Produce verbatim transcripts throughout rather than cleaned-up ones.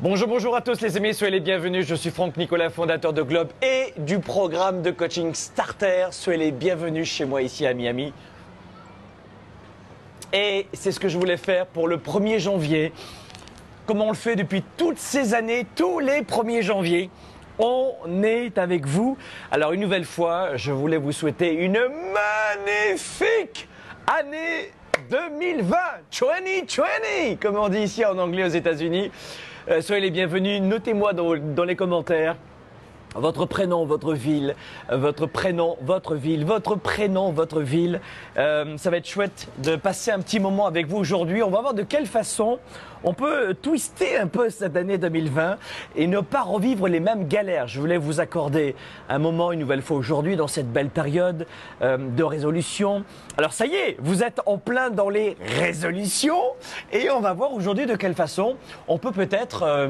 Bonjour, bonjour à tous les amis, soyez les bienvenus. Je suis Franck Nicolas, fondateur de GLOBE et du programme de coaching Starter. Soyez les bienvenus chez moi ici à Miami. Et c'est ce que je voulais faire pour le premier janvier. Comme on le fait depuis toutes ces années, tous les premiers janvier, on est avec vous. Alors une nouvelle fois, je voulais vous souhaiter une magnifique année deux mille vingt, vingt vingt, comme on dit ici en anglais aux États-Unis. Euh, soyez les bienvenus, notez-moi dans, dans les commentaires votre prénom, votre ville, votre prénom, votre ville, votre prénom, votre ville. Euh, ça va être chouette de passer un petit moment avec vous aujourd'hui. On va voir de quelle façon on peut twister un peu cette année deux mille vingt et ne pas revivre les mêmes galères. Je voulais vous accorder un moment, une nouvelle fois aujourd'hui, dans cette belle période euh, de résolution. Alors ça y est, vous êtes en plein dans les résolutions et on va voir aujourd'hui de quelle façon on peut peut-être euh,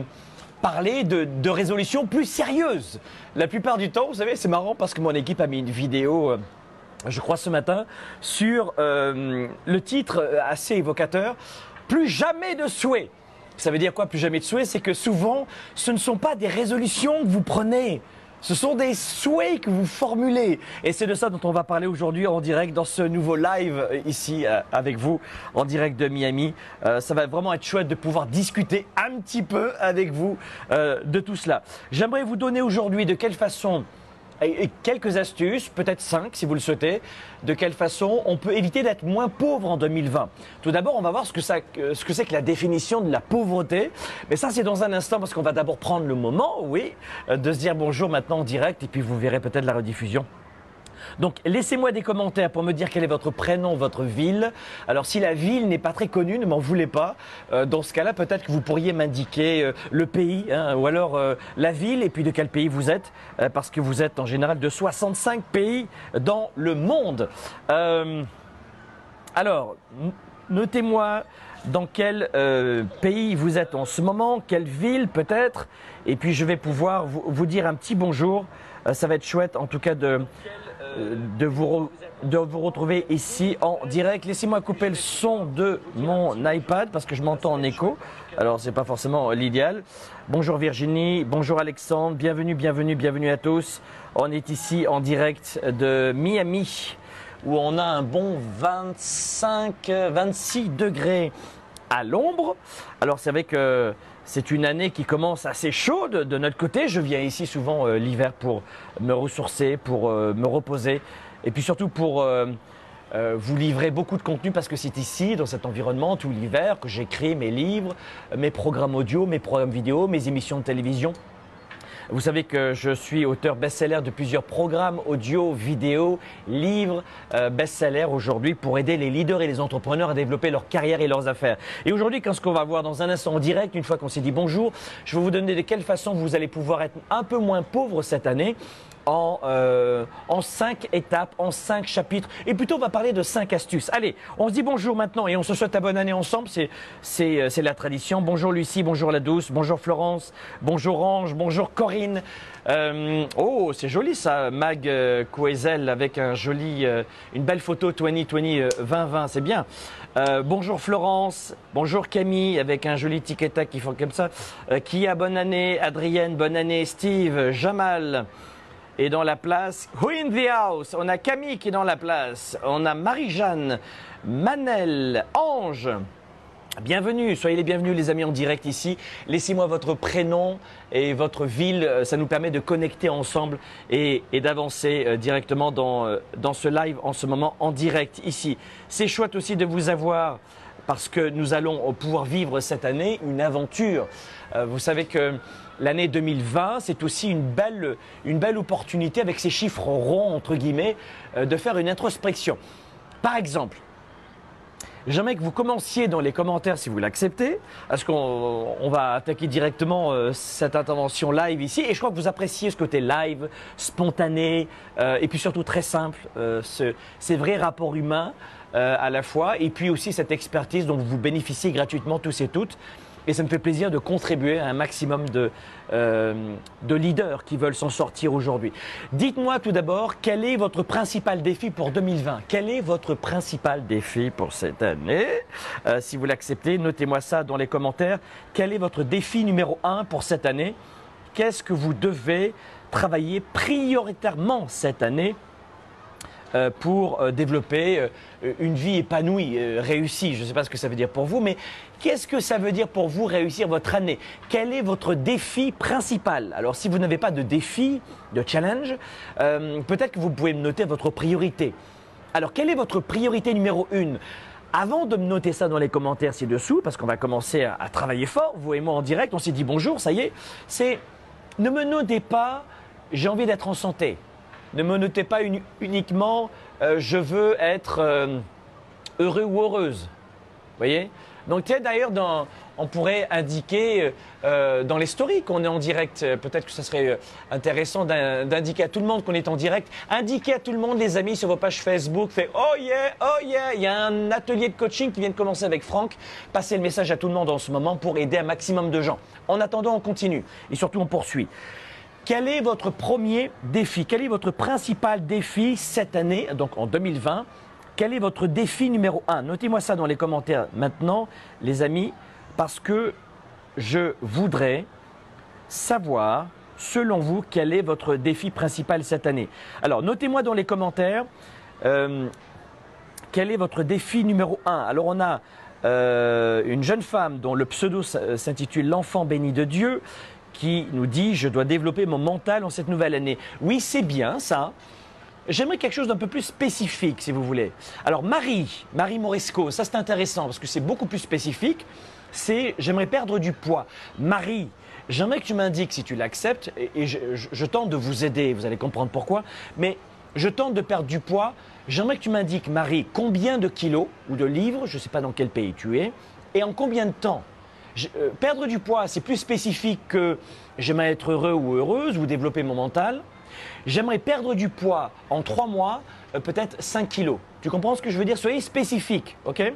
parler de, de résolutions plus sérieuses. La plupart du temps, vous savez, c'est marrant parce que mon équipe a mis une vidéo, euh, je crois ce matin, sur euh, le titre assez évocateur, « Plus jamais de souhait ». Ça veut dire quoi, plus jamais de souhait? C'est que souvent, ce ne sont pas des résolutions que vous prenez. Ce sont des souhaits que vous formulez. Et c'est de ça dont on va parler aujourd'hui en direct dans ce nouveau live ici euh, avec vous en direct de Miami. Euh, ça va vraiment être chouette de pouvoir discuter un petit peu avec vous euh, de tout cela. J'aimerais vous donner aujourd'hui de quelle façon, et quelques astuces, peut-être cinq si vous le souhaitez, de quelle façon on peut éviter d'être moins pauvre en deux mille vingt. Tout d'abord, on va voir ce que c'est ce que, que la définition de la pauvreté. Mais ça, c'est dans un instant parce qu'on va d'abord prendre le moment, oui, de se dire bonjour maintenant en direct et puis vous verrez peut-être la rediffusion. Donc, laissez-moi des commentaires pour me dire quel est votre prénom, votre ville. Alors, si la ville n'est pas très connue, ne m'en voulez pas. Euh, dans ce cas-là, peut-être que vous pourriez m'indiquer euh, le pays, hein, ou alors euh, la ville et puis de quel pays vous êtes, euh, parce que vous êtes en général de soixante-cinq pays dans le monde. Euh, alors, notez-moi dans quel euh, pays vous êtes en ce moment, quelle ville peut-être, et puis je vais pouvoir vous, vous dire un petit bonjour. Euh, ça va être chouette en tout cas de... De vous, de vous retrouver ici en direct. Laissez-moi couper le son de mon iPad parce que je m'entends en écho. Alors, ce n'est pas forcément l'idéal. Bonjour Virginie, bonjour Alexandre, bienvenue, bienvenue, bienvenue à tous. On est ici en direct de Miami où on a un bon vingt-cinq, vingt-six degrés à l'ombre. Alors, c'est vrai que c'est une année qui commence assez chaude de notre côté. Je viens ici souvent euh, l'hiver pour me ressourcer, pour euh, me reposer et puis surtout pour euh, euh, vous livrer beaucoup de contenu parce que c'est ici, dans cet environnement, tout l'hiver que j'écris mes livres, mes programmes audio, mes programmes vidéo, mes émissions de télévision. Vous savez que je suis auteur best-seller de plusieurs programmes audio, vidéo, livres, euh, best-seller aujourd'hui pour aider les leaders et les entrepreneurs à développer leur carrière et leurs affaires. Et aujourd'hui, quand ce qu'on va voir dans un instant en direct, une fois qu'on s'est dit bonjour, je vais vous donner de quelle façon vous allez pouvoir être un peu moins pauvre cette année en, euh, en cinq étapes, en cinq chapitres. Et plutôt, on va parler de cinq astuces. Allez, on se dit bonjour maintenant et on se souhaite la bonne année ensemble. C'est la tradition. Bonjour Lucie, bonjour La Douce, bonjour Florence, bonjour Ange, bonjour Corinne. Euh, oh, c'est joli ça, Mag euh, Kouezel avec un joli, euh, une belle photo vingt vingt, c'est bien. Euh, bonjour Florence, bonjour Camille avec un joli ticket qui font comme ça. Euh, Kia, bonne année, Adrienne, bonne année, Steve, Jamal est dans la place. Who in the house? On a Camille qui est dans la place, on a Marie-Jeanne, Manel, Ange. Bienvenue, soyez les bienvenus les amis en direct ici. Laissez-moi votre prénom et votre ville, ça nous permet de connecter ensemble et, et d'avancer directement dans, dans ce live en ce moment en direct ici. C'est chouette aussi de vous avoir parce que nous allons pouvoir vivre cette année une aventure. Vous savez que l'année deux mille vingt, c'est aussi une belle, une belle opportunité avec ces chiffres ronds entre guillemets de faire une introspection. Par exemple, j'aimerais que vous commenciez dans les commentaires si vous l'acceptez, parce qu'on on va attaquer directement euh, cette intervention live ici. Et je crois que vous appréciez ce côté live, spontané, euh, et puis surtout très simple, euh, ce, ces vrais rapports humains euh, à la fois, et puis aussi cette expertise dont vous bénéficiez gratuitement tous et toutes. et ça me fait plaisir de contribuer à un maximum de, euh, de leaders qui veulent s'en sortir aujourd'hui. Dites-moi tout d'abord, quel est votre principal défi pour deux mille vingt? Quel est votre principal défi pour cette année? euh, Si vous l'acceptez, notez-moi ça dans les commentaires. Quel est votre défi numéro un pour cette année? Qu'est-ce que vous devez travailler prioritairement cette année pour développer une vie épanouie, réussie? Je ne sais pas ce que ça veut dire pour vous, mais qu'est-ce que ça veut dire pour vous réussir votre année? Quel est votre défi principal? Alors si vous n'avez pas de défi, de challenge, euh, peut-être que vous pouvez me noter votre priorité. Alors quelle est votre priorité numéro une? Avant de me noter ça dans les commentaires ci-dessous, parce qu'on va commencer à, à travailler fort, vous et moi en direct, on s'est dit bonjour, ça y est, c'est ne me notez pas j'ai envie d'être en santé. Ne me notez pas une, uniquement euh, je veux être euh, heureux ou heureuse. Voyez? Donc tiens, d'ailleurs, dans, on pourrait indiquer euh, dans les stories qu'on est en direct. Peut-être que ce serait intéressant d'indiquer à tout le monde qu'on est en direct. Indiquez à tout le monde, les amis, sur vos pages Facebook. Fait oh yeah, oh yeah, il y a un atelier de coaching qui vient de commencer avec Franck. Passez le message à tout le monde en ce moment pour aider un maximum de gens. En attendant, on continue et surtout on poursuit. Quel est votre premier défi? Quel est votre principal défi cette année, donc en deux mille vingt? Quel est votre défi numéro un? Notez-moi ça dans les commentaires maintenant, les amis, parce que je voudrais savoir, selon vous, quel est votre défi principal cette année. Alors, notez-moi dans les commentaires, euh, quel est votre défi numéro un? Alors, on a euh, une jeune femme dont le pseudo s'intitule « L'enfant béni de Dieu », qui nous dit « Je dois développer mon mental en cette nouvelle année ». Oui, c'est bien ça. J'aimerais quelque chose d'un peu plus spécifique, si vous voulez. Alors Marie, Marie Moresco, ça c'est intéressant parce que c'est beaucoup plus spécifique. C'est « J'aimerais perdre du poids ». Marie, j'aimerais que tu m'indiques si tu l'acceptes et, et je, je, je tente de vous aider, vous allez comprendre pourquoi. Mais je tente de perdre du poids. J'aimerais que tu m'indiques, Marie, combien de kilos ou de livres, je ne sais pas dans quel pays tu es, et en combien de temps ? Perdre du poids, c'est plus spécifique que j'aimerais être heureux ou heureuse ou développer mon mental. J'aimerais perdre du poids en trois mois, peut-être cinq kilos. Tu comprends ce que je veux dire? Soyez spécifique, ok?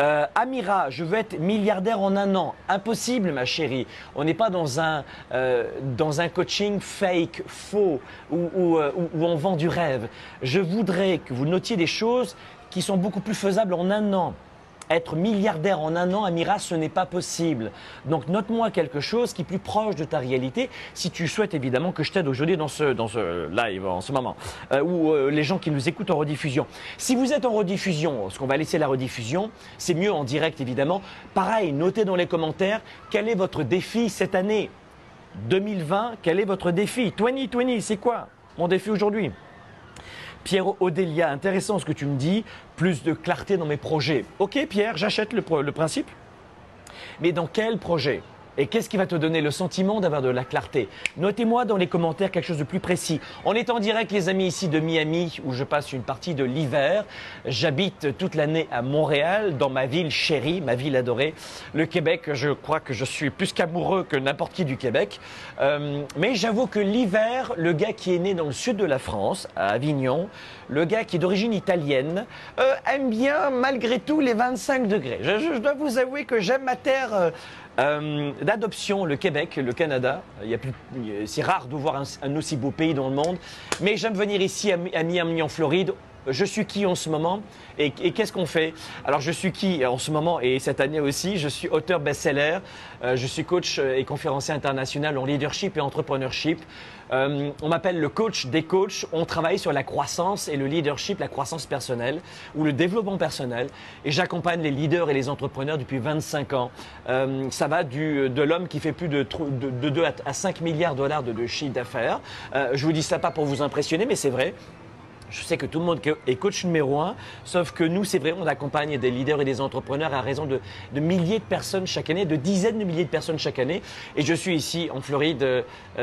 Euh, Amira, je veux être milliardaire en un an. Impossible, ma chérie. On n'est pas dans un, euh, dans un coaching fake, faux, où, où, où, où on vend du rêve. Je voudrais que vous notiez des choses qui sont beaucoup plus faisables en un an. Être milliardaire en un an, Amira, ce n'est pas possible. Donc note-moi quelque chose qui est plus proche de ta réalité, si tu souhaites évidemment que je t'aide aujourd'hui dans ce, dans ce live, en ce moment, euh, ou euh, les gens qui nous écoutent en rediffusion. Si vous êtes en rediffusion, parce qu'on va laisser la rediffusion, c'est mieux en direct évidemment. Pareil, notez dans les commentaires quel est votre défi cette année deux mille vingt, quel est votre défi deux mille vingt, c'est quoi mon défi aujourd'hui? Pierre Odélia, intéressant ce que tu me dis, plus de clarté dans mes projets. Ok Pierre, j'achète le, le principe, mais dans quel projet? Et qu'est-ce qui va te donner le sentiment d'avoir de la clarté? Notez-moi dans les commentaires quelque chose de plus précis. On est en direct les amis ici de Miami où je passe une partie de l'hiver. J'habite toute l'année à Montréal, dans ma ville chérie, ma ville adorée. Le Québec, je crois que je suis plus qu'amoureux que n'importe qui du Québec. Euh, mais j'avoue que l'hiver, le gars qui est né dans le sud de la France, à Avignon, le gars qui est d'origine italienne, euh, aime bien malgré tout les vingt-cinq degrés. Je, je, je dois vous avouer que j'aime ma terre... Euh, Euh, d'adoption, le Québec, le Canada, c'est rare de voir un, un aussi beau pays dans le monde, mais j'aime venir ici à, à Miami en Floride. Je suis qui en ce moment et, et qu'est-ce qu'on fait? Alors je suis qui en ce moment et cette année aussi, je suis auteur best-seller, euh, je suis coach et conférencier international en leadership et entrepreneurship. Euh, on m'appelle le coach des coachs, on travaille sur la croissance et le leadership, la croissance personnelle ou le développement personnel et j'accompagne les leaders et les entrepreneurs depuis vingt-cinq ans. Euh, ça va du, de l'homme qui fait plus de, de, de deux à cinq milliards de dollars de, de chiffre d'affaires. Euh, je vous dis ça pas pour vous impressionner mais c'est vrai. Je sais que tout le monde est coach numéro un, sauf que nous, c'est vrai, on accompagne des leaders et des entrepreneurs à raison de, de milliers de personnes chaque année, de dizaines de milliers de personnes chaque année. Et je suis ici en Floride,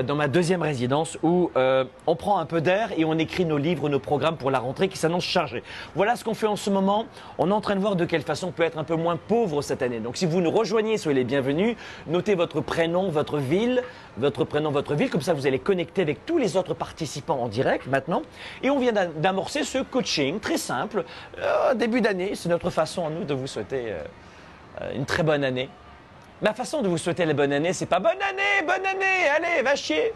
dans ma deuxième résidence, où euh, on prend un peu d'air et on écrit nos livres, nos programmes pour la rentrée qui s'annonce chargée. Voilà ce qu'on fait en ce moment. On est en train de voir de quelle façon on peut être un peu moins pauvre cette année. Donc si vous nous rejoignez, soyez les bienvenus. Notez votre prénom, votre ville, votre prénom, votre ville. Comme ça, vous allez connecter avec tous les autres participants en direct maintenant. Et on vient d'un d'amorcer ce coaching très simple euh, début d'année. C'est notre façon à nous de vous souhaiter euh, une très bonne année Ma façon de vous souhaiter la bonne année, c'est pas « Bonne année, bonne année, allez, va chier !»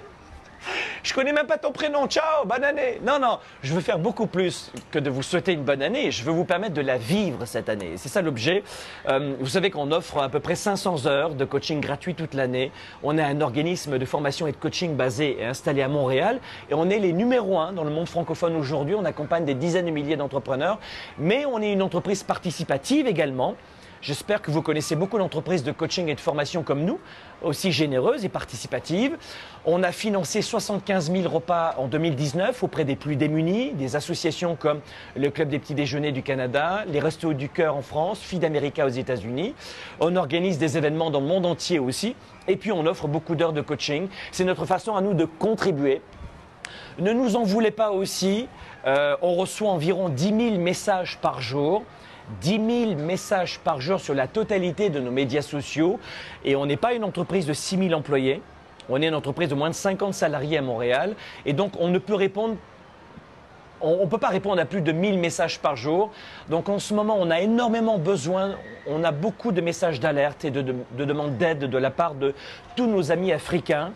Je connais même pas ton prénom, ciao, bonne année. Non, non, je veux faire beaucoup plus que de vous souhaiter une bonne année. Je veux vous permettre de la vivre cette année. C'est ça l'objet. Euh, vous savez qu'on offre à peu près cinq cents heures de coaching gratuit toute l'année. On est un organisme de formation et de coaching basé et installé à Montréal. Et on est les numéro un dans le monde francophone aujourd'hui. On accompagne des dizaines de milliers d'entrepreneurs. Mais on est une entreprise participative également. J'espère que vous connaissez beaucoup d'entreprises de coaching et de formation comme nous, aussi généreuses et participatives. On a financé soixante-quinze mille repas en deux mille dix-neuf auprès des plus démunis, des associations comme le Club des petits-déjeuners du Canada, les Restos du Cœur en France, Feed America aux États-Unis. On organise des événements dans le monde entier aussi. Et puis on offre beaucoup d'heures de coaching. C'est notre façon à nous de contribuer. Ne nous en voulez pas aussi. Euh, on reçoit environ dix mille messages par jour. dix mille messages par jour sur la totalité de nos médias sociaux. Et on n'est pas une entreprise de six mille employés. On est une entreprise de moins de cinquante salariés à Montréal. Et donc, on ne peut répondre, on ne peut pas répondre à plus de mille messages par jour. Donc, en ce moment, on a énormément besoin. On a beaucoup de messages d'alerte et de, de, de demandes d'aide de la part de tous nos amis africains.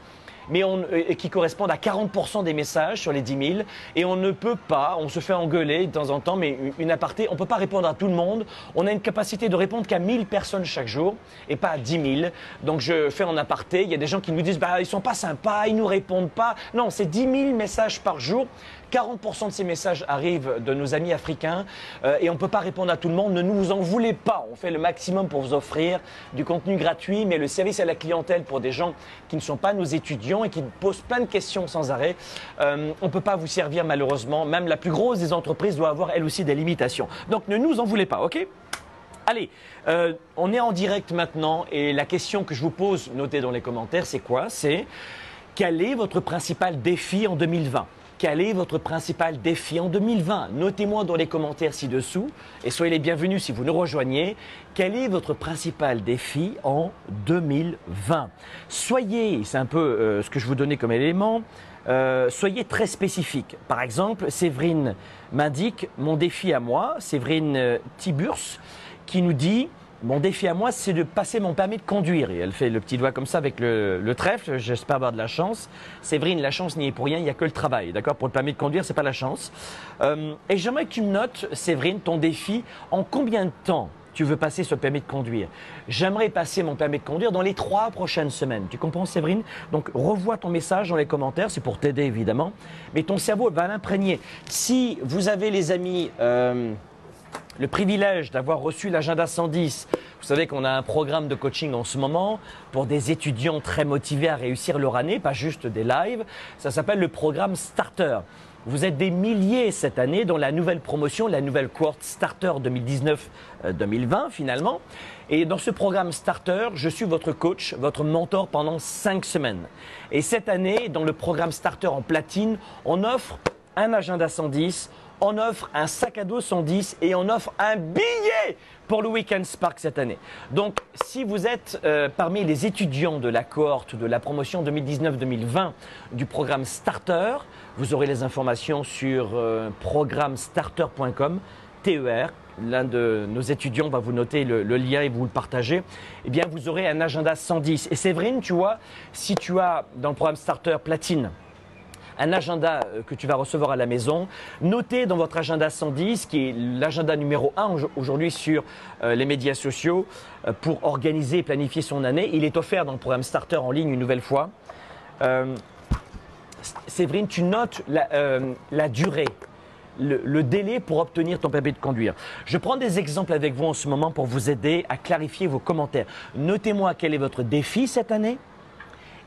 Mais on, qui correspondent à quarante pour cent des messages sur les dix mille. Et on ne peut pas, on se fait engueuler de temps en temps, mais une aparté, on ne peut pas répondre à tout le monde. On a une capacité de répondre qu'à mille personnes chaque jour et pas à dix mille. Donc je fais en aparté, il y a des gens qui nous disent bah, ils ne sont pas sympas, ils ne nous répondent pas. Non, c'est dix mille messages par jour. quarante pour cent de ces messages arrivent de nos amis africains euh, et on ne peut pas répondre à tout le monde. Ne nous en voulez pas. On fait le maximum pour vous offrir du contenu gratuit, mais le service à la clientèle pour des gens qui ne sont pas nos étudiants et qui posent plein de questions sans arrêt, euh, on ne peut pas vous servir malheureusement. Même la plus grosse des entreprises doit avoir elle aussi des limitations. Donc ne nous en voulez pas, ok ? Allez, euh, on est en direct maintenant et la question que je vous pose, notez dans les commentaires, c'est quoi ? C'est quel est votre principal défi en deux mille vingt ? Quel est votre principal défi en deux mille vingt? Notez-moi dans les commentaires ci-dessous et soyez les bienvenus si vous nous rejoignez. Quel est votre principal défi en deux mille vingt? Soyez, c'est un peu euh, ce que je vous donnais comme élément, euh, soyez très spécifique. Par exemple, Séverine m'indique mon défi à moi, Séverine euh, Tiburce, qui nous dit « Mon défi à moi, c'est de passer mon permis de conduire. » Et elle fait le petit doigt comme ça avec le, le trèfle. J'espère avoir de la chance. Séverine, la chance n'y est pour rien. Il n'y a que le travail. D'accord? Pour le permis de conduire, ce n'est pas la chance. Euh, et j'aimerais que tu me notes, Séverine, ton défi. En combien de temps tu veux passer ce permis de conduire? J'aimerais passer mon permis de conduire dans les trois prochaines semaines. Tu comprends, Séverine? Donc, revois ton message dans les commentaires. C'est pour t'aider, évidemment. Mais ton cerveau va l'imprégner. Si vous avez, les amis… Euh, le privilège d'avoir reçu l'agenda cent dix. Vous savez qu'on a un programme de coaching en ce moment pour des étudiants très motivés à réussir leur année, pas juste des lives. Ça s'appelle le programme Starter. Vous êtes des milliers cette année dans la nouvelle promotion, la nouvelle cohorte Starter deux mille dix-neuf deux mille vingt finalement. Et dans ce programme Starter, je suis votre coach, votre mentor pendant cinq semaines. Et cette année, dans le programme Starter en platine, on offre un agenda cent dix, on offre un sac à dos cent dix et on offre un billet pour le Weekend Spark cette année. Donc, si vous êtes euh, parmi les étudiants de la cohorte de la promotion deux mille dix-neuf deux mille vingt du programme Starter, vous aurez les informations sur euh, programme starter point com, T E R. L'un de nos étudiants va vous noter le, le lien et vous le partager. Eh bien, vous aurez un agenda cent dix. Et Séverine, tu vois, si tu as dans le programme Starter platine, un agenda que tu vas recevoir à la maison. Notez dans votre agenda cent dix, qui est l'agenda numéro un aujourd'hui sur les médias sociaux, pour organiser et planifier son année. Il est offert dans le programme Starter en ligne une nouvelle fois. Euh, Séverine, tu notes la, euh, la durée, le, le délai pour obtenir ton permis de conduire. Je prends des exemples avec vous en ce moment pour vous aider à clarifier vos commentaires. Notez-moi quel est votre défi cette année.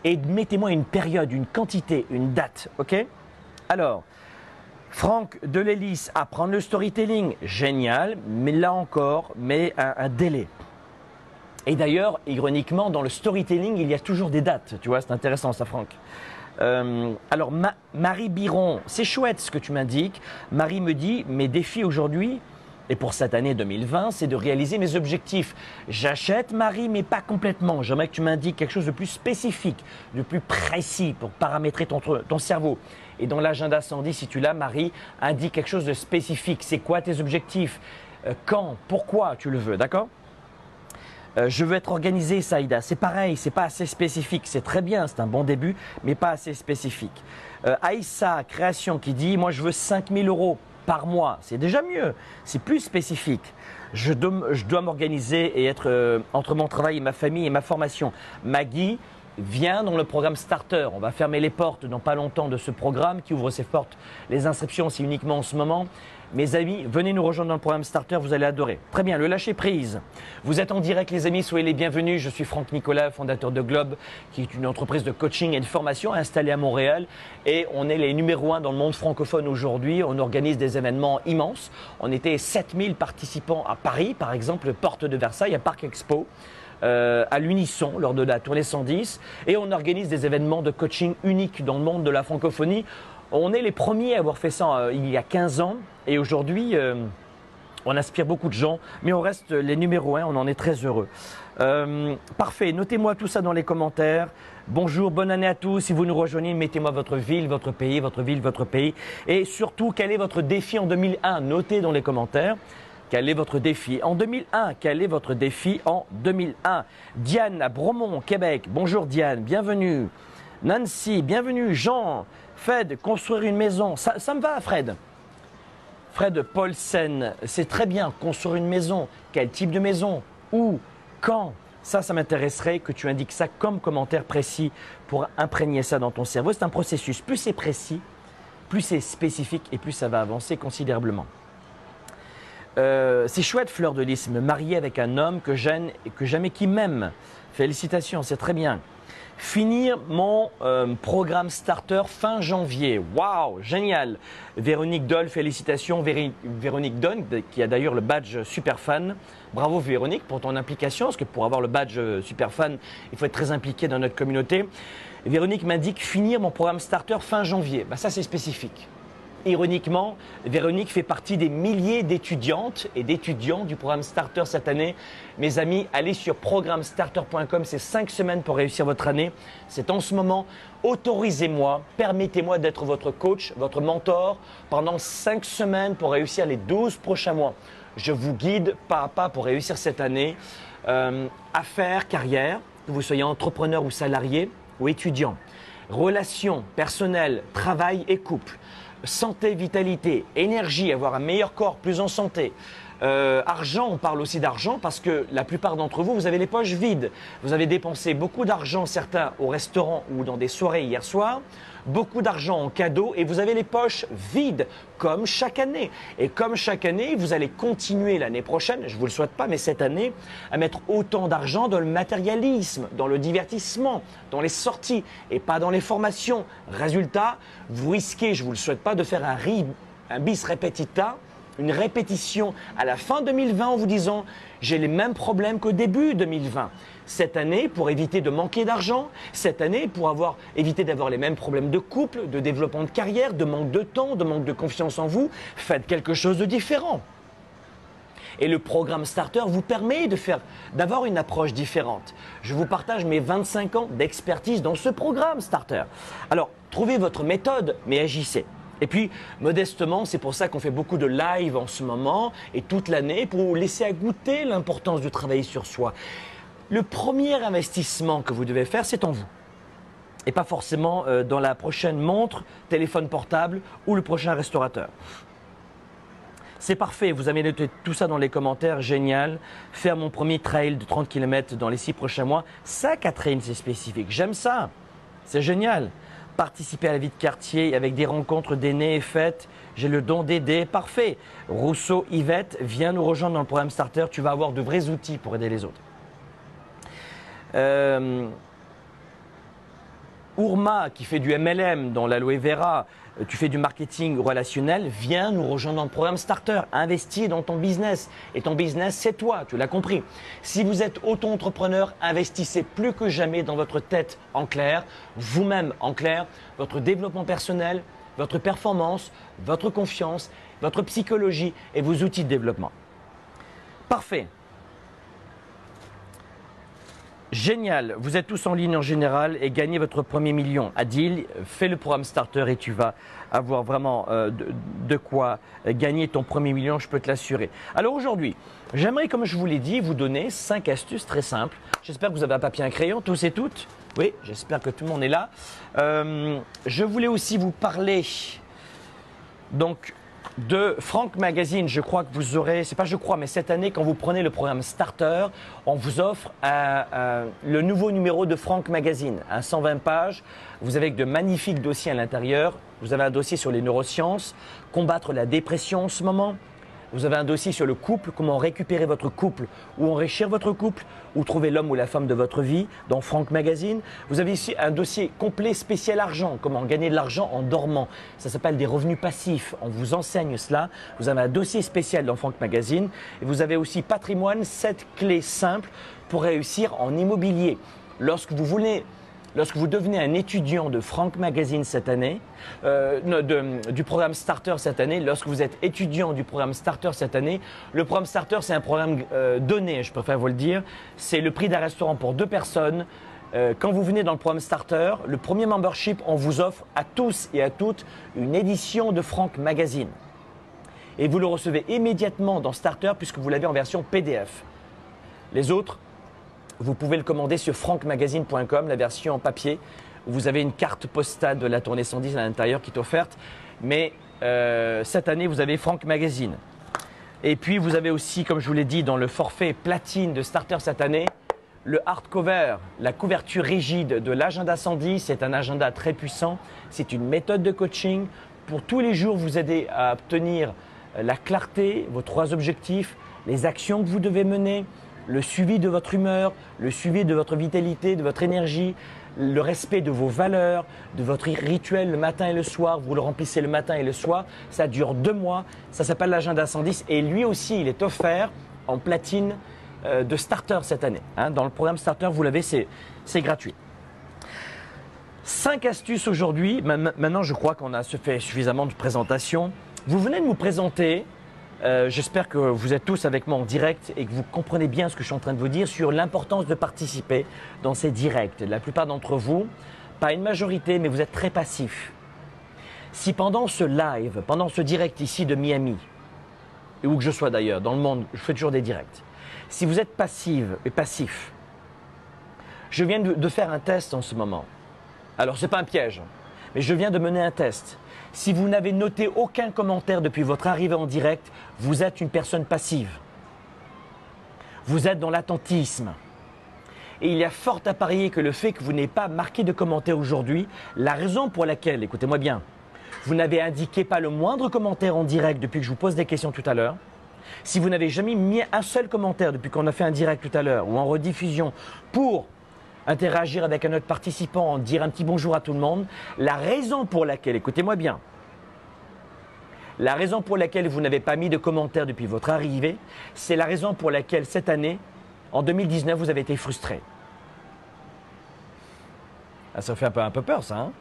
Et mettez-moi une période, une quantité, une date, ok? Alors, Franck de l'Hélice, apprendre le storytelling, génial, mais là encore, mais un, un délai. Et d'ailleurs, ironiquement, dans le storytelling, il y a toujours des dates, tu vois, c'est intéressant ça, Franck. Euh, alors, Ma- Marie Biron, c'est chouette ce que tu m'indiques. Marie me dit, mes défis aujourd'hui, et pour cette année deux mille vingt, c'est de réaliser mes objectifs. J'achète, Marie, mais pas complètement. J'aimerais que tu m'indiques quelque chose de plus spécifique, de plus précis pour paramétrer ton, ton cerveau. Et dans l'agenda cent dix, si tu l'as, Marie, indique quelque chose de spécifique. C'est quoi tes objectifs? Quand? Pourquoi tu le veux? D'accord? Euh, je veux être organisé, Saïda. C'est pareil, c'est pas assez spécifique. C'est très bien, c'est un bon début, mais pas assez spécifique. Euh, Aïssa, création, qui dit « Moi, je veux cinq mille euros par mois ». C'est déjà mieux, c'est plus spécifique. Je dois, je dois m'organiser et être euh, entre mon travail et ma famille et ma formation. Maggie vient dans le programme Starter. On va fermer les portes dans pas longtemps de ce programme qui ouvre ses portes. Les inscriptions, c'est uniquement en ce moment. Mes amis, venez nous rejoindre dans le programme Starter, vous allez adorer. Très bien, le lâcher prise. Vous êtes en direct les amis, soyez les bienvenus. Je suis Franck Nicolas, fondateur de GLOBE, qui est une entreprise de coaching et de formation installée à Montréal. Et on est les numéro un dans le monde francophone aujourd'hui. On organise des événements immenses. On était sept mille participants à Paris, par exemple, Porte de Versailles, à Parc Expo. Euh, à l'unisson lors de la Tournée cent dix, et on organise des événements de coaching uniques dans le monde de la francophonie. On est les premiers à avoir fait ça euh, il y a quinze ans, et aujourd'hui euh, on inspire beaucoup de gens, mais on reste les numéro un, on en est très heureux. Euh, parfait, notez-moi tout ça dans les commentaires. Bonjour, bonne année à tous. Si vous nous rejoignez, mettez-moi votre ville, votre pays, votre ville, votre pays, et surtout quel est votre défi en deux mille un, notez dans les commentaires. Quel est votre défi en deux mille un? Quel est votre défi en deux mille un? Diane à Bromont, Québec. Bonjour Diane, bienvenue. Nancy, bienvenue. Jean, Fred, construire une maison. Ça, ça me va, Fred. Fred Paulsen, c'est très bien. Construire une maison. Quel type de maison? Où? Quand? Ça, ça m'intéresserait que tu indiques ça comme commentaire précis pour imprégner ça dans ton cerveau. C'est un processus. Plus c'est précis, plus c'est spécifique et plus ça va avancer considérablement. Euh, c'est chouette, Fleur de Lys, me marier avec un homme que j'aime et que jamais qui m'aime. Félicitations, c'est très bien. Finir mon euh, programme starter fin janvier. Waouh, génial. Véronique Doll, félicitations. Véri Véronique Doll, qui a d'ailleurs le badge Superfan. Bravo Véronique pour ton implication, parce que pour avoir le badge Superfan, il faut être très impliqué dans notre communauté. Véronique m'indique finir mon programme starter fin janvier. Ben, ça, c'est spécifique. Ironiquement, Véronique fait partie des milliers d'étudiantes et d'étudiants du programme Starter cette année. Mes amis, allez sur programme starter point com, c'est cinq semaines pour réussir votre année. C'est en ce moment. Autorisez-moi, permettez-moi d'être votre coach, votre mentor pendant cinq semaines pour réussir les douze prochains mois. Je vous guide pas à pas pour réussir cette année. Euh, affaires, carrière, que vous soyez entrepreneur ou salarié ou étudiant. Relations personnelles, travail et couple. Santé, vitalité, énergie, avoir un meilleur corps, plus en santé. Euh, argent, on parle aussi d'argent parce que la plupart d'entre vous, vous avez les poches vides. Vous avez dépensé beaucoup d'argent, certains au restaurant ou dans des soirées hier soir, beaucoup d'argent en cadeaux et vous avez les poches vides comme chaque année. Et comme chaque année, vous allez continuer l'année prochaine, je ne vous le souhaite pas, mais cette année, à mettre autant d'argent dans le matérialisme, dans le divertissement, dans les sorties et pas dans les formations. Résultat, vous risquez, je ne vous le souhaite pas, de faire un, ri, un bis repetita, une répétition à la fin deux mille vingt en vous disant « j'ai les mêmes problèmes qu'au début deux mille vingt ». Cette année, pour éviter de manquer d'argent, cette année, pour avoir, éviter d'avoir les mêmes problèmes de couple, de développement de carrière, de manque de temps, de manque de confiance en vous, faites quelque chose de différent. Et le programme Starter vous permet de faire, d'avoir une approche différente. Je vous partage mes vingt-cinq ans d'expertise dans ce programme Starter. Alors, trouvez votre méthode, mais agissez. Et puis, modestement, c'est pour ça qu'on fait beaucoup de live en ce moment et toute l'année pour vous laisser à goûter l'importance de travailler sur soi. Le premier investissement que vous devez faire, c'est en vous. Et pas forcément dans la prochaine montre, téléphone portable ou le prochain restaurateur. C'est parfait, vous avez noté tout ça dans les commentaires, génial. Faire mon premier trail de trente kilomètres dans les six prochains mois. Ça, Catherine, c'est spécifique, j'aime ça, c'est génial. Participer à la vie de quartier avec des rencontres d'aînés et fêtes. J'ai le don d'aider. Parfait. Rousseau, Yvette, viens nous rejoindre dans le programme Starter. Tu vas avoir de vrais outils pour aider les autres. Euh, Ourma, qui fait du M L M dans l'aloe vera, tu fais du marketing relationnel, viens nous rejoindre dans le programme Starter. Investis dans ton business. Et ton business, c'est toi, tu l'as compris. Si vous êtes auto-entrepreneur, investissez plus que jamais dans votre tête en clair, vous-même en clair, votre développement personnel, votre performance, votre confiance, votre psychologie et vos outils de développement. Parfait. Génial, vous êtes tous en ligne en général et gagnez votre premier million. Adil, fais le programme Starter et tu vas avoir vraiment euh, de, de quoi gagner ton premier million, je peux te l'assurer. Alors aujourd'hui, J'aimerais, comme je vous l'ai dit, vous donner cinq astuces très simples. J'espère que vous avez un papier et un crayon, tous et toutes. Oui, j'espère que tout le monde est là. Euh, je voulais aussi vous parler donc de Franck Magazine. Je crois que vous aurez, c'est pas je crois, mais cette année, quand vous prenez le programme Starter, on vous offre un, un, le nouveau numéro de Franck Magazine, un cent vingt pages. Vous avez de magnifiques dossiers à l'intérieur. Vous avez un dossier sur les neurosciences, combattre la dépression en ce moment. Vous avez un dossier sur le couple, comment récupérer votre couple ou enrichir votre couple ou trouver l'homme ou la femme de votre vie dans Franck Magazine. Vous avez ici un dossier complet spécial argent, comment gagner de l'argent en dormant. Ça s'appelle des revenus passifs, on vous enseigne cela. Vous avez un dossier spécial dans Franck Magazine. Et vous avez aussi patrimoine, sept clés simples pour réussir en immobilier. Lorsque vous voulez... Lorsque vous devenez un étudiant de Franck Magazine cette année, euh, de, du programme Starter cette année, lorsque vous êtes étudiant du programme Starter cette année, le programme Starter, c'est un programme euh, donné, je préfère vous le dire. C'est le prix d'un restaurant pour deux personnes. Euh, quand vous venez dans le programme Starter, le premier membership, on vous offre à tous et à toutes une édition de Franck Magazine. Et vous le recevez immédiatement dans Starter puisque vous l'avez en version P D F. Les autres, vous pouvez le commander sur franck magazine point com, la version en papier. Vous avez une carte postale de la Tournée cent dix à l'intérieur qui est offerte. Mais euh, cette année, vous avez Franck Magazine. Et puis, vous avez aussi, comme je vous l'ai dit, dans le forfait platine de Starter cette année, le hardcover, la couverture rigide de l'agenda cent dix. C'est un agenda très puissant. C'est une méthode de coaching pour tous les jours vous aider à obtenir la clarté, vos trois objectifs, les actions que vous devez mener, le suivi de votre humeur, le suivi de votre vitalité, de votre énergie, le respect de vos valeurs, de votre rituel le matin et le soir. Vous le remplissez le matin et le soir. Ça dure deux mois. Ça s'appelle l'agenda cent dix. Et lui aussi, il est offert en platine de Starter cette année. Dans le programme Starter, vous l'avez, c'est gratuit. Cinq astuces aujourd'hui. Maintenant, je crois qu'on a fait suffisamment de présentations. Vous venez de vous présenter. Euh, j'espère que vous êtes tous avec moi en direct et que vous comprenez bien ce que je suis en train de vous dire sur l'importance de participer dans ces directs. La plupart d'entre vous, pas une majorité, mais vous êtes très passifs. Si pendant ce live, pendant ce direct ici de Miami, et où que je sois d'ailleurs, dans le monde, je fais toujours des directs. Si vous êtes passive et passif, je viens de faire un test en ce moment. Alors, ce n'est pas un piège, mais je viens de mener un test. Si vous n'avez noté aucun commentaire depuis votre arrivée en direct, vous êtes une personne passive. Vous êtes dans l'attentisme. Et il y a fort à parier que le fait que vous n'ayez pas marqué de commentaire aujourd'hui, la raison pour laquelle, écoutez-moi bien, vous n'avez indiqué pas le moindre commentaire en direct depuis que je vous pose des questions tout à l'heure, si vous n'avez jamais mis un seul commentaire depuis qu'on a fait un direct tout à l'heure ou en rediffusion pour interagir avec un autre participant, dire un petit bonjour à tout le monde. La raison pour laquelle, écoutez-moi bien, la raison pour laquelle vous n'avez pas mis de commentaires depuis votre arrivée, c'est la raison pour laquelle cette année, en deux mille dix-neuf, vous avez été frustré. Ça fait un peu, un peu peur ça, hein?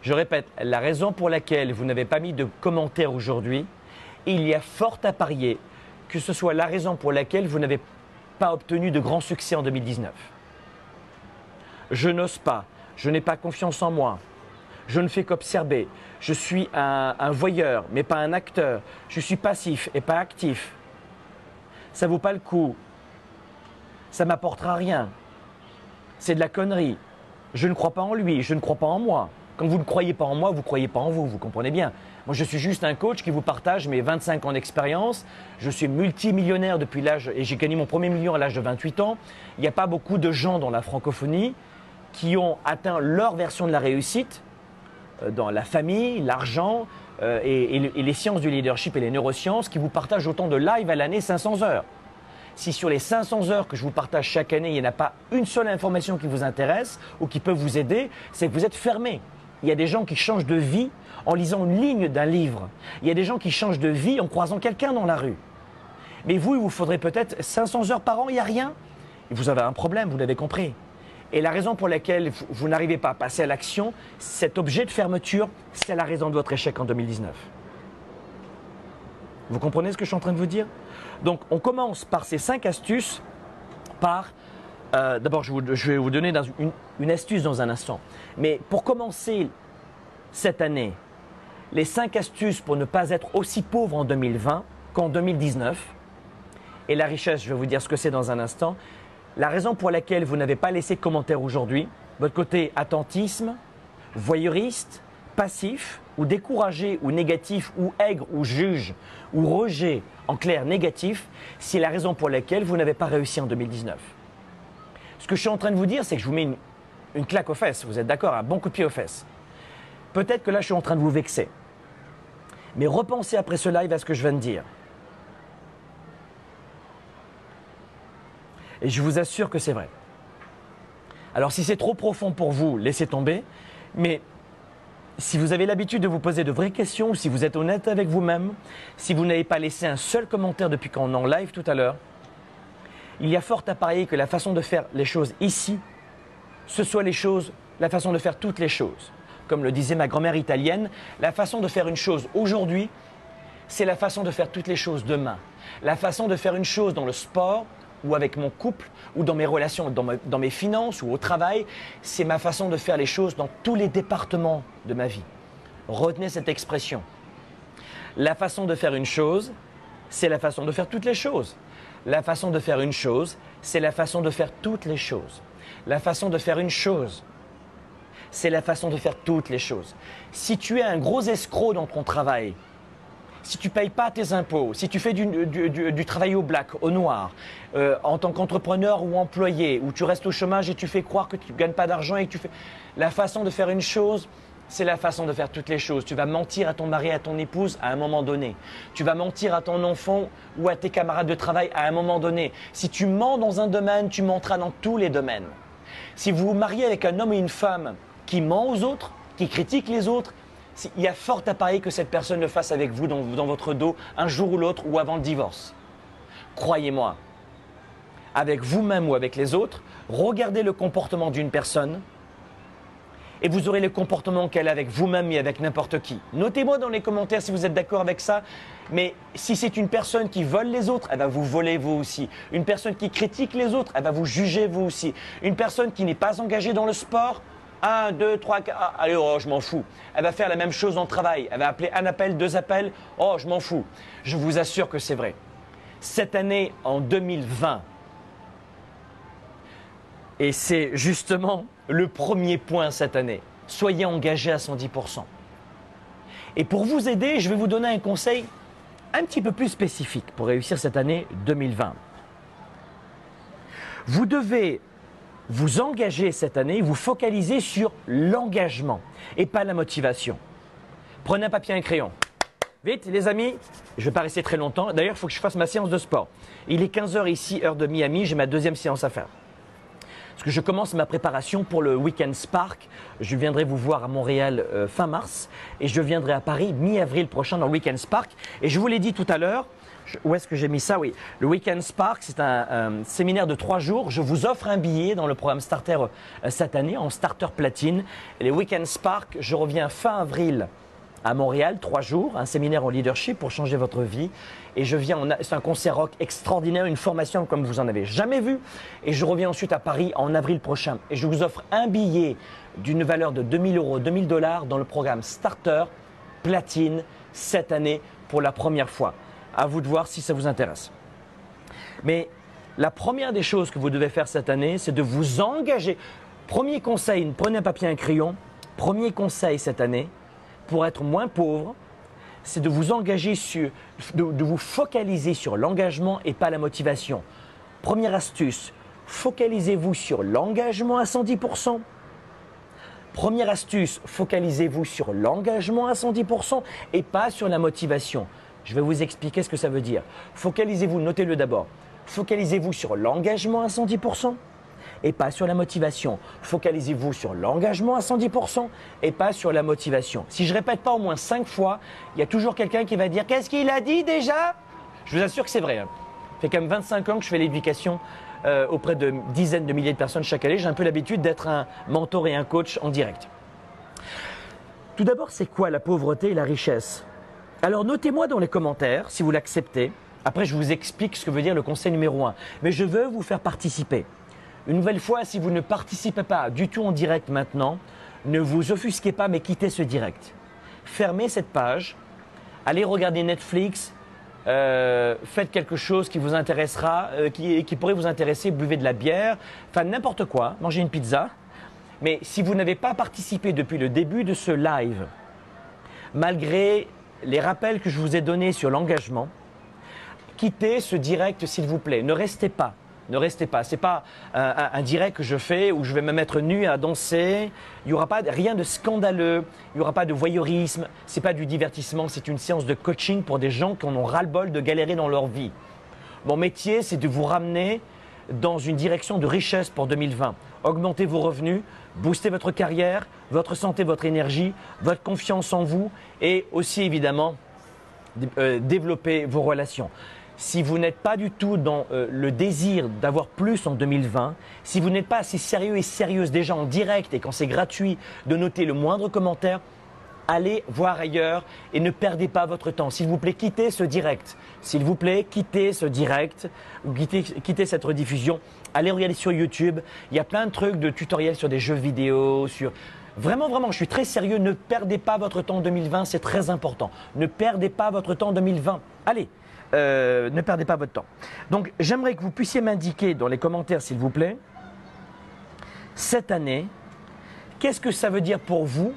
Je répète, la raison pour laquelle vous n'avez pas mis de commentaires aujourd'hui, il y a fort à parier que ce soit la raison pour laquelle vous n'avez pas obtenu de grand succès en deux mille dix-neuf. Je n'ose pas, je n'ai pas confiance en moi, je ne fais qu'observer, je suis un, un voyeur mais pas un acteur, je suis passif et pas actif, ça ne vaut pas le coup, ça ne m'apportera rien, c'est de la connerie, je ne crois pas en lui, je ne crois pas en moi. Quand vous ne croyez pas en moi, vous ne croyez pas en vous, vous comprenez bien. Moi, je suis juste un coach qui vous partage mes vingt-cinq ans d'expérience. Je suis multimillionnaire depuis l'âge, et j'ai gagné mon premier million à l'âge de vingt-huit ans. Il n'y a pas beaucoup de gens dans la francophonie qui ont atteint leur version de la réussite dans la famille, l'argent et les sciences du leadership et les neurosciences qui vous partagent autant de live à l'année, cinq cents heures. Si sur les cinq cents heures que je vous partage chaque année, il n'y en a pas une seule information qui vous intéresse ou qui peut vous aider, c'est que vous êtes fermé. Il y a des gens qui changent de vie en lisant une ligne d'un livre. Il y a des gens qui changent de vie en croisant quelqu'un dans la rue. Mais vous, il vous faudrait peut-être cinq cents heures par an, il n'y a rien. Vous avez un problème, vous l'avez compris. Et la raison pour laquelle vous n'arrivez pas à passer à l'action, cet objet de fermeture, c'est la raison de votre échec en deux mille dix-neuf. Vous comprenez ce que je suis en train de vous dire? Donc, on commence par ces cinq astuces, par… Euh, d'abord, je, je vais vous donner dans une, une astuce dans un instant. Mais pour commencer cette année, les cinq astuces pour ne pas être aussi pauvre en deux mille vingt qu'en deux mille dix-neuf, et la richesse, je vais vous dire ce que c'est dans un instant. La raison pour laquelle vous n'avez pas laissé de commentaire aujourd'hui, votre côté attentisme, voyeuriste, passif ou découragé ou négatif ou aigre ou juge ou rejet, en clair négatif, c'est la raison pour laquelle vous n'avez pas réussi en deux mille dix-neuf. Ce que je suis en train de vous dire, c'est que je vous mets une, une claque aux fesses, vous êtes d'accord, un bon coup de pied aux fesses. Peut-être que là, je suis en train de vous vexer. Mais repensez après ce live à ce que je viens de dire. Et je vous assure que c'est vrai. Alors si c'est trop profond pour vous, laissez tomber. Mais si vous avez l'habitude de vous poser de vraies questions, si vous êtes honnête avec vous-même, si vous n'avez pas laissé un seul commentaire depuis qu'on est en live tout à l'heure, il y a fort à parier que la façon de faire les choses ici, ce soit les choses, la façon de faire toutes les choses. Comme le disait ma grand-mère italienne, la façon de faire une chose aujourd'hui, c'est la façon de faire toutes les choses demain. La façon de faire une chose dans le sport, ou avec mon couple, ou dans mes relations, dans, me, dans mes finances, ou au travail, c'est ma façon de faire les choses dans tous les départements de ma vie. Retenez cette expression. La façon de faire une chose, c'est la façon de faire toutes les choses. La façon de faire une chose, c'est la façon de faire toutes les choses. La façon de faire une chose, c'est la façon de faire toutes les choses. Si tu es un gros escroc dans ton travail, si tu ne payes pas tes impôts, si tu fais du, du, du, du travail au black, au noir, euh, en tant qu'entrepreneur ou employé, ou tu restes au chômage et tu fais croire que tu ne gagnes pas d'argent et que tu fais… La façon de faire une chose, c'est la façon de faire toutes les choses. Tu vas mentir à ton mari, à ton épouse à un moment donné. Tu vas mentir à ton enfant ou à tes camarades de travail à un moment donné. Si tu mens dans un domaine, tu mentiras dans tous les domaines. Si vous vous mariez avec un homme et une femme qui ment aux autres, qui critique les autres, il y a fort à parier que cette personne le fasse avec vous dans, dans votre dos un jour ou l'autre ou avant le divorce. Croyez-moi, avec vous-même ou avec les autres, regardez le comportement d'une personne et vous aurez le comportement qu'elle a avec vous-même et avec n'importe qui. Notez-moi dans les commentaires si vous êtes d'accord avec ça, mais si c'est une personne qui vole les autres, elle va vous voler vous aussi. Une personne qui critique les autres, elle va vous juger vous aussi. Une personne qui n'est pas engagée dans le sport, un, deux, trois, quatre, ah, allez, oh, je m'en fous. Elle va faire la même chose dans le travail. Elle va appeler un appel, deux appels, oh, je m'en fous. Je vous assure que c'est vrai. Cette année, en deux mille vingt, et c'est justement le premier point cette année, soyez engagés à cent dix pour cent. Et pour vous aider, je vais vous donner un conseil un petit peu plus spécifique pour réussir cette année deux mille vingt. Vous devez vous engagez cette année, vous focalisez sur l'engagement et pas la motivation. Prenez un papier et un crayon. Vite les amis, je ne vais pas rester très longtemps. D'ailleurs, il faut que je fasse ma séance de sport. Il est quinze heures ici, heure de Miami, j'ai ma deuxième séance à faire. Parce que je commence ma préparation pour le Weekend Spark. Je viendrai vous voir à Montréal euh, fin mars et je viendrai à Paris mi-avril prochain dans le Weekend Spark. Et je vous l'ai dit tout à l'heure, où est-ce que j'ai mis ça? Oui, le Weekend Spark, c'est un euh, séminaire de trois jours. Je vous offre un billet dans le programme Starter euh, cette année en Starter Platine. Et les Weekend Spark, je reviens fin avril à Montréal, trois jours, un séminaire en leadership pour changer votre vie. Et je viens, c'est un concert rock extraordinaire, une formation comme vous en avez jamais vu. Et je reviens ensuite à Paris en avril prochain. Et je vous offre un billet d'une valeur de deux mille euros, deux mille dollars dans le programme Starter Platine cette année pour la première fois. À vous de voir si ça vous intéresse. Mais la première des choses que vous devez faire cette année, c'est de vous engager. Premier conseil, prenez un papier et un crayon. Premier conseil cette année, pour être moins pauvre, c'est de vous engager sur, de, de vous focaliser sur l'engagement et pas la motivation. Première astuce, focalisez-vous sur l'engagement à cent dix pour cent. Première astuce, focalisez-vous sur l'engagement à cent dix pour cent et pas sur la motivation. Je vais vous expliquer ce que ça veut dire. Focalisez-vous, notez-le d'abord, focalisez-vous sur l'engagement à cent dix pour cent et pas sur la motivation. Focalisez-vous sur l'engagement à cent dix pour cent et pas sur la motivation. Si je ne répète pas au moins cinq fois, il y a toujours quelqu'un qui va dire « Qu'est-ce qu'il a dit déjà ?» Je vous assure que c'est vrai. Ça fait quand même vingt-cinq ans que je fais l'éducation euh, auprès de dizaines de milliers de personnes chaque année. J'ai un peu l'habitude d'être un mentor et un coach en direct. Tout d'abord, c'est quoi la pauvreté et la richesse? Alors notez-moi dans les commentaires si vous l'acceptez. Après, je vous explique ce que veut dire le conseil numéro un. Mais je veux vous faire participer. Une nouvelle fois, si vous ne participez pas du tout en direct maintenant, ne vous offusquez pas mais quittez ce direct. Fermez cette page, allez regarder Netflix, euh, faites quelque chose qui vous intéressera, euh, qui, qui pourrait vous intéresser, buvez de la bière, enfin n'importe quoi, mangez une pizza. Mais si vous n'avez pas participé depuis le début de ce live, malgré les rappels que je vous ai donnés sur l'engagement, quittez ce direct s'il vous plaît, ne restez pas. Ne restez pas. Ce n'est pas un, un direct que je fais où je vais me mettre nu à danser. Il n'y aura pas, rien de scandaleux. Il n'y aura pas de voyeurisme. Ce n'est pas du divertissement. C'est une séance de coaching pour des gens qui en ont ras-le-bol de galérer dans leur vie. Mon métier, c'est de vous ramener dans une direction de richesse pour deux mille vingt. Augmentez vos revenus, boostez votre carrière, votre santé, votre énergie, votre confiance en vous et aussi évidemment euh, développer vos relations. Si vous n'êtes pas du tout dans euh, le désir d'avoir plus en deux mille vingt, si vous n'êtes pas assez sérieux et sérieuse déjà en direct et quand c'est gratuit de noter le moindre commentaire, allez voir ailleurs et ne perdez pas votre temps. S'il vous plaît, quittez ce direct. S'il vous plaît, quittez ce direct, quittez, quittez cette rediffusion. Allez regarder sur YouTube. Il y a plein de trucs, de tutoriels sur des jeux vidéo, sur… Vraiment, vraiment, je suis très sérieux. Ne perdez pas votre temps en deux mille vingt, c'est très important. Ne perdez pas votre temps en deux mille vingt. Allez. Euh, ne perdez pas votre temps. Donc, j'aimerais que vous puissiez m'indiquer dans les commentaires, s'il vous plaît, cette année, qu'est-ce que ça veut dire pour vous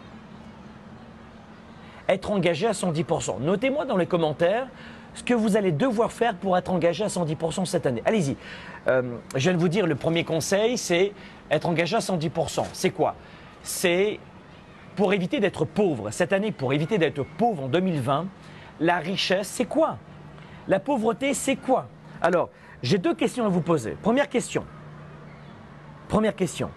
être engagé à cent dix pour cent? Notez-moi dans les commentaires ce que vous allez devoir faire pour être engagé à cent dix pour cent cette année. Allez-y. Euh, je viens de vous dire, le premier conseil, c'est être engagé à cent dix pour cent. C'est quoi? C'est pour éviter d'être pauvre. Cette année, pour éviter d'être pauvre en deux mille vingt, la richesse, c'est quoi? La pauvreté, c'est quoi? Alors, j'ai deux questions à vous poser. Première question. Première question.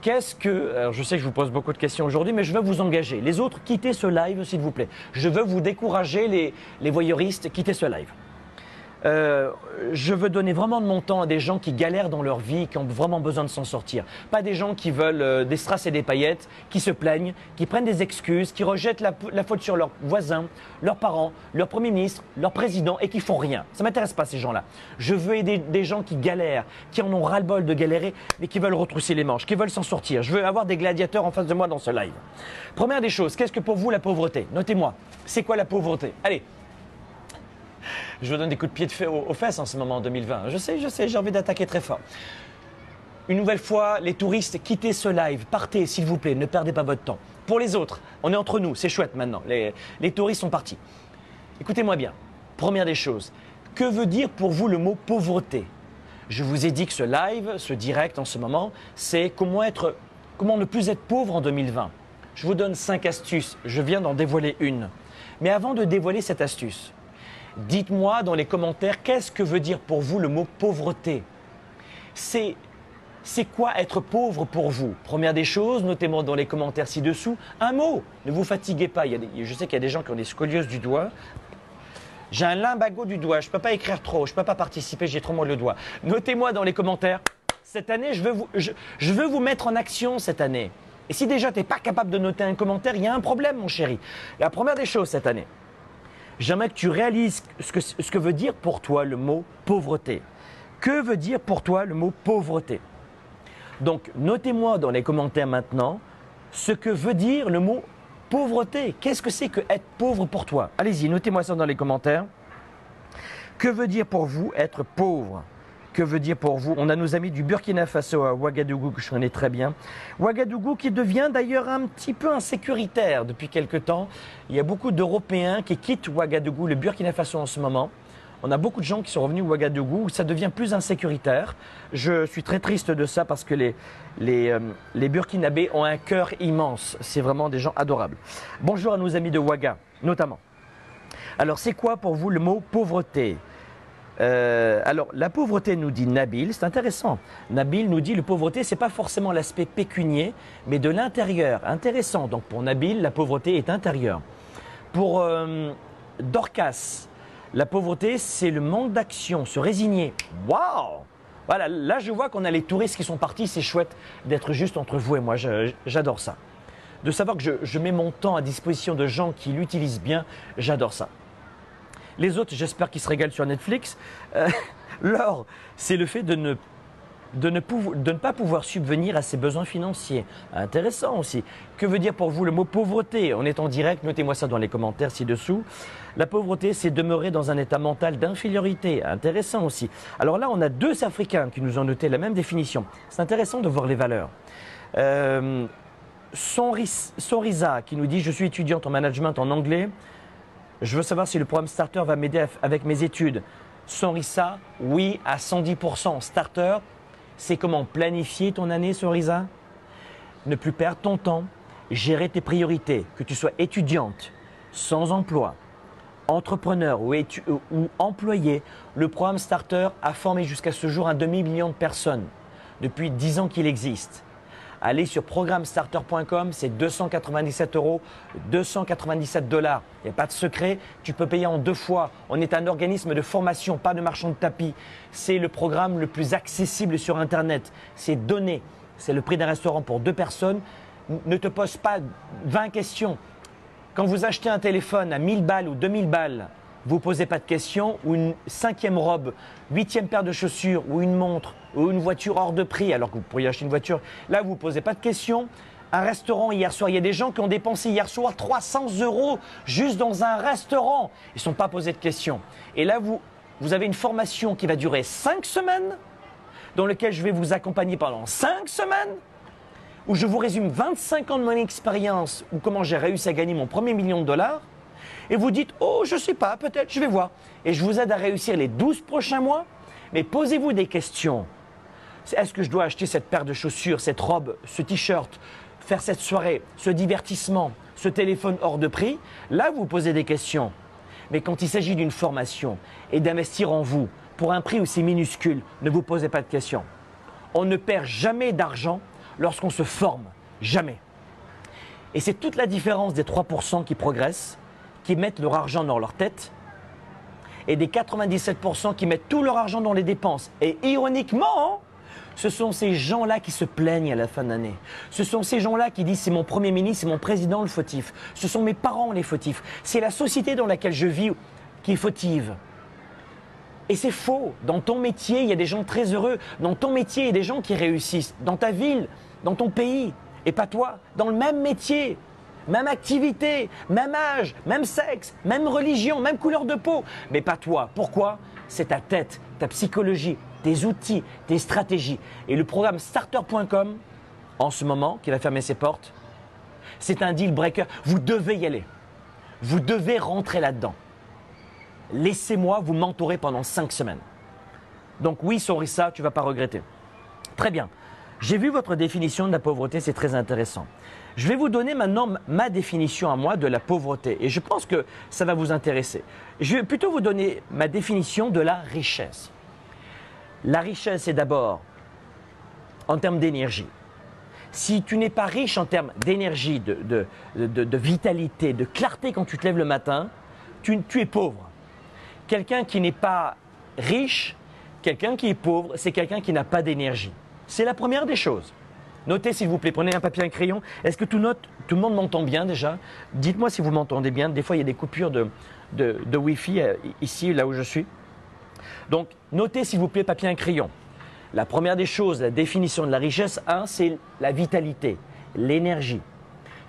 Qu'est-ce que… Alors, je sais que je vous pose beaucoup de questions aujourd'hui, mais je veux vous engager. Les autres, quittez ce live, s'il vous plaît. Je veux vous décourager, les, les voyeuristes, quittez ce live. Euh, je veux donner vraiment de mon temps à des gens qui galèrent dans leur vie, qui ont vraiment besoin de s'en sortir. Pas des gens qui veulent euh, des strass et des paillettes, qui se plaignent, qui prennent des excuses, qui rejettent la, la faute sur leurs voisins, leurs parents, leur premier ministre, leur président et qui font rien. Ça ne m'intéresse pas ces gens-là. Je veux aider des gens qui galèrent, qui en ont ras-le-bol de galérer, mais qui veulent retrousser les manches, qui veulent s'en sortir. Je veux avoir des gladiateurs en face de moi dans ce live. Première des choses, qu'est-ce que pour vous la pauvreté? Notez-moi, c'est quoi la pauvreté? Allez. Je vous donne des coups de pied de feu aux fesses en ce moment en deux mille vingt. Je sais, je sais, j'ai envie d'attaquer très fort. Une nouvelle fois, les touristes, quittez ce live. Partez, s'il vous plaît, ne perdez pas votre temps. Pour les autres, on est entre nous, c'est chouette maintenant. Les, les touristes sont partis. Écoutez-moi bien. Première des choses, que veut dire pour vous le mot pauvreté? Je vous ai dit que ce live, ce direct en ce moment, c'est comment, être, comment ne plus être pauvre en deux mille vingt. Je vous donne cinq astuces, je viens d'en dévoiler une. Mais avant de dévoiler cette astuce, dites-moi dans les commentaires, qu'est-ce que veut dire pour vous le mot pauvreté? C'est quoi être pauvre pour vous? Première des choses, notez-moi dans les commentaires ci-dessous, un mot, ne vous fatiguez pas. Il y a des, je sais qu'il y a des gens qui ont des scolioses du doigt. J'ai un lumbago du doigt, je ne peux pas écrire trop, je ne peux pas participer, j'ai trop mal le doigt. Notez-moi dans les commentaires, cette année, je veux vous, je, je veux vous mettre en action cette année. Et si déjà tu n'es pas capable de noter un commentaire, il y a un problème mon chéri. La première des choses cette année, j'aimerais que tu réalises ce que, ce que veut dire pour toi le mot pauvreté. Que veut dire pour toi le mot pauvreté? Donc, notez-moi dans les commentaires maintenant ce que veut dire le mot pauvreté. Qu'est-ce que c'est que être pauvre pour toi? Allez-y, notez-moi ça dans les commentaires. Que veut dire pour vous être pauvre? Que veut dire pour vous? On a nos amis du Burkina Faso à Ouagadougou que je connais très bien. Ouagadougou qui devient d'ailleurs un petit peu insécuritaire depuis quelques temps. Il y a beaucoup d'Européens qui quittent Ouagadougou, le Burkina Faso en ce moment. On a beaucoup de gens qui sont revenus à Ouagadougou. Ça devient plus insécuritaire. Je suis très triste de ça parce que les, les, euh, les Burkinabés ont un cœur immense. C'est vraiment des gens adorables. Bonjour à nos amis de Ouaga notamment. Alors c'est quoi pour vous le mot pauvreté? Euh, alors, la pauvreté nous dit Nabil, c'est intéressant. Nabil nous dit la pauvreté, ce n'est pas forcément l'aspect pécunier, mais de l'intérieur. Intéressant, donc pour Nabil, la pauvreté est intérieure. Pour euh, Dorcas, la pauvreté, c'est le manque d'action, se résigner. Waouh! Voilà, là je vois qu'on a les touristes qui sont partis, c'est chouette d'être juste entre vous et moi, j'adore ça. De savoir que je, je mets mon temps à disposition de gens qui l'utilisent bien, j'adore ça. Les autres, j'espère qu'ils se régalent sur Netflix. Euh, L'or, c'est le fait de ne de ne, de ne pas pouvoir subvenir à ses besoins financiers. Intéressant aussi. Que veut dire pour vous le mot pauvreté? On est en direct, notez-moi ça dans les commentaires ci-dessous. La pauvreté, c'est demeurer dans un état mental d'infériorité. Intéressant aussi. Alors là, on a deux Africains qui nous ont noté la même définition. C'est intéressant de voir les valeurs. Euh, Sonrisa qui nous dit « Je suis étudiante en management en anglais. Je veux savoir si le programme Starter va m'aider avec mes études. » Sonrisa, oui, à cent dix pour cent. Starter, c'est comment planifier ton année, Sonrisa. Ne plus perdre ton temps, gérer tes priorités, que tu sois étudiante, sans emploi, entrepreneur ou, ou employé. Le programme Starter a formé jusqu'à ce jour un demi-million de personnes, depuis dix ans qu'il existe. Allez sur programme starter point com, c'est deux cent quatre-vingt-dix-sept euros, deux cent quatre-vingt-dix-sept dollars. Il n'y a pas de secret, tu peux payer en deux fois. On est un organisme de formation, pas de marchand de tapis. C'est le programme le plus accessible sur Internet. C'est donné, c'est le prix d'un restaurant pour deux personnes. Ne te pose pas vingt questions. Quand vous achetez un téléphone à mille balles ou deux mille balles, vous ne posez pas de questions, ou une cinquième robe, huitième paire de chaussures, ou une montre, ou une voiture hors de prix, alors que vous pourriez acheter une voiture. Là, vous ne posez pas de questions. Un restaurant hier soir, il y a des gens qui ont dépensé hier soir trois cents euros juste dans un restaurant. Ils ne sont pas posés de questions. Et là, vous, vous avez une formation qui va durer cinq semaines, dans laquelle je vais vous accompagner pendant cinq semaines, où je vous résume vingt-cinq ans de mon expérience, ou comment j'ai réussi à gagner mon premier million de dollars. Et vous dites « Oh, je ne sais pas, peut-être, je vais voir ». Et je vous aide à réussir les douze prochains mois. Mais posez-vous des questions. Est-ce que je dois acheter cette paire de chaussures, cette robe, ce t-shirt, faire cette soirée, ce divertissement, ce téléphone hors de prix? Là, vous posez des questions. Mais quand il s'agit d'une formation et d'investir en vous pour un prix aussi minuscule, ne vous posez pas de questions. On ne perd jamais d'argent lorsqu'on se forme. Jamais. Et c'est toute la différence des trois pour cent qui progressent, qui mettent leur argent dans leur tête, et des quatre-vingt-dix-sept pour cent qui mettent tout leur argent dans les dépenses. Et ironiquement, ce sont ces gens-là qui se plaignent à la fin d'année. Ce sont ces gens-là qui disent c'est mon premier ministre, c'est mon président le fautif. Ce sont mes parents les fautifs. C'est la société dans laquelle je vis qui est fautive. Et c'est faux. Dans ton métier, il y a des gens très heureux. Dans ton métier, il y a des gens qui réussissent. Dans ta ville, dans ton pays, et pas toi. Dans le même métier. Même activité, même âge, même sexe, même religion, même couleur de peau. Mais pas toi. Pourquoi? C'est ta tête, ta psychologie, tes outils, tes stratégies. Et le programme starter point com, en ce moment, qui va fermer ses portes, c'est un deal breaker. Vous devez y aller. Vous devez rentrer là-dedans. Laissez-moi vous mentorer pendant cinq semaines. Donc oui, Sonrisa, tu ne vas pas regretter. Très bien. J'ai vu votre définition de la pauvreté, c'est très intéressant. Je vais vous donner maintenant ma définition à moi de la pauvreté et je pense que ça va vous intéresser. Je vais plutôt vous donner ma définition de la richesse. La richesse est d'abord en termes d'énergie. Si tu n'es pas riche en termes d'énergie, de, de, de, de vitalité, de clarté quand tu te lèves le matin, tu, tu es pauvre. Quelqu'un qui n'est pas riche, quelqu'un qui est pauvre, c'est quelqu'un qui n'a pas d'énergie. C'est la première des choses. Notez s'il vous plaît, prenez un papier et un crayon. Est-ce que tout, note, tout le monde m'entend bien déjà? Dites-moi si vous m'entendez bien. Des fois, il y a des coupures de, de, de Wi-Fi ici, là où je suis. Donc, notez s'il vous plaît, papier et un crayon. La première des choses, la définition de la richesse, un, c'est la vitalité, l'énergie.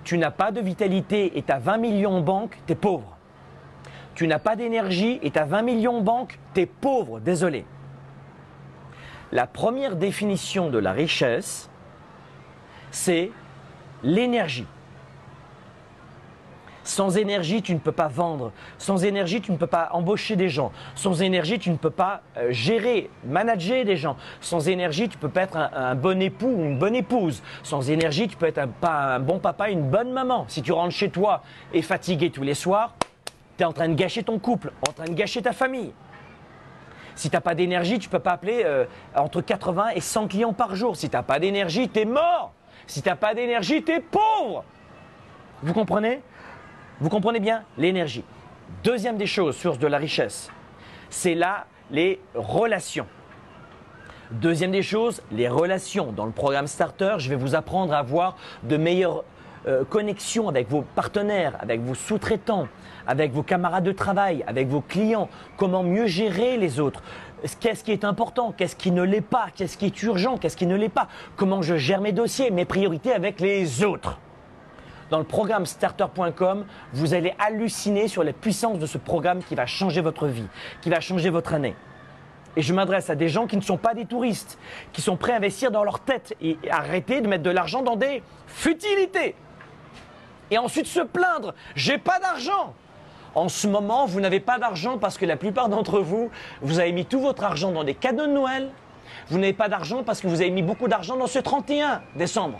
Tu n'as pas de vitalité et tu as vingt millions en banque, tu es pauvre. Tu n'as pas d'énergie et tu as vingt millions en banque, tu es pauvre, désolé. La première définition de la richesse, c'est l'énergie. Sans énergie, tu ne peux pas vendre. Sans énergie, tu ne peux pas embaucher des gens. Sans énergie, tu ne peux pas gérer, manager des gens. Sans énergie, tu ne peux pas être un, un bon époux ou une bonne épouse. Sans énergie, tu peux être un, pas un bon papa, une bonne maman. Si tu rentres chez toi et fatigué tous les soirs, tu es en train de gâcher ton couple, en train de gâcher ta famille. Si tu n'as pas d'énergie, tu ne peux pas appeler euh, entre quatre-vingts et cent clients par jour. Si tu n'as pas d'énergie, tu es mort. Si tu n'as pas d'énergie, tu es pauvre. Vous comprenez? Vous comprenez bien l'énergie. Deuxième des choses, source de la richesse, c'est là les relations. Deuxième des choses, les relations. Dans le programme Starter, je vais vous apprendre à avoir de meilleures euh, connexions avec vos partenaires, avec vos sous-traitants, avec vos camarades de travail, avec vos clients, comment mieux gérer les autres, qu'est-ce qui est important, qu'est-ce qui ne l'est pas, qu'est-ce qui est urgent, qu'est-ce qui ne l'est pas, comment je gère mes dossiers, mes priorités avec les autres. Dans le programme starter point com, vous allez halluciner sur la puissance de ce programme qui va changer votre vie, qui va changer votre année. Et je m'adresse à des gens qui ne sont pas des touristes, qui sont prêts à investir dans leur tête et arrêter de mettre de l'argent dans des futilités. Et ensuite se plaindre, j'ai pas d'argent. En ce moment, vous n'avez pas d'argent parce que la plupart d'entre vous, vous avez mis tout votre argent dans des cadeaux de Noël. Vous n'avez pas d'argent parce que vous avez mis beaucoup d'argent dans ce trente et un décembre.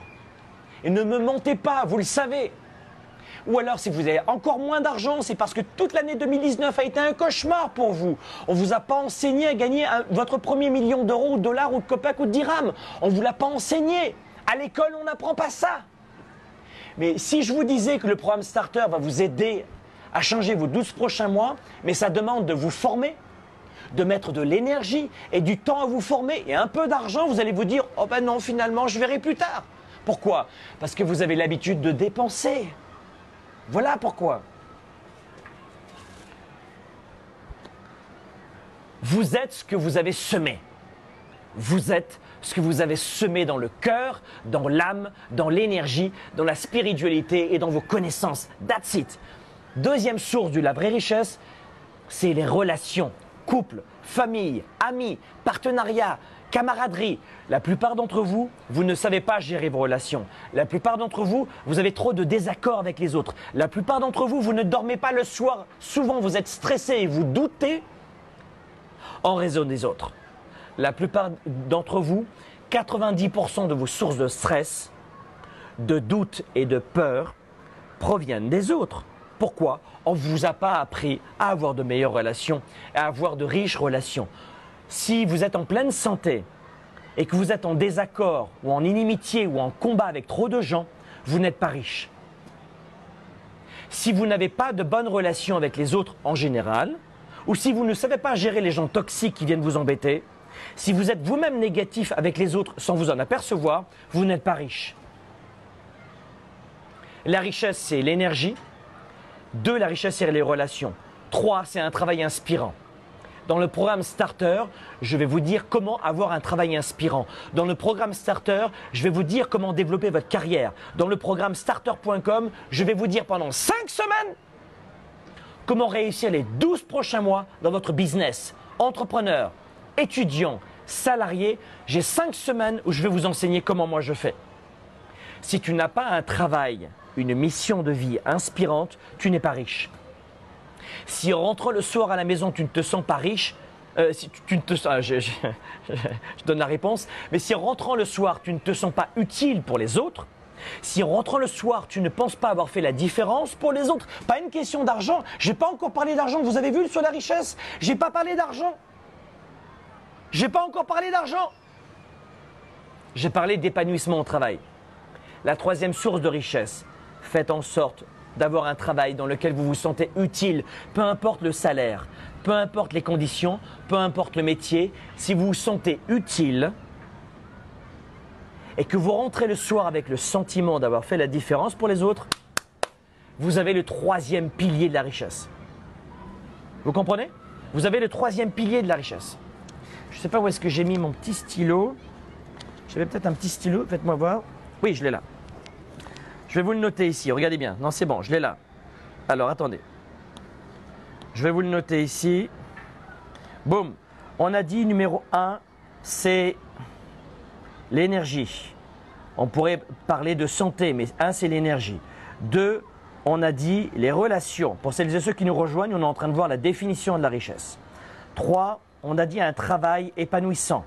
Et ne me mentez pas, vous le savez. Ou alors, si vous avez encore moins d'argent, c'est parce que toute l'année deux mille dix-neuf a été un cauchemar pour vous. On ne vous a pas enseigné à gagner un, votre premier million d'euros, ou de dollars, ou de copecs, ou de dirhams. On ne vous l'a pas enseigné. À l'école, on n'apprend pas ça. Mais si je vous disais que le programme Starter va vous aider à changer vos douze prochains mois, mais ça demande de vous former, de mettre de l'énergie et du temps à vous former et un peu d'argent, vous allez vous dire « Oh ben non, finalement, je verrai plus tard ». Pourquoi? Parce que vous avez l'habitude de dépenser. Voilà pourquoi. Vous êtes ce que vous avez semé. Vous êtes ce que vous avez semé dans le cœur, dans l'âme, dans l'énergie, dans la spiritualité et dans vos connaissances. That's it. Deuxième source de la vraie richesse, c'est les relations, couple, famille, amis, partenariat, camaraderie. La plupart d'entre vous, vous ne savez pas gérer vos relations. La plupart d'entre vous, vous avez trop de désaccords avec les autres. La plupart d'entre vous, vous ne dormez pas le soir. Souvent, vous êtes stressé et vous doutez en raison des autres. La plupart d'entre vous, quatre-vingt-dix pour cent de vos sources de stress, de doute et de peur proviennent des autres. Pourquoi? On ne vous a pas appris à avoir de meilleures relations, à avoir de riches relations. Si vous êtes en pleine santé et que vous êtes en désaccord ou en inimitié ou en combat avec trop de gens, vous n'êtes pas riche. Si vous n'avez pas de bonnes relations avec les autres en général, ou si vous ne savez pas gérer les gens toxiques qui viennent vous embêter, si vous êtes vous-même négatif avec les autres sans vous en apercevoir, vous n'êtes pas riche. La richesse, c'est l'énergie. Deux, la richesse, c'est les relations. Trois, c'est un travail inspirant. Dans le programme Starter, je vais vous dire comment avoir un travail inspirant. Dans le programme Starter, je vais vous dire comment développer votre carrière. Dans le programme starter point com, je vais vous dire pendant cinq semaines comment réussir les douze prochains mois dans votre business. Entrepreneur, étudiant, salarié, j'ai cinq semaines où je vais vous enseigner comment moi je fais. Si tu n'as pas un travail, une mission de vie inspirante, tu n'es pas riche. Si en rentrant le soir à la maison, tu ne te sens pas riche, euh, si tu, tu ne te, ah, je, je, je, je donne la réponse, mais si en rentrant le soir, tu ne te sens pas utile pour les autres, si en rentrant le soir, tu ne penses pas avoir fait la différence pour les autres, pas une question d'argent, j'ai pas encore parlé d'argent, vous avez vu sur la richesse, j'ai pas parlé d'argent, j'ai pas encore parlé d'argent, j'ai parlé d'épanouissement au travail. La troisième source de richesse, faites en sorte d'avoir un travail dans lequel vous vous sentez utile, peu importe le salaire, peu importe les conditions, peu importe le métier. Si vous vous sentez utile et que vous rentrez le soir avec le sentiment d'avoir fait la différence pour les autres, vous avez le troisième pilier de la richesse. Vous comprenez? Vous avez le troisième pilier de la richesse. Je ne sais pas où est-ce que j'ai mis mon petit stylo. J'avais peut-être un petit stylo, faites-moi voir. Oui, je l'ai là. Je vais vous le noter ici, regardez bien. Non, c'est bon, je l'ai là. Alors, attendez. Je vais vous le noter ici. Boum. On a dit numéro un, c'est l'énergie. On pourrait parler de santé, mais un, c'est l'énergie. Deux, on a dit les relations. Pour celles et ceux qui nous rejoignent, on est en train de voir la définition de la richesse. Trois, on a dit un travail épanouissant.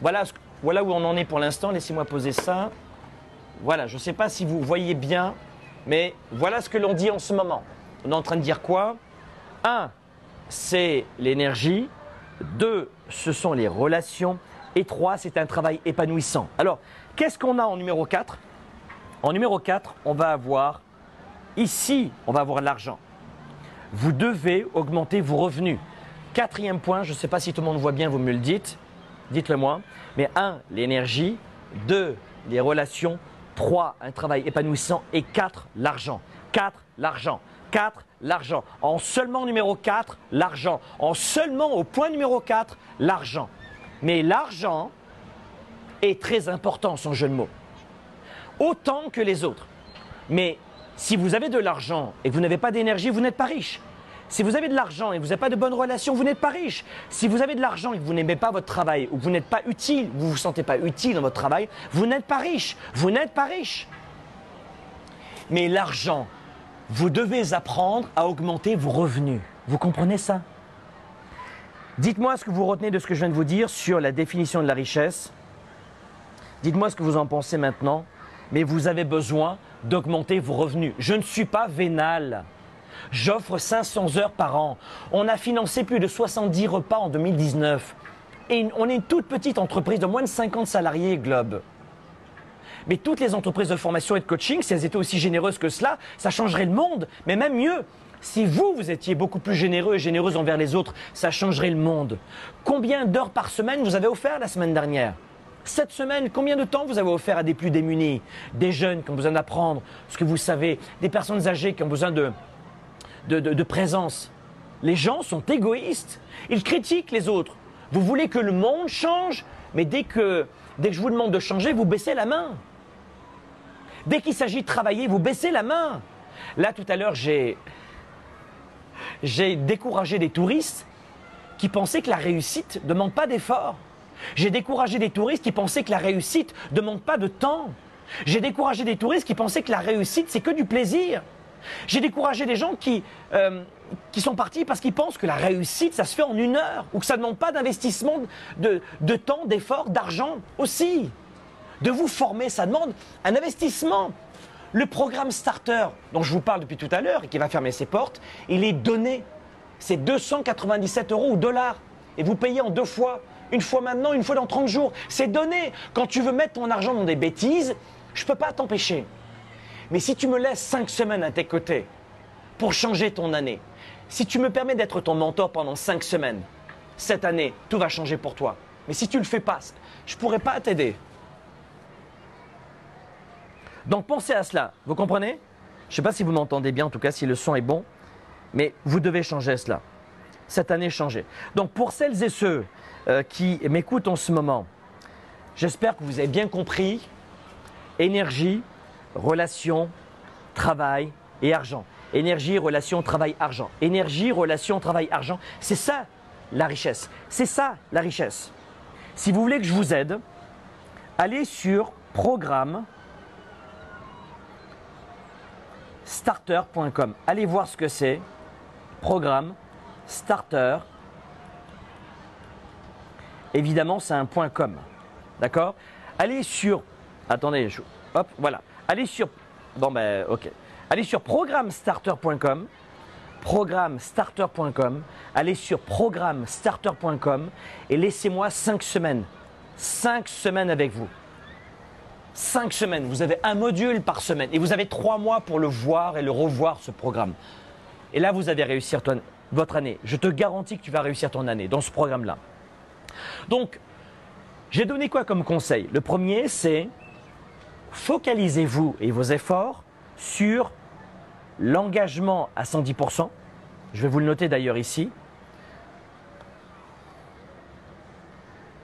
Voilà, voilà où on en est pour l'instant. Laissez-moi poser ça. Voilà, je ne sais pas si vous voyez bien, mais voilà ce que l'on dit en ce moment. On est en train de dire quoi? Un, c'est l'énergie. Deux, ce sont les relations. Et trois, c'est un travail épanouissant. Alors, qu'est-ce qu'on a en numéro quatre? En numéro quatre, on va avoir, ici, on va avoir l'argent. Vous devez augmenter vos revenus. Quatrième point, je ne sais pas si tout le monde voit bien, vous me le dites. Dites-le moi. Mais un, l'énergie. Deux, les relations. trois, un travail épanouissant et quatre, l'argent. quatre, l'argent. quatre, l'argent. En seulement numéro quatre, l'argent. En seulement au point numéro quatre, l'argent. Mais l'argent est très important, son jeu de mots. Autant que les autres. Mais si vous avez de l'argent et que vous n'avez pas d'énergie, vous n'êtes pas riche. Si vous avez de l'argent et que vous n'avez pas de bonnes relations, vous n'êtes pas riche. Si vous avez de l'argent et que vous n'aimez pas votre travail, ou que vous n'êtes pas utile, vous ne vous sentez pas utile dans votre travail, vous n'êtes pas riche. Vous n'êtes pas riche. Mais l'argent, vous devez apprendre à augmenter vos revenus. Vous comprenez ça? Dites-moi ce que vous retenez de ce que je viens de vous dire sur la définition de la richesse. Dites-moi ce que vous en pensez maintenant. Mais vous avez besoin d'augmenter vos revenus. Je ne suis pas vénal. J'offre cinq cents heures par an. On a financé plus de soixante-dix repas en deux mille dix-neuf. Et on est une toute petite entreprise de moins de cinquante salariés, GLOBE. Mais toutes les entreprises de formation et de coaching, si elles étaient aussi généreuses que cela, ça changerait le monde. Mais même mieux, si vous, vous étiez beaucoup plus généreux et généreuse envers les autres, ça changerait le monde. Combien d'heures par semaine vous avez offert la semaine dernière? Cette semaine, combien de temps vous avez offert à des plus démunis? Des jeunes qui ont besoin d'apprendre ce que vous savez, des personnes âgées qui ont besoin de, de, de, de présence. Les gens sont égoïstes, ils critiquent les autres. Vous voulez que le monde change, mais dès que, dès que je vous demande de changer, vous baissez la main. Dès qu'il s'agit de travailler, vous baissez la main. Là, tout à l'heure, j'ai j'ai découragé des touristes qui pensaient que la réussite ne demande pas d'effort. J'ai découragé des touristes qui pensaient que la réussite ne demande pas de temps. J'ai découragé des touristes qui pensaient que la réussite, c'est que du plaisir. J'ai découragé des gens qui, euh, qui sont partis parce qu'ils pensent que la réussite, ça se fait en une heure ou que ça ne demande pas d'investissement de, de temps, d'effort, d'argent aussi. De vous former, ça demande un investissement. Le programme Starter, dont je vous parle depuis tout à l'heure et qui va fermer ses portes, il est donné. C'est deux cent quatre-vingt-dix-sept euros ou dollars et vous payez en deux fois. Une fois maintenant, une fois dans trente jours. C'est donné. Quand tu veux mettre ton argent dans des bêtises, je ne peux pas t'empêcher. Mais si tu me laisses cinq semaines à tes côtés pour changer ton année, si tu me permets d'être ton mentor pendant cinq semaines, cette année, tout va changer pour toi. Mais si tu ne le fais pas, je ne pourrai pas t'aider. Donc pensez à cela. Vous comprenez? Je ne sais pas si vous m'entendez bien, en tout cas si le son est bon. Mais vous devez changer cela. Cette année changée. Donc pour celles et ceux euh, qui m'écoutent en ce moment, j'espère que vous avez bien compris énergie, relation, travail et argent. Énergie, relation, travail, argent. Énergie, relation, travail, argent. C'est ça la richesse. C'est ça la richesse. Si vous voulez que je vous aide, allez sur programme starter point com. Allez voir ce que c'est. Programme Starter, évidemment c'est un point com, d'accord? Allez sur, attendez, je, hop, voilà, allez sur, bon ben ok, allez sur programme starter point com, programme starter point com, allez sur programme starter point com et laissez-moi cinq semaines, cinq semaines avec vous. cinq semaines, vous avez un module par semaine et vous avez trois mois pour le voir et le revoir ce programme. Et là vous allez réussir toi. Votre année. Je te garantis que tu vas réussir ton année dans ce programme-là. Donc, j'ai donné quoi comme conseil? Le premier, c'est focalisez-vous et vos efforts sur l'engagement à cent dix pour cent. Je vais vous le noter d'ailleurs ici.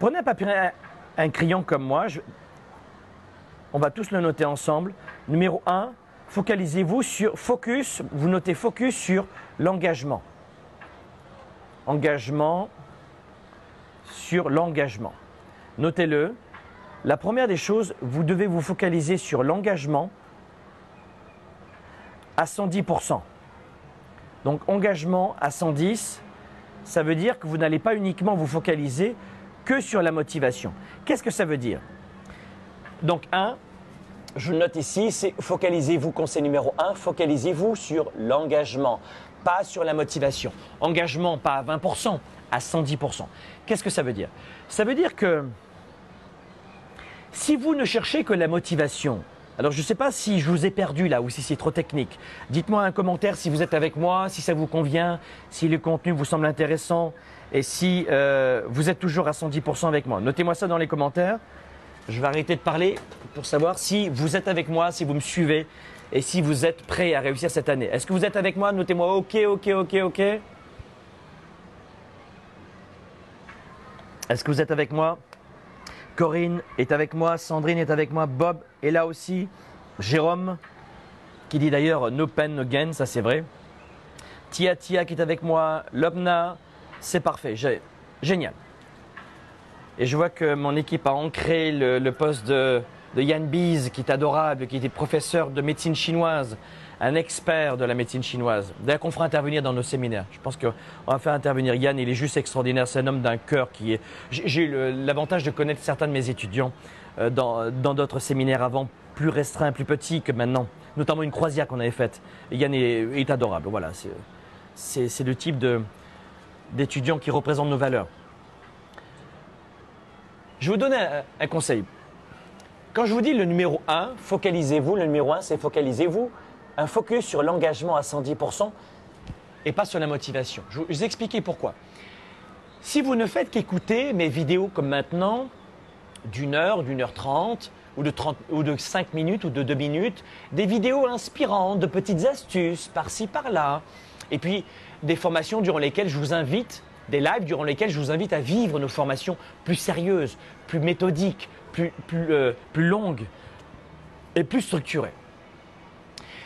Prenez un papier, un, un crayon comme moi. Je... On va tous le noter ensemble. Numéro un, focalisez-vous sur focus. Vous notez focus sur l'engagement. Engagement sur l'engagement. Notez-le. La première des choses, vous devez vous focaliser sur l'engagement à cent dix pour cent. Donc engagement à cent dix, ça veut dire que vous n'allez pas uniquement vous focaliser que sur la motivation. Qu'est-ce que ça veut dire? Donc un, je le note ici, c'est focalisez-vous, conseil numéro un, focalisez-vous sur l'engagement. Pas sur la motivation. Engagement, pas à vingt pour cent, à cent dix pour cent. Qu'est-ce que ça veut dire? Ça veut dire que si vous ne cherchez que la motivation, alors je ne sais pas si je vous ai perdu là ou si c'est trop technique. Dites-moi un commentaire si vous êtes avec moi, si ça vous convient, si le contenu vous semble intéressant et si euh, vous êtes toujours à cent dix pour cent avec moi. Notez-moi ça dans les commentaires. Je vais arrêter de parler pour savoir si vous êtes avec moi, si vous me suivez et si vous êtes prêt à réussir cette année. Est-ce que vous êtes avec moi? Notez-moi OK, OK, OK, OK. Est-ce que vous êtes avec moi? Corinne est avec moi, Sandrine est avec moi, Bob est là aussi, Jérôme qui dit d'ailleurs no pain, no gain, ça c'est vrai. Tia Tia qui est avec moi, Lobna, c'est parfait, génial. Et je vois que mon équipe a ancré le, le poste de, de Yann Bees, qui est adorable, qui était professeur de médecine chinoise, un expert de la médecine chinoise. D'ailleurs, qu'on fera intervenir dans nos séminaires. Je pense qu'on va faire intervenir Yann, il est juste extraordinaire. C'est un homme d'un cœur qui est... J'ai eu l'avantage de connaître certains de mes étudiants euh, dans d'autres séminaires avant, plus restreints, plus petits que maintenant. Notamment une croisière qu'on avait faite. Et Yann est, est adorable, voilà. C'est le type d'étudiant qui représente nos valeurs. Je vais vous donner un, un conseil. Quand je vous dis le numéro un, focalisez-vous. Le numéro un, c'est focalisez-vous. Un focus sur l'engagement à cent dix pour cent et pas sur la motivation. Je vais vous expliquer pourquoi. Si vous ne faites qu'écouter mes vidéos comme maintenant, d'une heure, d'une heure trente, ou de, trente, ou de cinq minutes, ou de deux minutes, des vidéos inspirantes, de petites astuces, par-ci, par-là, et puis des formations durant lesquelles je vous invite, des lives durant lesquels je vous invite à vivre nos formations plus sérieuses, plus méthodiques, plus, plus, euh, plus longues et plus structurées.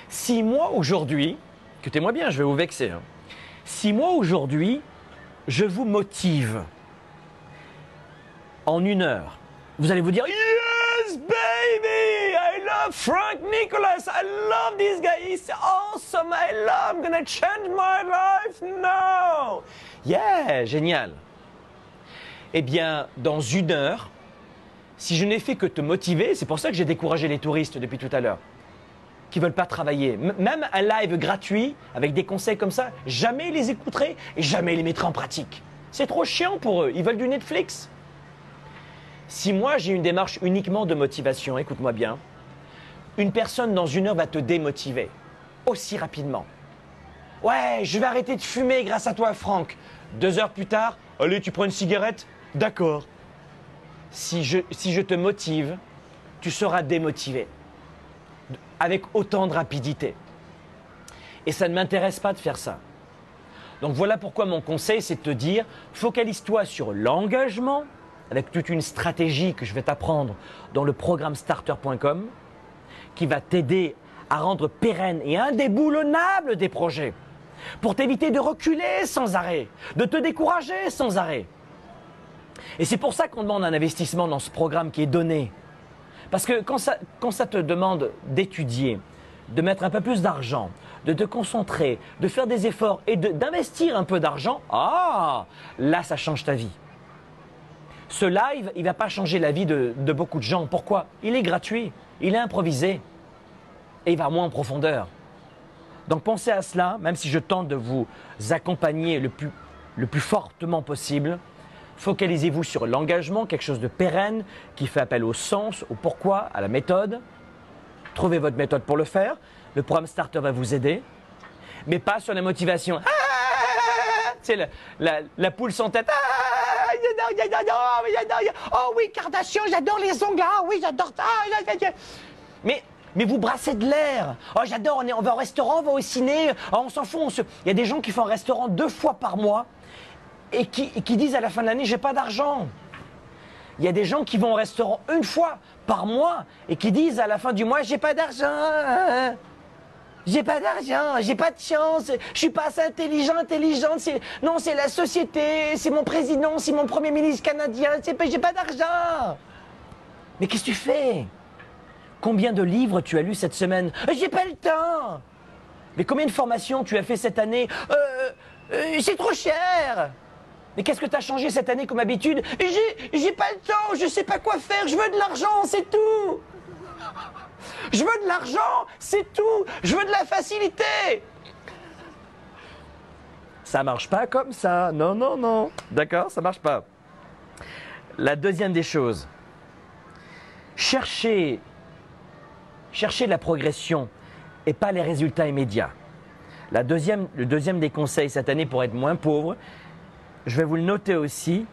Si moi aujourd'hui, écoutez-moi bien, je vais vous vexer, hein, si moi aujourd'hui, je vous motive en une heure, vous allez vous dire « Yes, baby, I love Franck Nicolas, I love this guy, he's awesome, I love, I'm gonna change my life now !» Yeah, génial. Eh bien, dans une heure, si je n'ai fait que te motiver, c'est pour ça que j'ai découragé les touristes depuis tout à l'heure, qui ne veulent pas travailler. Même un live gratuit, avec des conseils comme ça, jamais ils les écouteraient et jamais ils les mettraient en pratique. C'est trop chiant pour eux, ils veulent du Netflix. Si moi j'ai une démarche uniquement de motivation, écoute-moi bien, une personne dans une heure va te démotiver aussi rapidement. « Ouais, je vais arrêter de fumer grâce à toi, Franck. » Deux heures plus tard, « Allez, tu prends une cigarette ?»« D'accord. » Si je, si je te motive, tu seras démotivé avec autant de rapidité. Et ça ne m'intéresse pas de faire ça. Donc voilà pourquoi mon conseil, c'est de te dire, focalise-toi sur l'engagement avec toute une stratégie que je vais t'apprendre dans le programme starter point com qui va t'aider à rendre pérenne et indéboulonnable des projets, pour t'éviter de reculer sans arrêt, de te décourager sans arrêt. Et c'est pour ça qu'on demande un investissement dans ce programme qui est donné. Parce que quand ça, quand ça te demande d'étudier, de mettre un peu plus d'argent, de te concentrer, de faire des efforts et d'investir un peu d'argent, ah, là ça change ta vie. Ce live, il ne va pas changer la vie de, de beaucoup de gens. Pourquoi? Il est gratuit, il est improvisé et il va moins en profondeur. Donc pensez à cela, même si je tente de vous accompagner le plus, le plus fortement possible. Focalisez-vous sur l'engagement, quelque chose de pérenne, qui fait appel au sens, au pourquoi, à la méthode. Trouvez votre méthode pour le faire. Le programme Starter va vous aider, mais pas sur la motivation. Ah, c'est la, la, la poule sans tête. Ah, oh oui, Kardashian, j'adore les ongles. Ah oui, j'adore ça. Mais... Mais vous brassez de l'air. Oh, j'adore, on, on va au restaurant, on va au ciné, oh, on s'en fout. On se... Il y a des gens qui font un restaurant deux fois par mois et qui, et qui disent à la fin de l'année, j'ai pas d'argent. Il y a des gens qui vont au restaurant une fois par mois et qui disent à la fin du mois, j'ai pas d'argent. J'ai pas d'argent, j'ai pas de chance, je suis pas assez intelligent, intelligente. Non, c'est la société, c'est mon président, c'est mon premier ministre canadien, j'ai pas d'argent. Mais qu'est-ce que tu fais? Combien de livres tu as lu cette semaine? J'ai pas le temps. Mais combien de formations tu as fait cette année? euh, euh, C'est trop cher. Mais qu'est-ce que tu as changé cette année comme habitude? J'ai pas le temps, je sais pas quoi faire, je veux de l'argent, c'est tout. Je veux de l'argent, c'est tout. Je veux de la facilité. Ça marche pas comme ça. Non, non, non. D'accord, ça marche pas. La deuxième des choses. Cherchez... Cherchez la progression et pas les résultats immédiats. La deuxième, le deuxième des conseils cette année pour être moins pauvre, je vais vous le noter aussi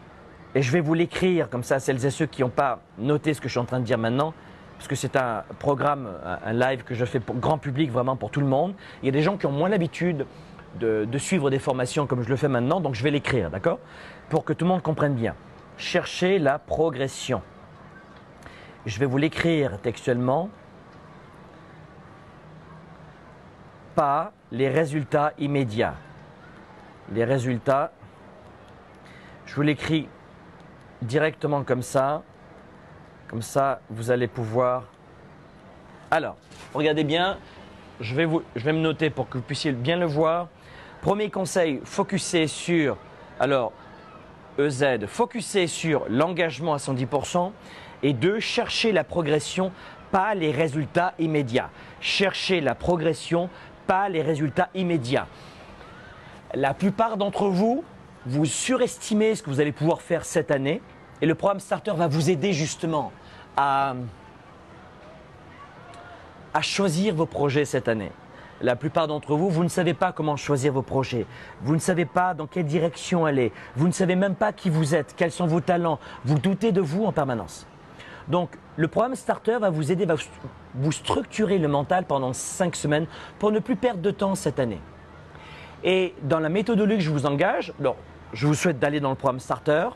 et je vais vous l'écrire comme ça, celles et ceux qui n'ont pas noté ce que je suis en train de dire maintenant, parce que c'est un programme, un live que je fais pour grand public, vraiment pour tout le monde. Il y a des gens qui ont moins l'habitude de, de suivre des formations comme je le fais maintenant, donc je vais l'écrire, d'accord, pour que tout le monde comprenne bien. Cherchez la progression. Je vais vous l'écrire textuellement. Pas les résultats immédiats. Les résultats, je vous l'écris directement comme ça. Comme ça, vous allez pouvoir… Alors, regardez bien, je vais, vous, je vais me noter pour que vous puissiez bien le voir. Premier conseil, focussez sur… Alors, E Z, focussez sur l'engagement à cent dix pour cent. Et deux, cherchez la progression, pas les résultats immédiats. Cherchez la progression, pas les résultats immédiats. La plupart d'entre vous, vous surestimez ce que vous allez pouvoir faire cette année. Et le programme Starter va vous aider justement à, à choisir vos projets cette année. La plupart d'entre vous, vous ne savez pas comment choisir vos projets. Vous ne savez pas dans quelle direction aller. Vous ne savez même pas qui vous êtes, quels sont vos talents. Vous doutez de vous en permanence. Donc, le programme Starter va vous aider, va vous structurer le mental pendant cinq semaines pour ne plus perdre de temps cette année. Et dans la méthodologie que je vous engage, alors, je vous souhaite d'aller dans le programme Starter.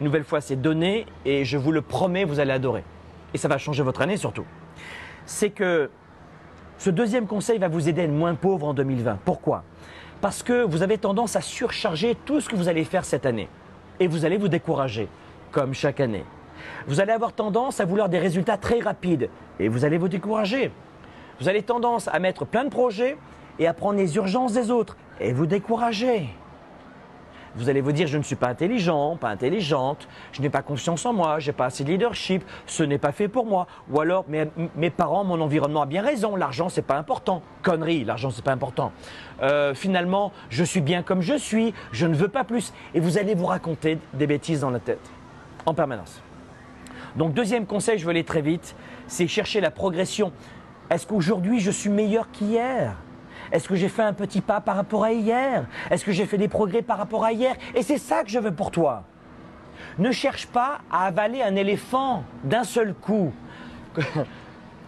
Une nouvelle fois, c'est donné et je vous le promets, vous allez adorer. Et ça va changer votre année surtout. C'est que ce deuxième conseil va vous aider à être moins pauvre en deux mille vingt. Pourquoi? Parce que vous avez tendance à surcharger tout ce que vous allez faire cette année. Et vous allez vous décourager, comme chaque année. Vous allez avoir tendance à vouloir des résultats très rapides et vous allez vous décourager. Vous allez tendance à mettre plein de projets et à prendre les urgences des autres et vous décourager. Vous allez vous dire « je ne suis pas intelligent, pas intelligente, je n'ai pas confiance en moi, je n'ai pas assez de leadership, ce n'est pas fait pour moi » ou alors « mes parents, mon environnement a bien raison, l'argent c'est pas important, connerie, l'argent c'est pas important, euh, finalement je suis bien comme je suis, je ne veux pas plus » et vous allez vous raconter des bêtises dans la tête en permanence. Donc deuxième conseil, je veux aller très vite, c'est chercher la progression. Est-ce qu'aujourd'hui je suis meilleur qu'hier? Est-ce que j'ai fait un petit pas par rapport à hier? Est-ce que j'ai fait des progrès par rapport à hier? Et c'est ça que je veux pour toi. Ne cherche pas à avaler un éléphant d'un seul coup.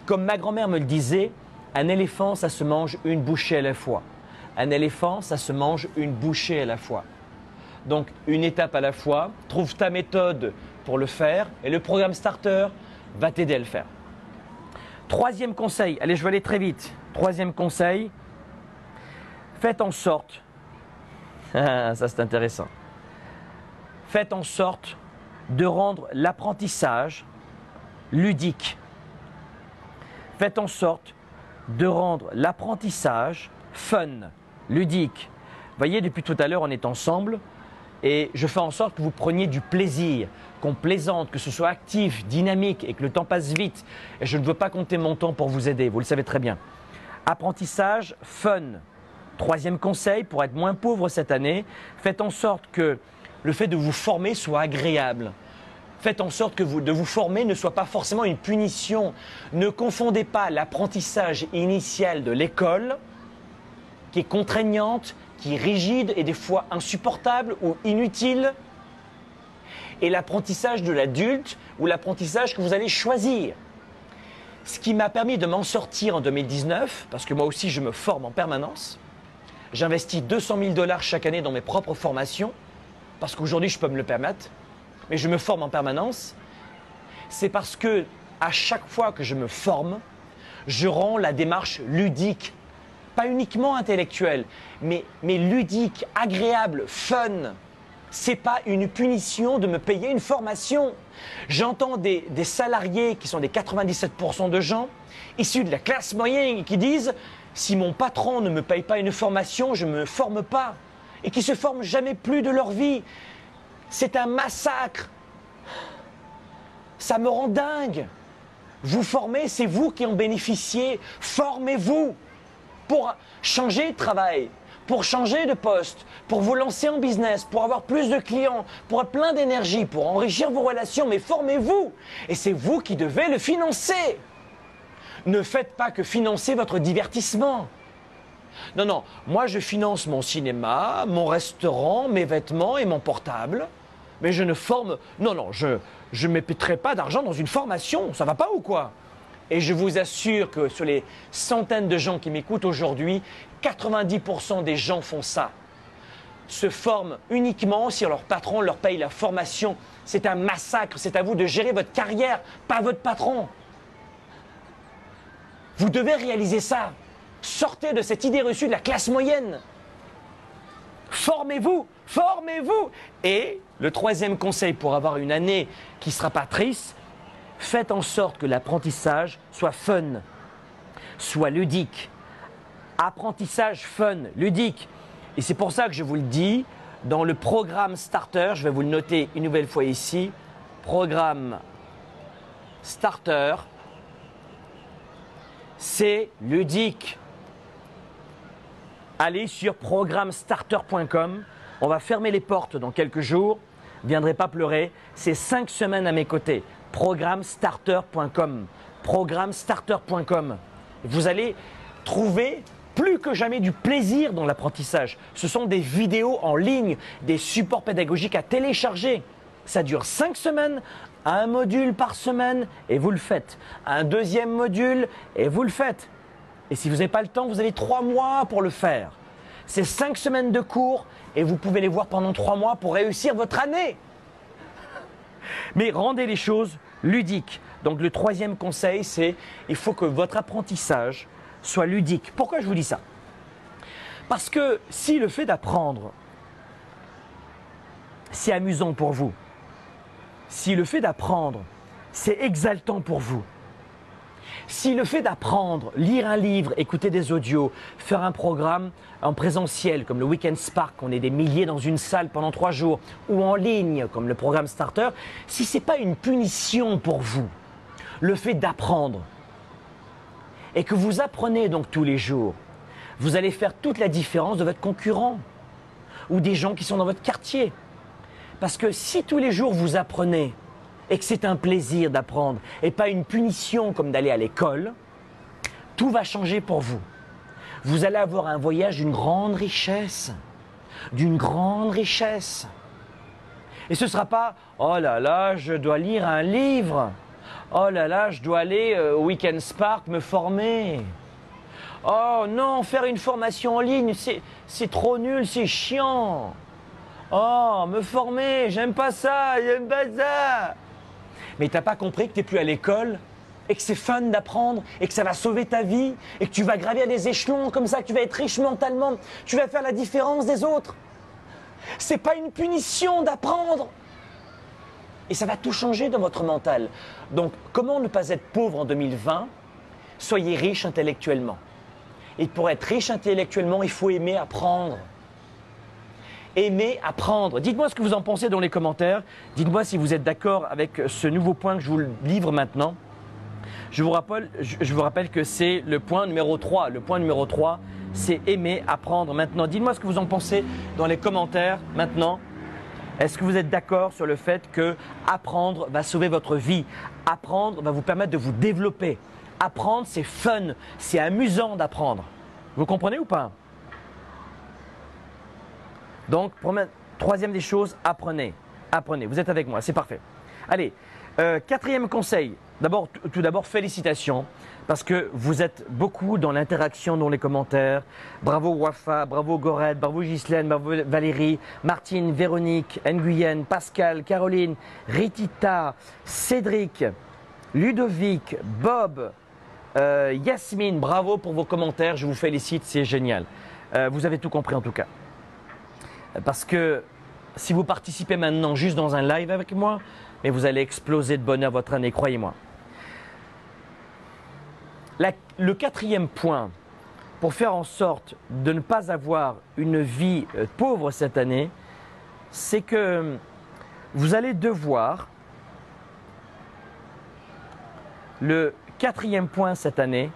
Comme ma grand-mère me le disait, un éléphant, ça se mange une bouchée à la fois. Un éléphant, ça se mange une bouchée à la fois. Donc, une étape à la fois. Trouve ta méthode pour le faire et le programme Starter va t'aider à le faire. Troisième conseil. Allez, je vais aller très vite. Troisième conseil. Faites en sorte, ça c'est intéressant, faites en sorte de rendre l'apprentissage ludique. Faites en sorte de rendre l'apprentissage fun, ludique. Vous voyez, depuis tout à l'heure, on est ensemble et je fais en sorte que vous preniez du plaisir, qu'on plaisante, que ce soit actif, dynamique et que le temps passe vite. Et je ne veux pas compter mon temps pour vous aider, vous le savez très bien. Apprentissage fun. Troisième conseil, pour être moins pauvre cette année, faites en sorte que le fait de vous former soit agréable. Faites en sorte que vous, de vous former ne soit pas forcément une punition. Ne confondez pas l'apprentissage initial de l'école, qui est contraignante, qui est rigide et des fois insupportable ou inutile, et l'apprentissage de l'adulte ou l'apprentissage que vous allez choisir. Ce qui m'a permis de m'en sortir en deux mille dix-neuf, parce que moi aussi je me forme en permanence. J'investis deux cent mille dollars chaque année dans mes propres formations parce qu'aujourd'hui, je peux me le permettre, mais je me forme en permanence. C'est parce que à chaque fois que je me forme, je rends la démarche ludique, pas uniquement intellectuelle, mais, mais ludique, agréable, fun. Ce n'est pas une punition de me payer une formation. J'entends des, des salariés qui sont des quatre-vingt-dix-sept pour cent de gens issus de la classe moyenne qui disent « si mon patron ne me paye pas une formation, je ne me forme pas » et qui se forment jamais plus de leur vie. C'est un massacre. Ça me rend dingue. Vous formez, c'est vous qui en bénéficiez. Formez-vous pour changer de travail, pour changer de poste, pour vous lancer en business, pour avoir plus de clients, pour être plein d'énergie, pour enrichir vos relations, mais formez-vous. Et c'est vous qui devez le financer. Ne faites pas que financer votre divertissement. Non, non, moi je finance mon cinéma, mon restaurant, mes vêtements et mon portable, mais je ne forme… Non, non, je ne mettrai pas d'argent dans une formation, ça va pas ou quoi? Et je vous assure que sur les centaines de gens qui m'écoutent aujourd'hui, quatre-vingt-dix pour cent des gens font ça. Se forment uniquement si leur patron leur paye la formation. C'est un massacre, c'est à vous de gérer votre carrière, pas votre patron. Vous devez réaliser ça. Sortez de cette idée reçue de la classe moyenne. Formez-vous, formez-vous. Et le troisième conseil pour avoir une année qui ne sera pas triste, faites en sorte que l'apprentissage soit fun, soit ludique. Apprentissage fun, ludique. Et c'est pour ça que je vous le dis, dans le programme Starter, je vais vous le noter une nouvelle fois ici, programme Starter, c'est ludique. Allez sur programme starter point com, on va fermer les portes dans quelques jours, ne viendrez pas pleurer, c'est cinq semaines à mes côtés. programme starter point com, programme starter point com. Vous allez trouver plus que jamais du plaisir dans l'apprentissage. Ce sont des vidéos en ligne, des supports pédagogiques à télécharger. Ça dure cinq semaines, un module par semaine et vous le faites. Un deuxième module et vous le faites. Et si vous n'avez pas le temps, vous avez trois mois pour le faire. C'est cinq semaines de cours et vous pouvez les voir pendant trois mois pour réussir votre année. Mais rendez les choses ludiques. Donc le troisième conseil, c'est il faut que votre apprentissage soit ludique. Pourquoi je vous dis ça? Parce que si le fait d'apprendre, c'est amusant pour vous, si le fait d'apprendre, c'est exaltant pour vous, si le fait d'apprendre, lire un livre, écouter des audios, faire un programme en présentiel comme le Weekend Spark, on est des milliers dans une salle pendant trois jours, ou en ligne comme le programme Starter, si ce n'est pas une punition pour vous, le fait d'apprendre, et que vous apprenez donc tous les jours, vous allez faire toute la différence de votre concurrent ou des gens qui sont dans votre quartier. Parce que si tous les jours vous apprenez et que c'est un plaisir d'apprendre et pas une punition comme d'aller à l'école, tout va changer pour vous. Vous allez avoir un voyage d'une grande richesse, d'une grande richesse. Et ce ne sera pas « Oh là là, je dois lire un livre ». Oh là là, je dois aller au Weekend Spark me former. Oh non, faire une formation en ligne, c'est trop nul, c'est chiant. Oh, me former, j'aime pas ça, j'aime pas ça. Mais t'as pas compris que t'es plus à l'école et que c'est fun d'apprendre et que ça va sauver ta vie et que tu vas gravir des échelons comme ça, que tu vas être riche mentalement, tu vas faire la différence des autres. C'est pas une punition d'apprendre. Et ça va tout changer dans votre mental. Donc, comment ne pas être pauvre en deux mille vingt? Soyez riche intellectuellement. Et pour être riche intellectuellement, il faut aimer apprendre. Aimer apprendre. Dites-moi ce que vous en pensez dans les commentaires. Dites-moi si vous êtes d'accord avec ce nouveau point que je vous livre maintenant. Je vous rappelle, je vous rappelle que c'est le point numéro trois. Le point numéro trois, c'est aimer apprendre maintenant. Dites-moi ce que vous en pensez dans les commentaires maintenant. Est-ce que vous êtes d'accord sur le fait que apprendre va sauver votre vie? Apprendre va vous permettre de vous développer. Apprendre, c'est fun, c'est amusant d'apprendre. Vous comprenez ou pas? Donc, troisième des choses, apprenez. Apprenez, vous êtes avec moi, c'est parfait. Allez, euh, quatrième conseil. D'abord, tout d'abord, félicitations parce que vous êtes beaucoup dans l'interaction, dans les commentaires. Bravo Wafa, bravo Gorette, bravo Ghislaine, bravo Valérie, Martine, Véronique, Nguyen, Pascal, Caroline, Ritita, Cédric, Ludovic, Bob, euh, Yasmine. Bravo pour vos commentaires, je vous félicite, c'est génial. Euh, vous avez tout compris en tout cas. Parce que si vous participez maintenant juste dans un live avec moi, mais vous allez exploser de bonheur votre année, croyez-moi. Le quatrième point, pour faire en sorte de ne pas avoir une vie pauvre cette année, c'est que vous allez devoir, le quatrième point cette année,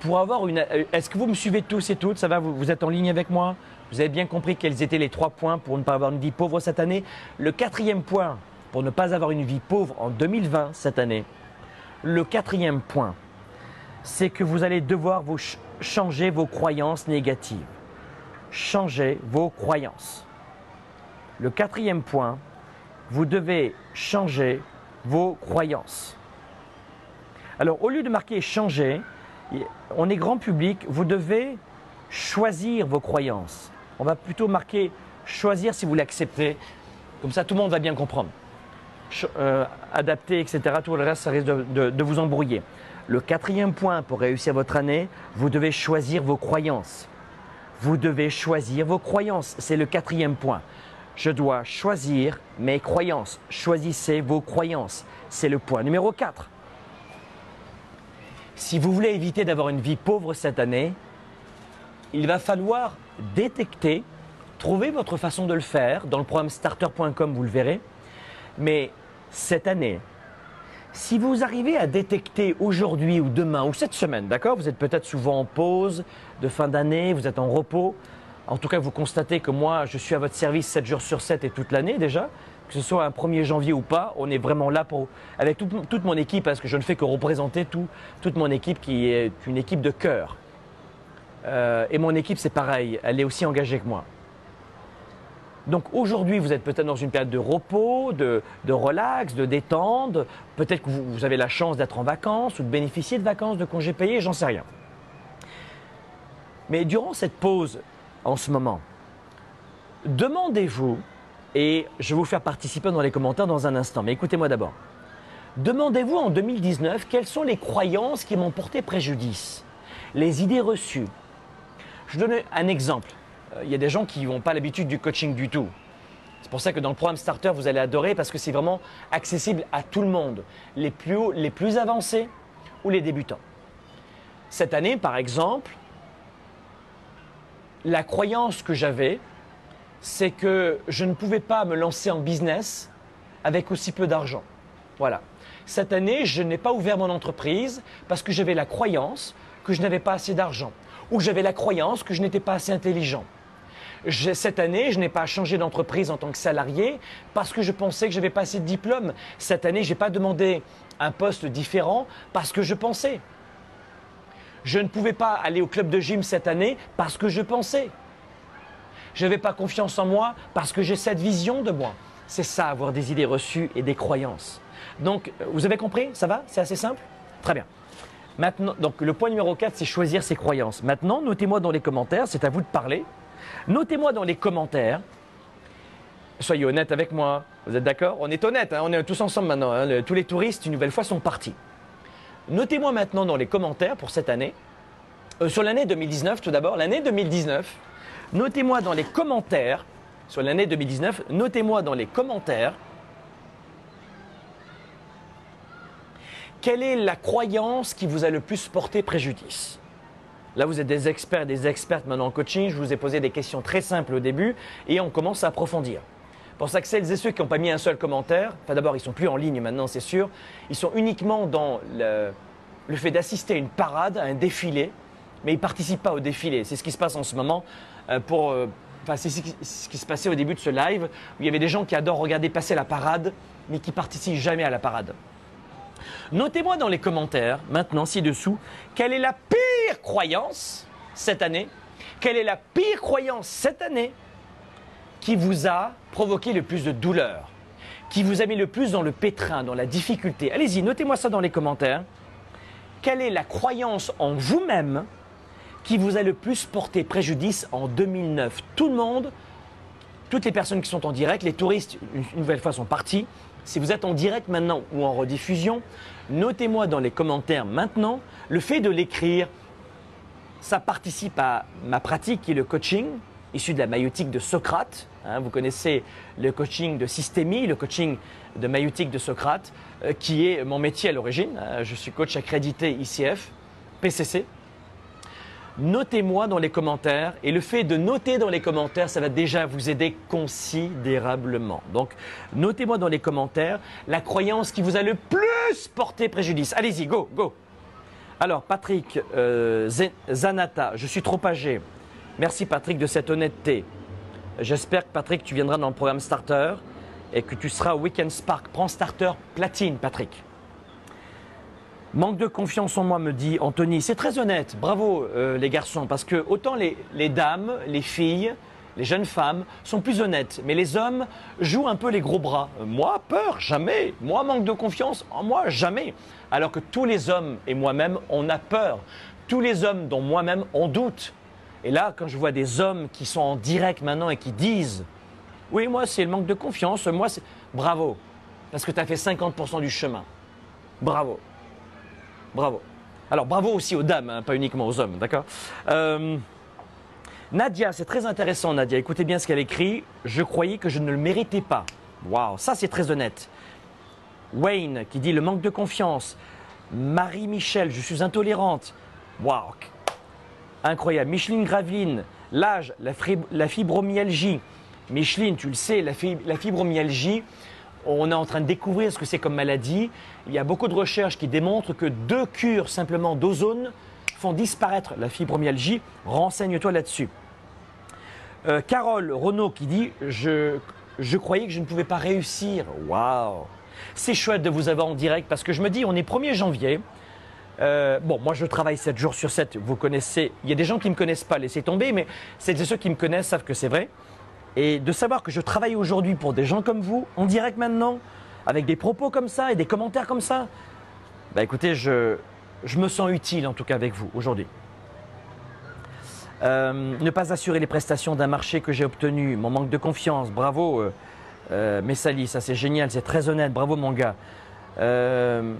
pour avoir une… Est-ce que vous me suivez tous et toutes? Ça va, vous, vous êtes en ligne avec moi? Vous avez bien compris quels étaient les trois points pour ne pas avoir une vie pauvre cette année? Le quatrième point… pour ne pas avoir une vie pauvre en deux mille vingt cette année, le quatrième point, c'est que vous allez devoir vous ch changer vos croyances négatives. Changer vos croyances. Le quatrième point, vous devez changer vos croyances. Alors, au lieu de marquer « changer », on est grand public, vous devez choisir vos croyances. On va plutôt marquer « choisir » si vous l'acceptez, comme ça tout le monde va bien comprendre. Ch euh, adapter, et cetera, tout le reste, ça risque de, de, de vous embrouiller. Le quatrième point pour réussir votre année, vous devez choisir vos croyances. Vous devez choisir vos croyances, c'est le quatrième point. Je dois choisir mes croyances. Choisissez vos croyances, c'est le point numéro quatre. Si vous voulez éviter d'avoir une vie pauvre cette année, il va falloir détecter, trouver votre façon de le faire. Dans le programme starter point com, vous le verrez. Mais cette année, si vous arrivez à détecter aujourd'hui ou demain ou cette semaine, d'accord, vous êtes peut-être souvent en pause de fin d'année, vous êtes en repos. En tout cas, vous constatez que moi, je suis à votre service sept jours sur sept et toute l'année déjà. Que ce soit un premier janvier ou pas, on est vraiment là pour, avec tout, toute mon équipe, parce que je ne fais que représenter tout, toute mon équipe qui est une équipe de cœur. Euh, et mon équipe, c'est pareil, elle est aussi engagée que moi. Donc aujourd'hui, vous êtes peut-être dans une période de repos, de, de relax, de détente. Peut-être que vous, vous avez la chance d'être en vacances ou de bénéficier de vacances, de congés payés, j'en sais rien. Mais durant cette pause en ce moment, demandez-vous, et je vais vous faire participer dans les commentaires dans un instant, mais écoutez-moi d'abord. Demandez-vous en deux mille dix-neuf quelles sont les croyances qui m'ont porté préjudice, les idées reçues. Je donne un exemple. Il y a des gens qui n'ont pas l'habitude du coaching du tout. C'est pour ça que dans le programme Starter, vous allez adorer parce que c'est vraiment accessible à tout le monde, les plus hauts, les plus avancés ou les débutants. Cette année, par exemple, la croyance que j'avais, c'est que je ne pouvais pas me lancer en business avec aussi peu d'argent. Voilà. Cette année, je n'ai pas ouvert mon entreprise parce que j'avais la croyance que je n'avais pas assez d'argent ou j'avais la croyance que je n'étais pas assez intelligent. Cette année, je n'ai pas changé d'entreprise en tant que salarié parce que je pensais que je n'avais pas assez de diplôme. Cette année, je n'ai pas demandé un poste différent parce que je pensais. Je ne pouvais pas aller au club de gym cette année parce que je pensais. Je n'avais pas confiance en moi parce que j'ai cette vision de moi. C'est ça, avoir des idées reçues et des croyances. Donc, vous avez compris? Ça va? C'est assez simple? Très bien. Maintenant, donc le point numéro quatre, c'est choisir ses croyances. Maintenant, notez-moi dans les commentaires, c'est à vous de parler. Notez-moi dans les commentaires. Soyez honnête avec moi. Vous êtes d'accord? On est honnête, hein? On est tous ensemble maintenant. Hein? Le, tous les touristes, une nouvelle fois, sont partis. Notez-moi maintenant dans les commentaires pour cette année. Euh, sur l'année deux mille dix-neuf, tout d'abord, l'année deux mille dix-neuf. Notez-moi dans les commentaires, sur l'année deux mille dix-neuf, notez-moi dans les commentaires quelle est la croyance qui vous a le plus porté préjudice. Là, vous êtes des experts et des expertes maintenant en coaching. Je vous ai posé des questions très simples au début et on commence à approfondir. Pour ça que celles et ceux qui n'ont pas mis un seul commentaire, enfin d'abord, ils ne sont plus en ligne maintenant, c'est sûr. Ils sont uniquement dans le, le fait d'assister à une parade, à un défilé, mais ils ne participent pas au défilé. C'est ce qui se passe en ce moment. Pour, enfin, c'est ce qui se passait au début de ce live où il y avait des gens qui adorent regarder passer la parade mais qui ne participent jamais à la parade. Notez-moi dans les commentaires maintenant ci-dessous quelle est la pire croyance cette année, quelle est la pire croyance cette année qui vous a provoqué le plus de douleur, qui vous a mis le plus dans le pétrin, dans la difficulté. Allez-y, notez-moi ça dans les commentaires. Quelle est la croyance en vous-même qui vous a le plus porté préjudice en deux mille neuf? Tout le monde, toutes les personnes qui sont en direct, les touristes une nouvelle fois sont partis. Si vous êtes en direct maintenant ou en rediffusion, notez-moi dans les commentaires maintenant. Le fait de l'écrire, ça participe à ma pratique qui est le coaching, issu de la maïeutique de Socrate. Hein, vous connaissez le coaching de systémie, le coaching de maïeutique de Socrate, euh, qui est mon métier à l'origine. Hein, je suis coach accrédité I C F, P C C. Notez-moi dans les commentaires et le fait de noter dans les commentaires, ça va déjà vous aider considérablement. Donc, notez-moi dans les commentaires la croyance qui vous a le plus porté préjudice. Allez-y, go, go. Alors, Patrick euh, Zanata, je suis trop âgé. Merci Patrick de cette honnêteté. J'espère que Patrick, tu viendras dans le programme Starter et que tu seras au Weekend Spark. Prends Starter Platine, Patrick. Manque de confiance en moi, me dit Anthony. C'est très honnête. Bravo euh, les garçons, parce que autant les, les dames, les filles, Les jeunes femmes sont plus honnêtes, mais les hommes jouent un peu les gros bras. Moi, peur, jamais. Moi, manque de confiance en moi, jamais. Alors que tous les hommes et moi-même, on a peur. Tous les hommes dont moi-même, on doute. Et là, quand je vois des hommes qui sont en direct maintenant et qui disent « Oui, moi, c'est le manque de confiance, moi, c'est… » Bravo, parce que tu as fait cinquante pour cent du chemin. Bravo. Bravo. Alors, bravo aussi aux dames, hein, pas uniquement aux hommes, d'accord euh... Nadia, c'est très intéressant, Nadia. Écoutez bien ce qu'elle écrit. « Je croyais que je ne le méritais pas. » Waouh, ça c'est très honnête. Wayne qui dit « Le manque de confiance. » Marie-Michel, « Je suis intolérante. » Waouh, incroyable. Micheline Graveline, « L'âge, la, la fibromyalgie. » Micheline, tu le sais, la, fib la fibromyalgie, on est en train de découvrir ce que c'est comme maladie. Il y a beaucoup de recherches qui démontrent que deux cures simplement d'ozone font disparaître la fibromyalgie. Renseigne-toi là-dessus. Euh, Carole Renaud qui dit je, je croyais que je ne pouvais pas réussir. Waouh! C'est chouette de vous avoir en direct parce que je me dis, on est premier janvier. Euh, bon, moi je travaille sept jours sur sept, vous connaissez. Il y a des gens qui ne me connaissent pas, laissez tomber, mais c'est ceux qui me connaissent savent que c'est vrai. Et de savoir que je travaille aujourd'hui pour des gens comme vous, en direct maintenant, avec des propos comme ça et des commentaires comme ça, bah écoutez, je. Je me sens utile en tout cas avec vous aujourd'hui. Euh, ne pas assurer les prestations d'un marché que j'ai obtenu, mon manque de confiance, bravo euh, euh, Messali, ça c'est génial, c'est très honnête, bravo mon gars. Euh,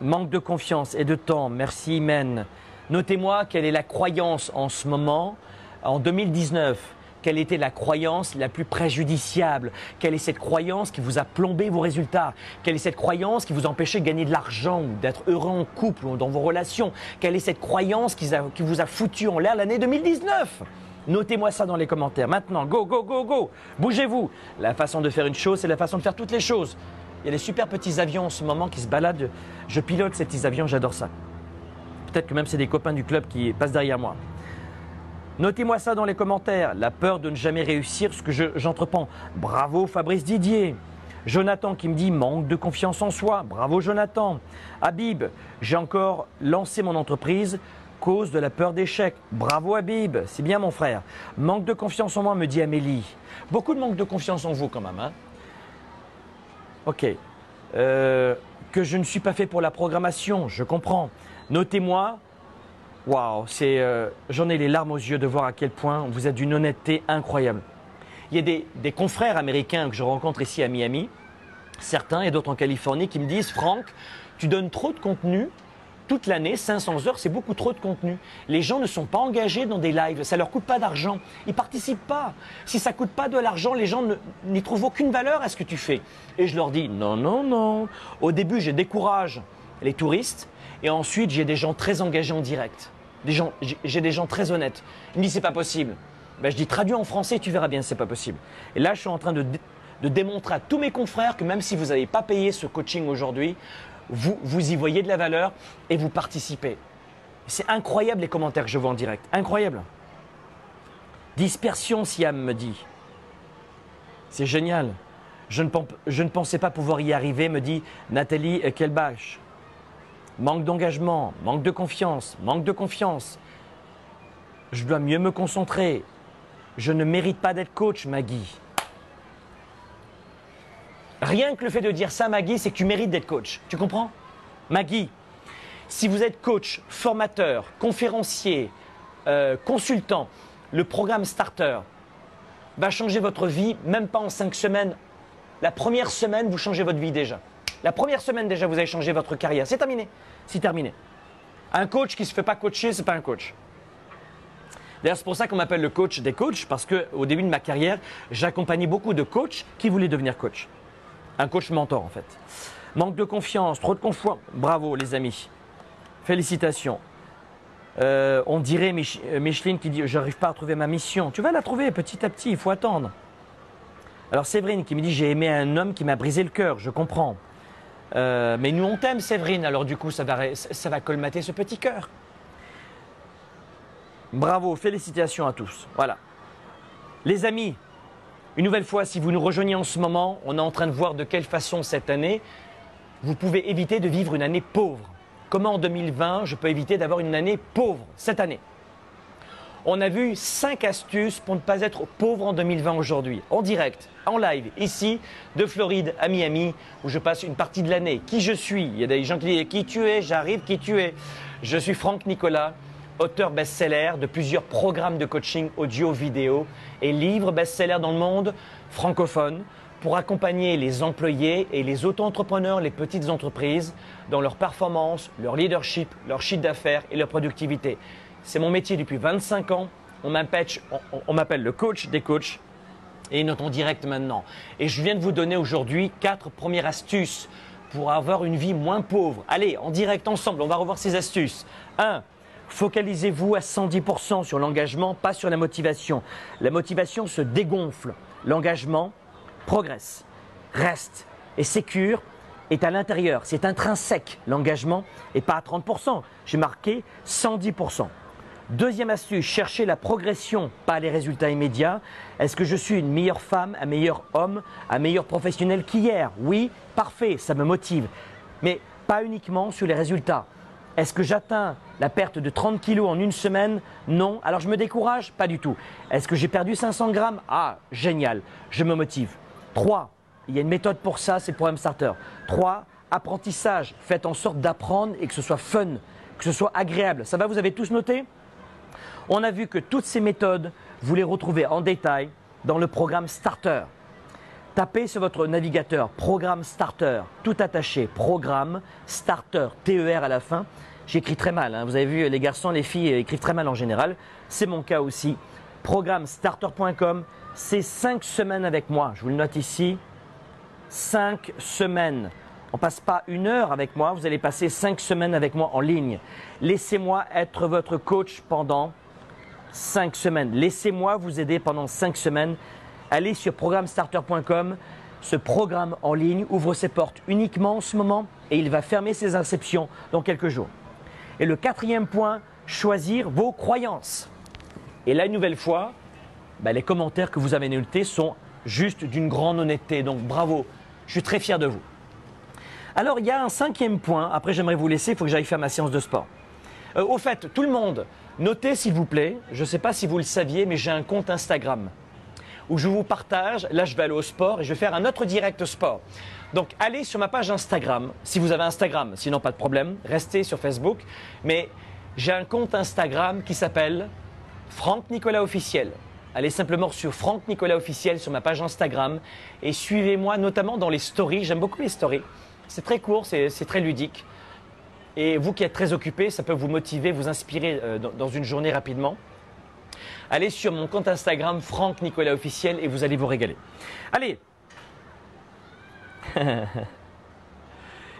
manque de confiance et de temps, merci Imen. Notez-moi quelle est la croyance en ce moment, en deux mille dix-neuf, quelle était la croyance la plus préjudiciable? Quelle est cette croyance qui vous a plombé vos résultats? Quelle est cette croyance qui vous empêchait de gagner de l'argent ou d'être heureux en couple ou dans vos relations? Quelle est cette croyance qui vous a foutu en l'air l'année deux mille dix-neuf? Notez-moi ça dans les commentaires. Maintenant, go, go, go, go! Bougez-vous! La façon de faire une chose, c'est la façon de faire toutes les choses. Il y a des super petits avions en ce moment qui se baladent. Je pilote ces petits avions, j'adore ça. Peut-être que même c'est des copains du club qui passent derrière moi. Notez-moi ça dans les commentaires, la peur de ne jamais réussir ce que j'entreprends. Je, bravo Fabrice Didier. Jonathan qui me dit manque de confiance en soi. Bravo Jonathan. Habib, j'ai encore lancé mon entreprise cause de la peur d'échec. Bravo Habib, c'est bien mon frère. Manque de confiance en moi, me dit Amélie. Beaucoup de manque de confiance en vous quand même. Hein ok. Euh, que je ne suis pas fait pour la programmation, je comprends. Notez-moi. Waouh, c'est, euh, j'en ai les larmes aux yeux de voir à quel point vous êtes d'une honnêteté incroyable. Il y a des, des confrères américains que je rencontre ici à Miami, certains et d'autres en Californie, qui me disent « Franck, tu donnes trop de contenu toute l'année, cinq cents heures, c'est beaucoup trop de contenu. Les gens ne sont pas engagés dans des lives, ça ne leur coûte pas d'argent, ils ne participent pas. Si ça ne coûte pas de l'argent, les gens n'y trouvent aucune valeur à ce que tu fais. » Et je leur dis « Non, non, non. Au début, je décourage les touristes et ensuite, j'ai des gens très engagés en direct. » J'ai des gens très honnêtes. Ils me disent c'est pas possible. Ben, je dis traduis en français, tu verras bien c'est pas possible. Et là, je suis en train de, de démontrer à tous mes confrères que même si vous n'avez pas payé ce coaching aujourd'hui, vous, vous y voyez de la valeur et vous participez. C'est incroyable les commentaires que je vois en direct. Incroyable. Dispersion, Siam me dit. C'est génial. Je ne, je ne pensais pas pouvoir y arriver, me dit Nathalie Kelbach. Manque d'engagement, manque de confiance, manque de confiance. Je dois mieux me concentrer. Je ne mérite pas d'être coach, Maggie. Rien que le fait de dire ça, Maggie, c'est que tu mérites d'être coach. Tu comprends? Maggie, si vous êtes coach, formateur, conférencier, euh, consultant, le programme Starter va changer votre vie, même pas en cinq semaines. La première semaine, vous changez votre vie déjà. La première semaine déjà, vous avez changé votre carrière. C'est terminé. C'est terminé. Un coach qui ne se fait pas coacher, ce n'est pas un coach. D'ailleurs, c'est pour ça qu'on m'appelle le coach des coachs parce qu'au début de ma carrière, j'accompagnais beaucoup de coachs qui voulaient devenir coach. Un coach mentor en fait. Manque de confiance, trop de confiance. Bravo les amis. Félicitations. Euh, on dirait Mich Micheline qui dit « J'arrive pas à trouver ma mission ». Tu vas la trouver petit à petit, il faut attendre. Alors Séverine qui me dit « J'ai aimé un homme qui m'a brisé le cœur, je comprends ». Euh, mais nous on t'aime Séverine, alors du coup ça va, ça va colmater ce petit cœur. Bravo, félicitations à tous. Voilà. Les amis, une nouvelle fois, si vous nous rejoignez en ce moment, on est en train de voir de quelle façon cette année, vous pouvez éviter de vivre une année pauvre. Comment en deux mille vingt, je peux éviter d'avoir une année pauvre cette année? On a vu cinq astuces pour ne pas être pauvre en deux mille vingt aujourd'hui, en direct, en live, ici, de Floride à Miami, où je passe une partie de l'année. Qui je suis? Il y a des gens qui disent « Qui tu es? J'arrive, qui tu es ?» Je suis Franck Nicolas, auteur best-seller de plusieurs programmes de coaching audio-vidéo et livres best-seller dans le monde francophone pour accompagner les employés et les auto-entrepreneurs, les petites entreprises, dans leur performance, leur leadership, leur chiffre d'affaires et leur productivité. C'est mon métier depuis vingt-cinq ans. On m'appelle, on, on m'appelle le coach des coachs et nous sommes en direct maintenant. Et je viens de vous donner aujourd'hui quatre premières astuces pour avoir une vie moins pauvre. Allez, en direct ensemble, on va revoir ces astuces. un. Focalisez-vous à cent dix pour cent sur l'engagement, pas sur la motivation. La motivation se dégonfle. L'engagement progresse, reste et sécure. Est à l'intérieur, c'est intrinsèque. L'engagement n'est pas à trente pour cent, j'ai marqué cent dix pour cent. Deuxième astuce, cherchez la progression, pas les résultats immédiats. Est-ce que je suis une meilleure femme, un meilleur homme, un meilleur professionnel qu'hier? Oui, parfait, ça me motive, mais pas uniquement sur les résultats. Est-ce que j'atteins la perte de trente kilos en une semaine? Non. Alors je me décourage? Pas du tout. Est-ce que j'ai perdu cinq cents grammes? Ah, génial, je me motive. trois. Il y a une méthode pour ça, c'est le programme Starter. trois. Apprentissage. Faites en sorte d'apprendre et que ce soit fun, que ce soit agréable. Ça va, vous avez tous noté? On a vu que toutes ces méthodes, vous les retrouvez en détail dans le programme Starter. Tapez sur votre navigateur « Programme Starter », tout attaché, « Programme Starter », T E R à la fin. J'écris très mal, hein. Vous avez vu, les garçons, les filles écrivent très mal en général. C'est mon cas aussi. programme starter point com, c'est cinq semaines avec moi. Je vous le note ici. cinq semaines. On ne passe pas une heure avec moi, vous allez passer cinq semaines avec moi en ligne. Laissez-moi être votre coach pendant cinq semaines. Laissez-moi vous aider pendant cinq semaines. Allez sur programme starter point com. Ce programme en ligne ouvre ses portes uniquement en ce moment et il va fermer ses inscriptions dans quelques jours. Et le quatrième point, choisir vos croyances. Et là, une nouvelle fois, bah, les commentaires que vous avez notés sont juste d'une grande honnêteté. Donc bravo, je suis très fier de vous. Alors il y a un cinquième point, après j'aimerais vous laisser, il faut que j'aille faire ma séance de sport. Euh, au fait, tout le monde, notez s'il vous plaît, je ne sais pas si vous le saviez, mais j'ai un compte Instagram où je vous partage, là je vais aller au sport et je vais faire un autre direct sport. Donc allez sur ma page Instagram, si vous avez Instagram, sinon pas de problème, restez sur Facebook. Mais j'ai un compte Instagram qui s'appelle Franck Nicolas Officiel. Allez simplement sur Franck Nicolas Officiel sur ma page Instagram et suivez-moi notamment dans les stories. J'aime beaucoup les stories. C'est très court, c'est très ludique. Et vous qui êtes très occupé, ça peut vous motiver, vous inspirer euh, dans, dans une journée rapidement. Allez sur mon compte Instagram Franck Nicolas Officiel et vous allez vous régaler. Allez.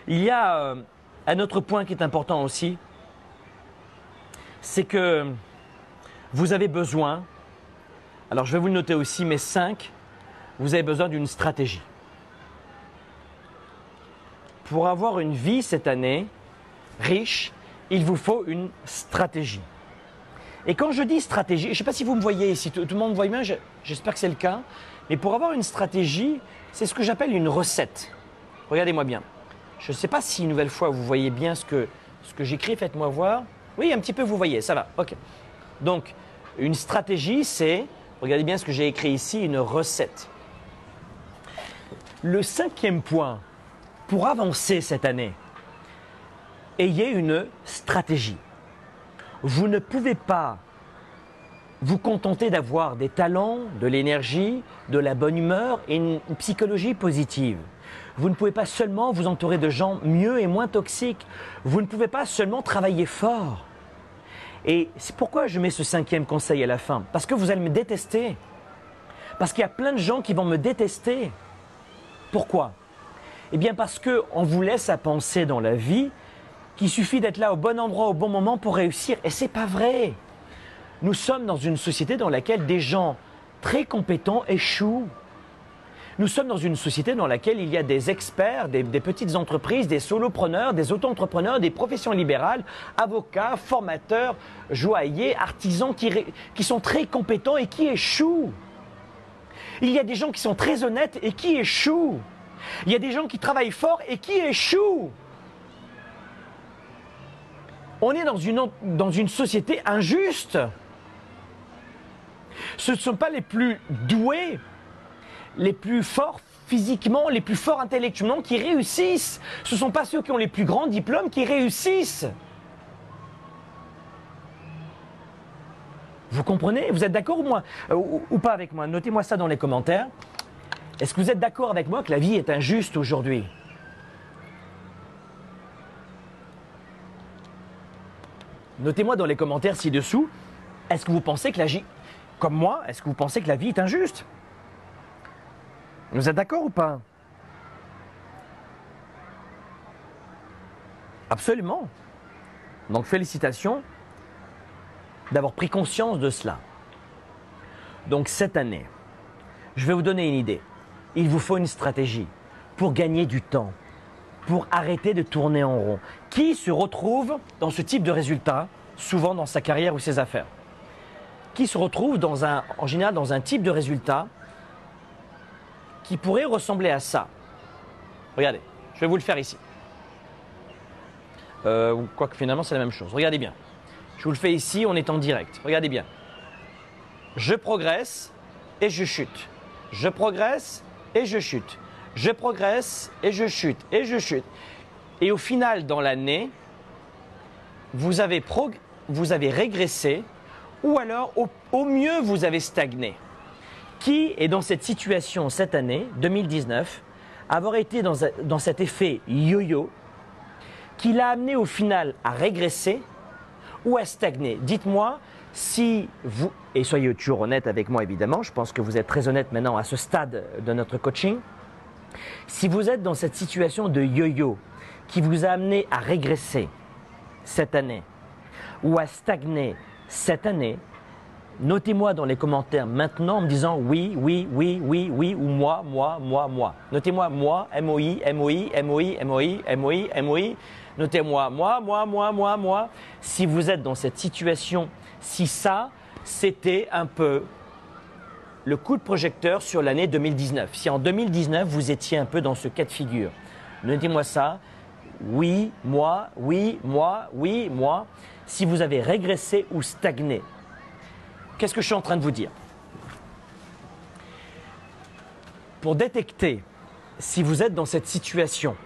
Il y a euh, un autre point qui est important aussi. C'est que vous avez besoin… Alors, je vais vous le noter aussi, mais cinq, vous avez besoin d'une stratégie. Pour avoir une vie cette année riche, il vous faut une stratégie. Et quand je dis stratégie, je ne sais pas si vous me voyez ici, tout, tout le monde me voit bien, j'espère que c'est le cas. Mais pour avoir une stratégie, c'est ce que j'appelle une recette. Regardez-moi bien. Je ne sais pas si une nouvelle fois vous voyez bien ce que, ce que j'écris, faites-moi voir. Oui, un petit peu vous voyez, ça va, ok. Donc, une stratégie, c'est… Regardez bien ce que j'ai écrit ici, une recette. Le cinquième point, pour avancer cette année, ayez une stratégie. Vous ne pouvez pas vous contenter d'avoir des talents, de l'énergie, de la bonne humeur et une psychologie positive. Vous ne pouvez pas seulement vous entourer de gens mieux et moins toxiques. Vous ne pouvez pas seulement travailler fort. Et c'est pourquoi je mets ce cinquième conseil à la fin. Parce que vous allez me détester. Parce qu'il y a plein de gens qui vont me détester. Pourquoi? Eh bien parce qu'on vous laisse à penser dans la vie qu'il suffit d'être là au bon endroit, au bon moment pour réussir. Et ce n'est pas vrai. Nous sommes dans une société dans laquelle des gens très compétents échouent. Nous sommes dans une société dans laquelle il y a des experts, des, des petites entreprises, des solopreneurs, des auto-entrepreneurs, des professions libérales, avocats, formateurs, joailliers, artisans qui, qui sont très compétents et qui échouent. Il y a des gens qui sont très honnêtes et qui échouent. Il y a des gens qui travaillent fort et qui échouent. On est dans une, dans une société injuste. ce ne sont pas les plus doués, les plus forts physiquement, les plus forts intellectuellement qui réussissent. Ce ne sont pas ceux qui ont les plus grands diplômes qui réussissent. Vous comprenez? Vous êtes d'accord ou, euh, ou, ou pas avec moi? Notez-moi ça dans les commentaires. Est-ce que vous êtes d'accord avec moi que la vie est injuste aujourd'hui? Notez-moi dans les commentaires ci-dessous. Est-ce que vous pensez que la vie, comme moi, est-ce que vous pensez que la vie est injuste? Vous êtes d'accord ou pas? Absolument. Donc félicitations d'avoir pris conscience de cela. Donc cette année, je vais vous donner une idée. Il vous faut une stratégie pour gagner du temps, pour arrêter de tourner en rond. Qui se retrouve dans ce type de résultat, souvent dans sa carrière ou ses affaires? Qui se retrouve dans un, en général dans un type de résultat qui pourrait ressembler à ça? Regardez, je vais vous le faire ici. Euh, Quoique finalement c'est la même chose, regardez bien. Je vous le fais ici, on est en direct, regardez bien. Je progresse et je chute. Je progresse et je chute. Je progresse et je chute et je chute. Et au final, dans l'année, vous avez, prog- vous avez régressé ou alors au, au mieux vous avez stagné. Qui est dans cette situation cette année, deux mille dix-neuf, avoir été dans, dans cet effet yo-yo qui l'a amené au final à régresser ou à stagner? Dites-moi si vous, et soyez toujours honnête avec moi évidemment, je pense que vous êtes très honnête maintenant à ce stade de notre coaching, si vous êtes dans cette situation de yo-yo qui vous a amené à régresser cette année ou à stagner cette année, notez-moi dans les commentaires maintenant en me disant oui, oui, oui, oui, oui ou moi, moi, moi, moi. Notez-moi moi, M O I, M O I, M O I, M O I, M O I, M O I. Notez-moi moi, moi, moi, moi, moi. Si vous êtes dans cette situation, si ça, c'était un peu le coup de projecteur sur l'année deux mille dix-neuf. Si en deux mille dix-neuf, vous étiez un peu dans ce cas de figure, notez-moi ça. Oui, moi, oui, moi, oui, moi. Si vous avez régressé ou stagné. Qu'est-ce que je suis en train de vous dire? Pour détecter si vous êtes dans cette situation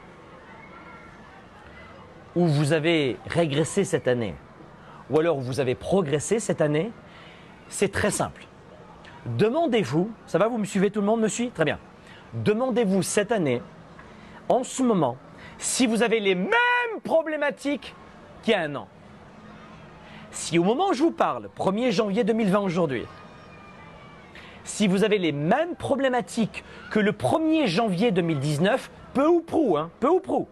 où vous avez régressé cette année ou alors vous avez progressé cette année, c'est très simple. Demandez-vous, ça va, vous me suivez, tout le monde me suit? Très bien. Demandez-vous cette année, en ce moment, si vous avez les mêmes problématiques qu'il y a un an. Si au moment où je vous parle, premier janvier deux mille vingt aujourd'hui, si vous avez les mêmes problématiques que le premier janvier deux mille dix-neuf, peu ou prou, hein, peu ou prou,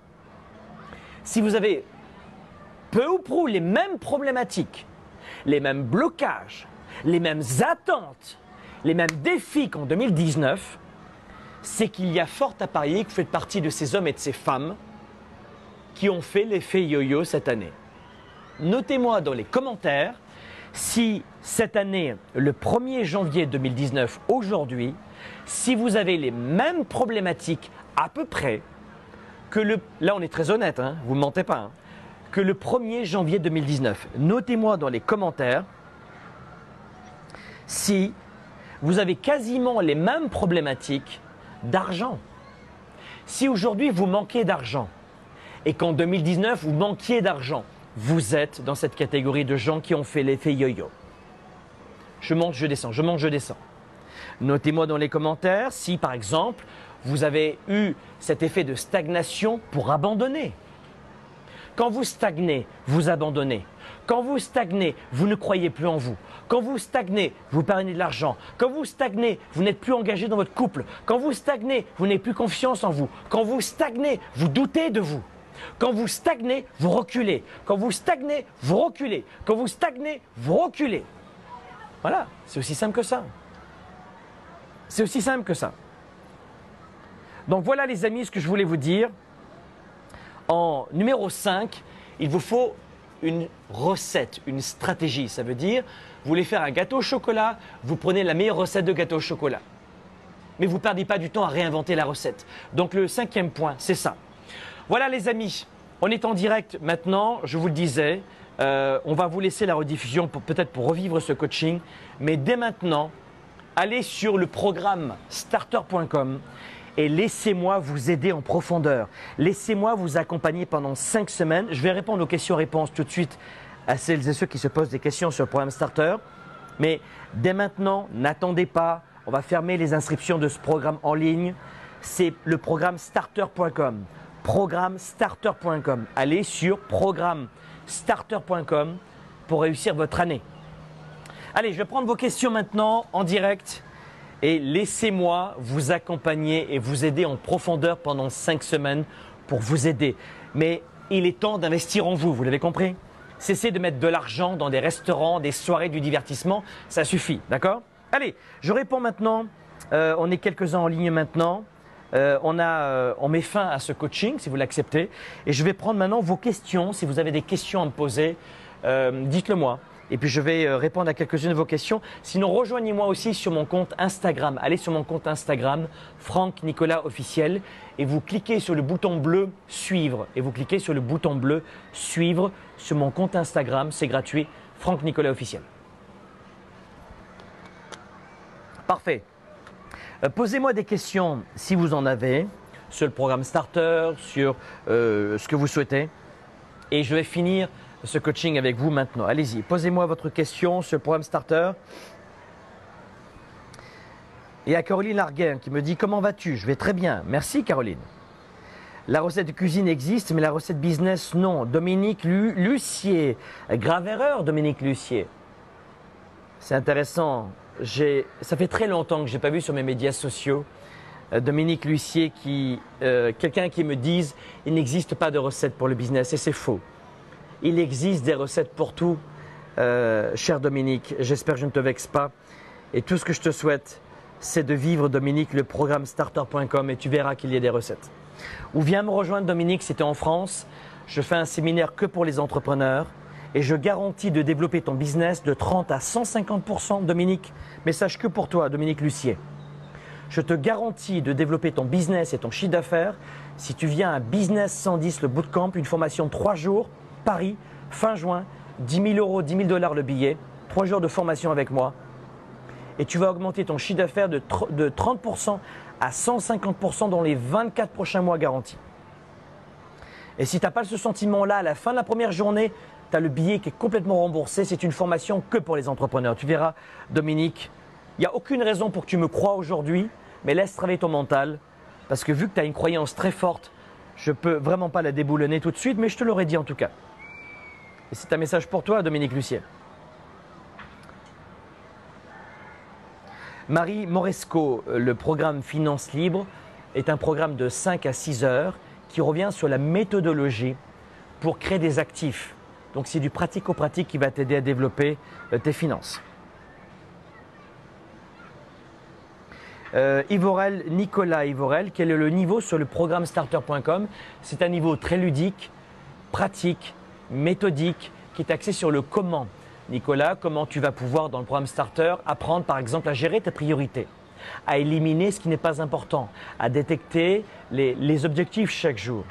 si vous avez peu ou prou les mêmes problématiques, les mêmes blocages, les mêmes attentes, les mêmes défis qu'en deux mille dix-neuf, c'est qu'il y a fort à parier que vous faites partie de ces hommes et de ces femmes qui ont fait l'effet yo-yo cette année. Notez-moi dans les commentaires si cette année, le premier janvier deux mille dix-neuf, aujourd'hui, si vous avez les mêmes problématiques à peu près que le… Là, on est très honnête, hein, vous ne mentez pas. Hein, que le premier janvier deux mille dix-neuf. Notez-moi dans les commentaires si vous avez quasiment les mêmes problématiques d'argent. Si aujourd'hui, vous manquez d'argent et qu'en deux mille dix-neuf, vous manquiez d'argent, vous êtes dans cette catégorie de gens qui ont fait l'effet yo-yo. Je monte, je descends, je monte, je descends. Notez-moi dans les commentaires si, par exemple, vous avez eu cet effet de stagnation pour abandonner. Quand vous stagnez, vous abandonnez. Quand vous stagnez, vous ne croyez plus en vous. Quand vous stagnez, vous perdez de l'argent. Quand vous stagnez, vous n'êtes plus engagé dans votre couple. Quand vous stagnez, vous n'avez plus confiance en vous. Quand vous stagnez, vous doutez de vous. Quand vous stagnez, vous reculez. Quand vous stagnez, vous reculez. Quand vous stagnez, vous reculez. Voilà, c'est aussi simple que ça. C'est aussi simple que ça. Donc voilà les amis, ce que je voulais vous dire. En numéro cinq, il vous faut une recette, une stratégie. Ça veut dire, vous voulez faire un gâteau au chocolat, vous prenez la meilleure recette de gâteau au chocolat. Mais vous ne perdez pas du temps à réinventer la recette. Donc le cinquième point, c'est ça. Voilà les amis, on est en direct maintenant, je vous le disais, euh, on va vous laisser la rediffusion peut-être pour revivre ce coaching, mais dès maintenant, allez sur le programme starter point com et laissez-moi vous aider en profondeur. Laissez-moi vous accompagner pendant cinq semaines. Je vais répondre aux questions-réponses tout de suite à celles et ceux qui se posent des questions sur le programme Starter. Mais dès maintenant, n'attendez pas. On va fermer les inscriptions de ce programme en ligne. C'est le programme starter point com. Programme starter point com. Allez sur programme starter point com pour réussir votre année. Allez, je vais prendre vos questions maintenant en direct et laissez-moi vous accompagner et vous aider en profondeur pendant cinq semaines pour vous aider. Mais il est temps d'investir en vous, vous l'avez compris? Cessez de mettre de l'argent dans des restaurants, des soirées, du divertissement, ça suffit, d'accord? Allez, je réponds maintenant, euh, on est quelques-uns en ligne maintenant, euh, on, a, euh, on met fin à ce coaching si vous l'acceptez et je vais prendre maintenant vos questions, si vous avez des questions à me poser, euh, dites-le moi. Et puis, je vais répondre à quelques-unes de vos questions. Sinon, rejoignez-moi aussi sur mon compte Instagram. Allez sur mon compte Instagram, Franck Nicolas officiel, et vous cliquez sur le bouton bleu « Suivre ». Et vous cliquez sur le bouton bleu « Suivre » sur mon compte Instagram. C'est gratuit, Franck Nicolas officiel. Parfait. Euh, posez-moi des questions, si vous en avez, sur le programme Starter, sur euh, ce que vous souhaitez. Et je vais finir ce coaching avec vous maintenant. Allez-y, posez-moi votre question sur le programme Starter. Et à Caroline Larguin qui me dit « Comment vas-tu » Je vais très bien. Merci Caroline. La recette de cuisine existe, mais la recette business, non. Dominique Lu Lucier. Grave erreur, Dominique Lucier. C'est intéressant. Ça fait très longtemps que je n'ai pas vu sur mes médias sociaux Dominique Lucier, qui, euh, quelqu'un qui me dise « Il n'existe pas de recette pour le business » et c'est faux. Il existe des recettes pour tout, euh, cher Dominique. J'espère que je ne te vexe pas. Et tout ce que je te souhaite, c'est de vivre, Dominique, le programme starter point com et tu verras qu'il y a des recettes. Ou viens me rejoindre, Dominique, si tu es en France. Je fais un séminaire que pour les entrepreneurs et je garantis de développer ton business de trente à cent cinquante pour cent, Dominique. Message que pour toi, Dominique Lucier. Je te garantis de développer ton business et ton chiffre d'affaires si tu viens à Business cent dix, le bootcamp, une formation de trois jours. Paris, fin juin, dix mille euros, dix mille dollars le billet, trois jours de formation avec moi et tu vas augmenter ton chiffre d'affaires de trente pour cent à cent cinquante pour cent dans les vingt-quatre prochains mois garantis. Et si tu n'as pas ce sentiment-là, à la fin de la première journée, tu as le billet qui est complètement remboursé. C'est une formation que pour les entrepreneurs. Tu verras, Dominique, il n'y a aucune raison pour que tu me croies aujourd'hui, mais laisse travailler ton mental parce que vu que tu as une croyance très forte, je ne peux vraiment pas la déboulonner tout de suite, mais je te l'aurais dit en tout cas. Et c'est un message pour toi, Dominique Lucier. Marie Moresco, le programme Finance Libre est un programme de cinq à six heures qui revient sur la méthodologie pour créer des actifs. Donc, c'est du pratico-pratique qui va t'aider à développer tes finances. Euh, Ivorel, Nicolas Ivorel, quel est le niveau sur le programme starter point com? C'est un niveau très ludique, pratique, méthodique qui est axé sur le comment. Nicolas, comment tu vas pouvoir dans le programme Starter apprendre par exemple à gérer tes priorités, à éliminer ce qui n'est pas important, à détecter les, les objectifs chaque jour,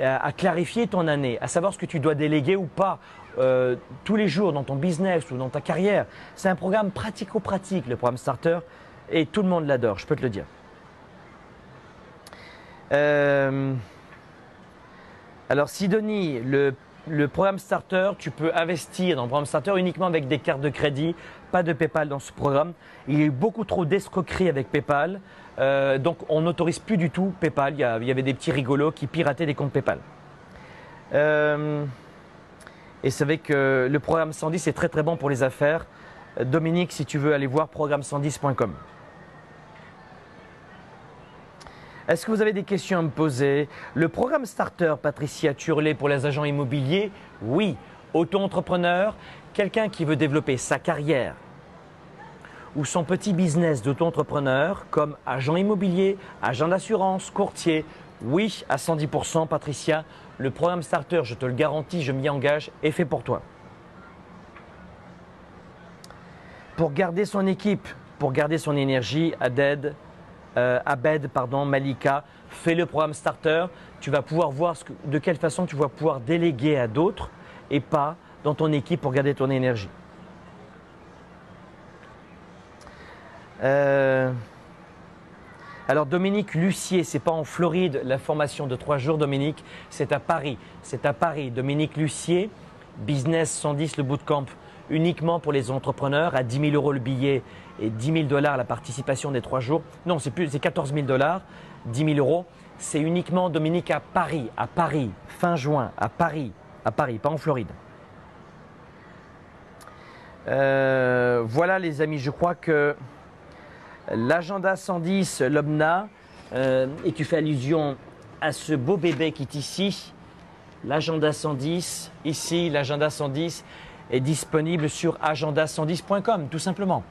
à, à clarifier ton année, à savoir ce que tu dois déléguer ou pas euh, tous les jours dans ton business ou dans ta carrière. C'est un programme pratico-pratique, le programme Starter, et tout le monde l'adore, je peux te le dire. Euh, alors Sidonie, le Le programme Starter, tu peux investir dans le programme Starter uniquement avec des cartes de crédit, pas de PayPal dans ce programme. Il y a eu beaucoup trop d'escroqueries avec PayPal, euh, donc on n'autorise plus du tout PayPal. Il y, a, il y avait des petits rigolos qui pirataient des comptes PayPal. Euh, et c'est vrai que le programme cent dix est très très bon pour les affaires. Dominique, si tu veux aller voir programme cent dix point com. Est-ce que vous avez des questions à me poser? Le programme Starter, Patricia Turlet, pour les agents immobiliers, oui. Auto-entrepreneur, quelqu'un qui veut développer sa carrière ou son petit business d'auto-entrepreneur comme agent immobilier, agent d'assurance, courtier, oui à cent dix pour cent. Patricia, le programme Starter, je te le garantis, je m'y engage, est fait pour toi. Pour garder son équipe, pour garder son énergie, Aded, Euh, Abed, pardon, Malika, fais le programme Starter. Tu vas pouvoir voir ce que, de quelle façon tu vas pouvoir déléguer à d'autres et pas dans ton équipe pour garder ton énergie. Euh... Alors Dominique Lucier, c'est pas en Floride la formation de trois jours, Dominique, c'est à Paris. C'est à Paris. Dominique Lucier, Business cent dix, le bootcamp uniquement pour les entrepreneurs à dix mille euros le billet et dix mille dollars la participation des trois jours. Non, c'est plus, c'est quatorze mille dollars, dix mille euros. C'est uniquement Dominique à Paris, à Paris, fin juin, à Paris, à Paris, pas en Floride. Euh, voilà les amis, je crois que l'agenda cent dix, l'O B N A, euh, et tu fais allusion à ce beau bébé qui est ici, l'agenda cent dix, ici l'agenda cent dix est disponible sur agenda cent dix point com tout simplement.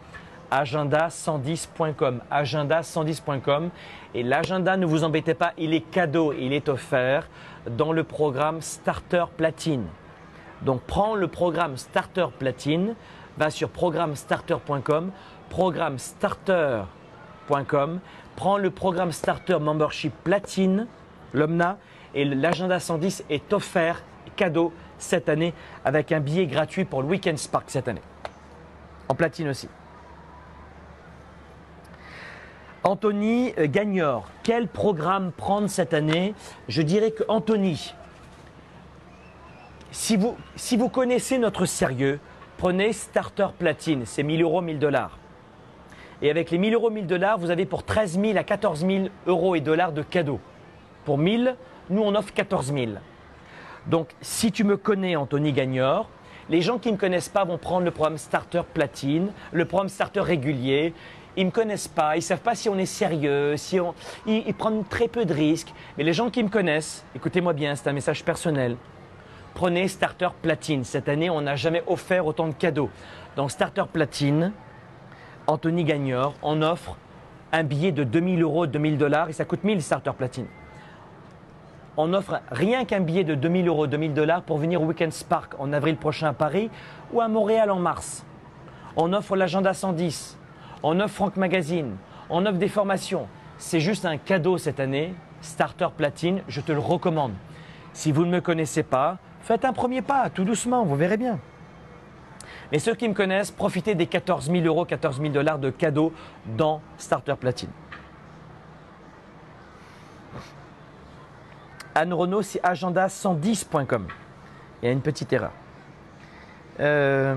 agenda cent dix point com, agenda cent dix point com, et l'agenda, ne vous embêtez pas, il est cadeau, il est offert dans le programme Starter Platine. Donc prends le programme Starter Platine, va sur programme starter point com, programme starter point com, prends le programme Starter Membership Platine, l'O M N A, et l'agenda cent dix est offert cadeau cette année avec un billet gratuit pour le Weekend Spark cette année, en platine aussi. Anthony Gagnor, quel programme prendre cette année? Je dirais que Anthony, si vous, si vous connaissez notre sérieux, prenez Starter Platine, c'est mille euros, mille dollars. Et avec les mille euros, mille dollars, vous avez pour treize mille à quatorze mille euros et dollars de cadeaux. Pour mille, nous on offre quatorze mille. Donc si tu me connais, Anthony Gagnor, les gens qui ne me connaissent pas vont prendre le programme Starter Platine, le programme Starter régulier. Ils ne me connaissent pas, ils ne savent pas si on est sérieux, si on... ils, ils prennent très peu de risques. Mais les gens qui me connaissent, écoutez-moi bien, c'est un message personnel. Prenez Starter Platine. Cette année, on n'a jamais offert autant de cadeaux. Donc Starter Platine, Anthony Gagnor, on offre un billet de deux mille euros, deux mille dollars, et ça coûte mille Starter Platine. On offre rien qu'un billet de deux mille euros, deux mille dollars pour venir au Weekend Spark en avril prochain à Paris ou à Montréal en mars. On offre l'agenda cent dix. On offre Franck Magazine, on offre des formations. C'est juste un cadeau cette année, Starter Platine, je te le recommande. Si vous ne me connaissez pas, faites un premier pas, tout doucement, vous verrez bien. Mais ceux qui me connaissent, profitez des quatorze mille euros, quatorze mille dollars de cadeaux dans Starter Platine. Anne Renaud, c'est agenda cent dix point com. Il y a une petite erreur. Euh...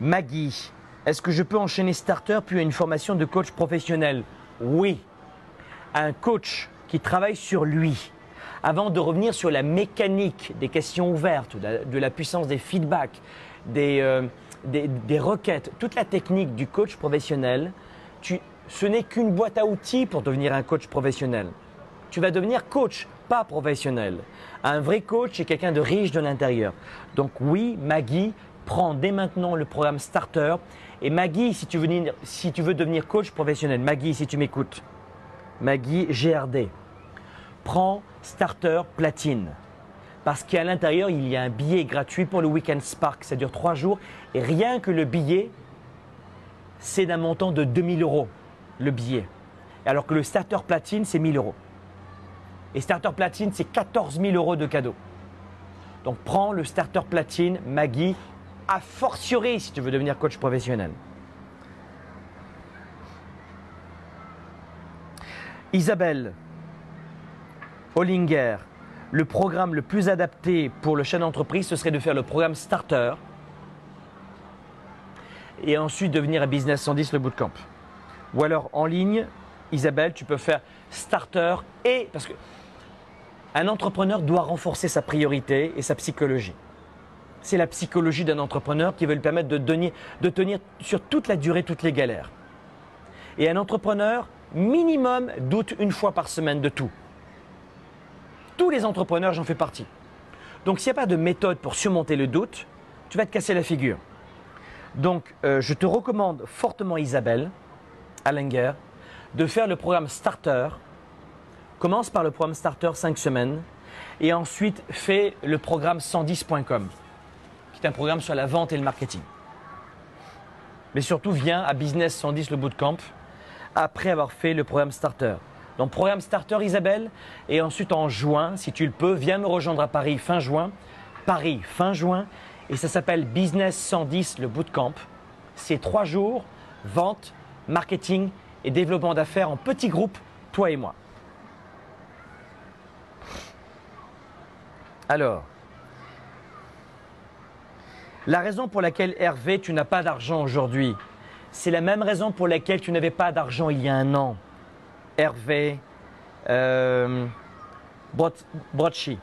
Maggie, est-ce que je peux enchaîner Starter puis une formation de coach professionnel? Oui, un coach qui travaille sur lui. Avant de revenir sur la mécanique des questions ouvertes, de la, de la puissance des feedbacks, des, euh, des, des requêtes, toute la technique du coach professionnel, tu, ce n'est qu'une boîte à outils pour devenir un coach professionnel. Tu vas devenir coach, pas professionnel. Un vrai coach est quelqu'un de riche de l'intérieur. Donc oui, Maggie, prends dès maintenant le programme Starter. Et Maggie, si tu veux, si tu veux devenir coach professionnel, Maggie, si tu m'écoutes, Maggie G R D, prends Starter Platine. Parce qu'à l'intérieur, il y a un billet gratuit pour le Weekend Spark. Ça dure trois jours. Et rien que le billet, c'est d'un montant de deux mille euros, le billet. Alors que le Starter Platine, c'est mille euros. Et Starter Platine, c'est quatorze mille euros de cadeaux. Donc prends le Starter Platine, Maggie. A fortiori si tu veux devenir coach professionnel. Isabelle Hollinger, le programme le plus adapté pour le chef d'entreprise, ce serait de faire le programme Starter et ensuite devenir à Business cent dix le bootcamp. Ou alors en ligne, Isabelle, tu peux faire Starter et… parce qu'un entrepreneur doit renforcer sa priorité et sa psychologie. C'est la psychologie d'un entrepreneur qui veut lui permettre de tenir, de tenir sur toute la durée toutes les galères. Et un entrepreneur, minimum, doute une fois par semaine de tout. Tous les entrepreneurs, j'en fais partie. Donc, s'il n'y a pas de méthode pour surmonter le doute, tu vas te casser la figure. Donc, euh, je te recommande fortement, Isabelle Hollinger, de faire le programme Starter. Commence par le programme Starter cinq semaines et ensuite fais le programme cent dix point com. C'est un programme sur la vente et le marketing. Mais surtout, viens à Business cent dix, le bootcamp, après avoir fait le programme Starter. Donc, programme Starter, Isabelle. Et ensuite, en juin, si tu le peux, viens me rejoindre à Paris fin juin. Paris fin juin. Et ça s'appelle Business cent dix, le bootcamp. C'est trois jours vente, marketing et développement d'affaires en petits groupes, toi et moi. Alors, la raison pour laquelle, Hervé, tu n'as pas d'argent aujourd'hui, c'est la même raison pour laquelle tu n'avais pas d'argent il y a un an. Hervé euh, Brocchi.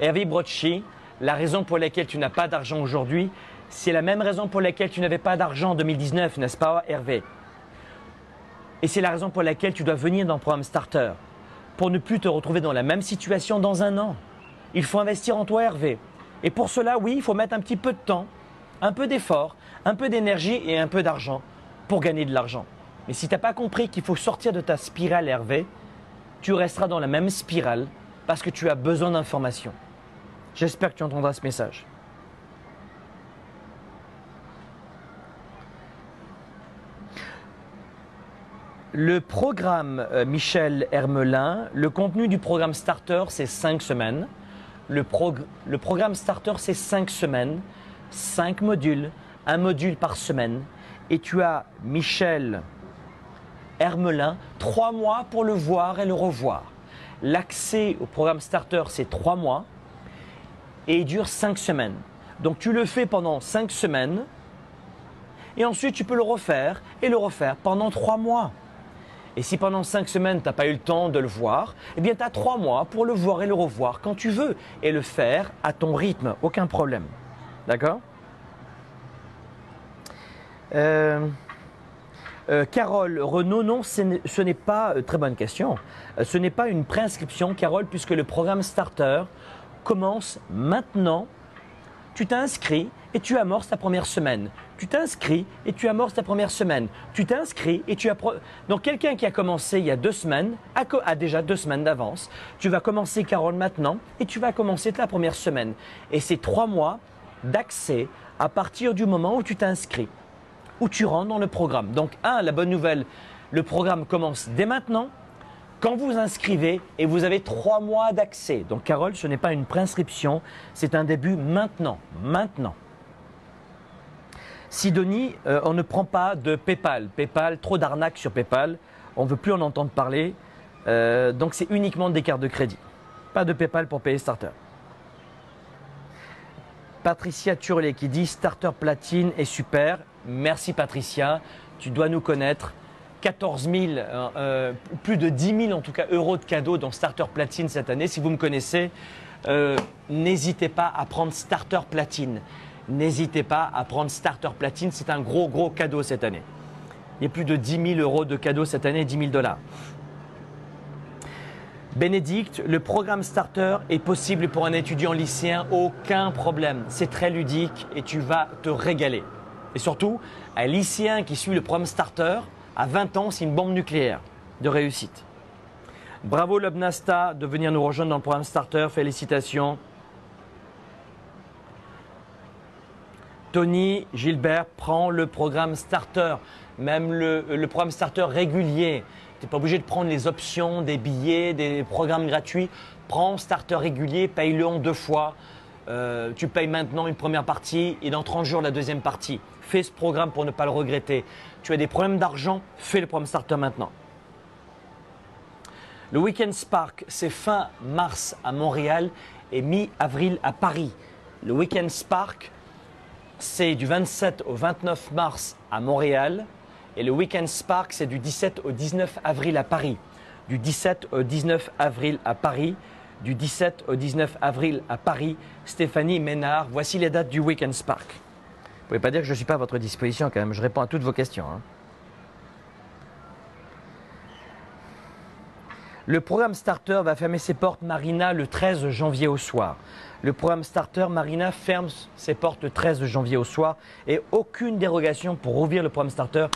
Hervé Brocchi, la raison pour laquelle tu n'as pas d'argent aujourd'hui, c'est la même raison pour laquelle tu n'avais pas d'argent en deux mille dix-neuf, n'est-ce pas, Hervé? Et c'est la raison pour laquelle tu dois venir dans le programme Starter, pour ne plus te retrouver dans la même situation dans un an. Il faut investir en toi, Hervé. Et pour cela, oui, il faut mettre un petit peu de temps, un peu d'effort, un peu d'énergie et un peu d'argent pour gagner de l'argent. Mais si tu n'as pas compris qu'il faut sortir de ta spirale, Hervé, tu resteras dans la même spirale parce que tu as besoin d'informations. J'espère que tu entendras ce message. Le programme euh, Michel Hermelin, le contenu du programme Starter, c'est cinq semaines. Le, progr le programme Starter, c'est cinq semaines, cinq modules, un module par semaine. Et tu as, Michel Hermelin, trois mois pour le voir et le revoir. L'accès au programme Starter, c'est trois mois et il dure cinq semaines. Donc, tu le fais pendant cinq semaines et ensuite, tu peux le refaire et le refaire pendant trois mois. Et si pendant cinq semaines, tu n'as pas eu le temps de le voir, eh bien, tu as trois mois pour le voir et le revoir quand tu veux et le faire à ton rythme, aucun problème. D'accord? euh, euh, Carole Renaud, non, ce n'est pas, euh, très bonne question, euh, ce n'est pas une préinscription, Carole, puisque le programme Starter commence maintenant. Tu t'inscris et tu amorces ta première semaine. Tu t'inscris et tu amorces ta première semaine. Tu t'inscris et tu as... Donc, quelqu'un qui a commencé il y a deux semaines a, a déjà deux semaines d'avance. Tu vas commencer, Carole, maintenant et tu vas commencer ta première semaine. Et c'est trois mois d'accès à partir du moment où tu t'inscris, où tu rentres dans le programme. Donc, un, la bonne nouvelle, le programme commence dès maintenant. Quand vous inscrivez et vous avez trois mois d'accès. Donc, Carole, ce n'est pas une préinscription, c'est un début maintenant, maintenant. Sidonie, euh, on ne prend pas de PayPal. PayPal, trop d'arnaques sur PayPal. On ne veut plus en entendre parler. Euh, donc, c'est uniquement des cartes de crédit. Pas de PayPal pour payer Starter. Patricia Turlet qui dit Starter Platine est super. Merci Patricia, tu dois nous connaître. quatorze mille, euh, plus de dix mille en tout cas euros de cadeaux dans Starter Platine cette année. Si vous me connaissez, euh, n'hésitez pas à prendre Starter Platine. N'hésitez pas à prendre Starter Platine, c'est un gros gros cadeau cette année. Il y a plus de dix mille euros de cadeaux cette année, dix mille dollars. Bénédicte, le programme Starter est possible pour un étudiant lycéen, aucun problème. C'est très ludique et tu vas te régaler. Et surtout, un lycéen qui suit le programme Starter, à vingt ans, c'est une bombe nucléaire de réussite. Bravo Lobnasta de venir nous rejoindre dans le programme Starter, félicitations. Tony Gilbert prend le programme Starter, même le, le programme Starter régulier. Tu n'es pas obligé de prendre les options, des billets, des programmes gratuits. Prends Starter régulier, paye-le en deux fois. Euh, tu payes maintenant une première partie et dans trente jours la deuxième partie. Fais ce programme pour ne pas le regretter. Tu as des problèmes d'argent, fais le programme Starter maintenant. Le Weekend Spark, c'est fin mars à Montréal et mi-avril à Paris. Le Weekend Spark, c'est du vingt-sept au vingt-neuf mars à Montréal et le Weekend Spark, c'est du dix-sept au dix-neuf avril à Paris. Du dix-sept au dix-neuf avril à Paris. Du dix-sept au dix-neuf avril à Paris, Stéphanie Ménard, voici les dates du Weekend Spark. Vous ne pouvez pas dire que je ne suis pas à votre disposition quand même, je réponds à toutes vos questions. Hein. Le programme Starter va fermer ses portes, Marina, le treize janvier au soir. Le programme Starter, Marina, ferme ses portes le treize janvier au soir et aucune dérogation pour rouvrir le programme Starter.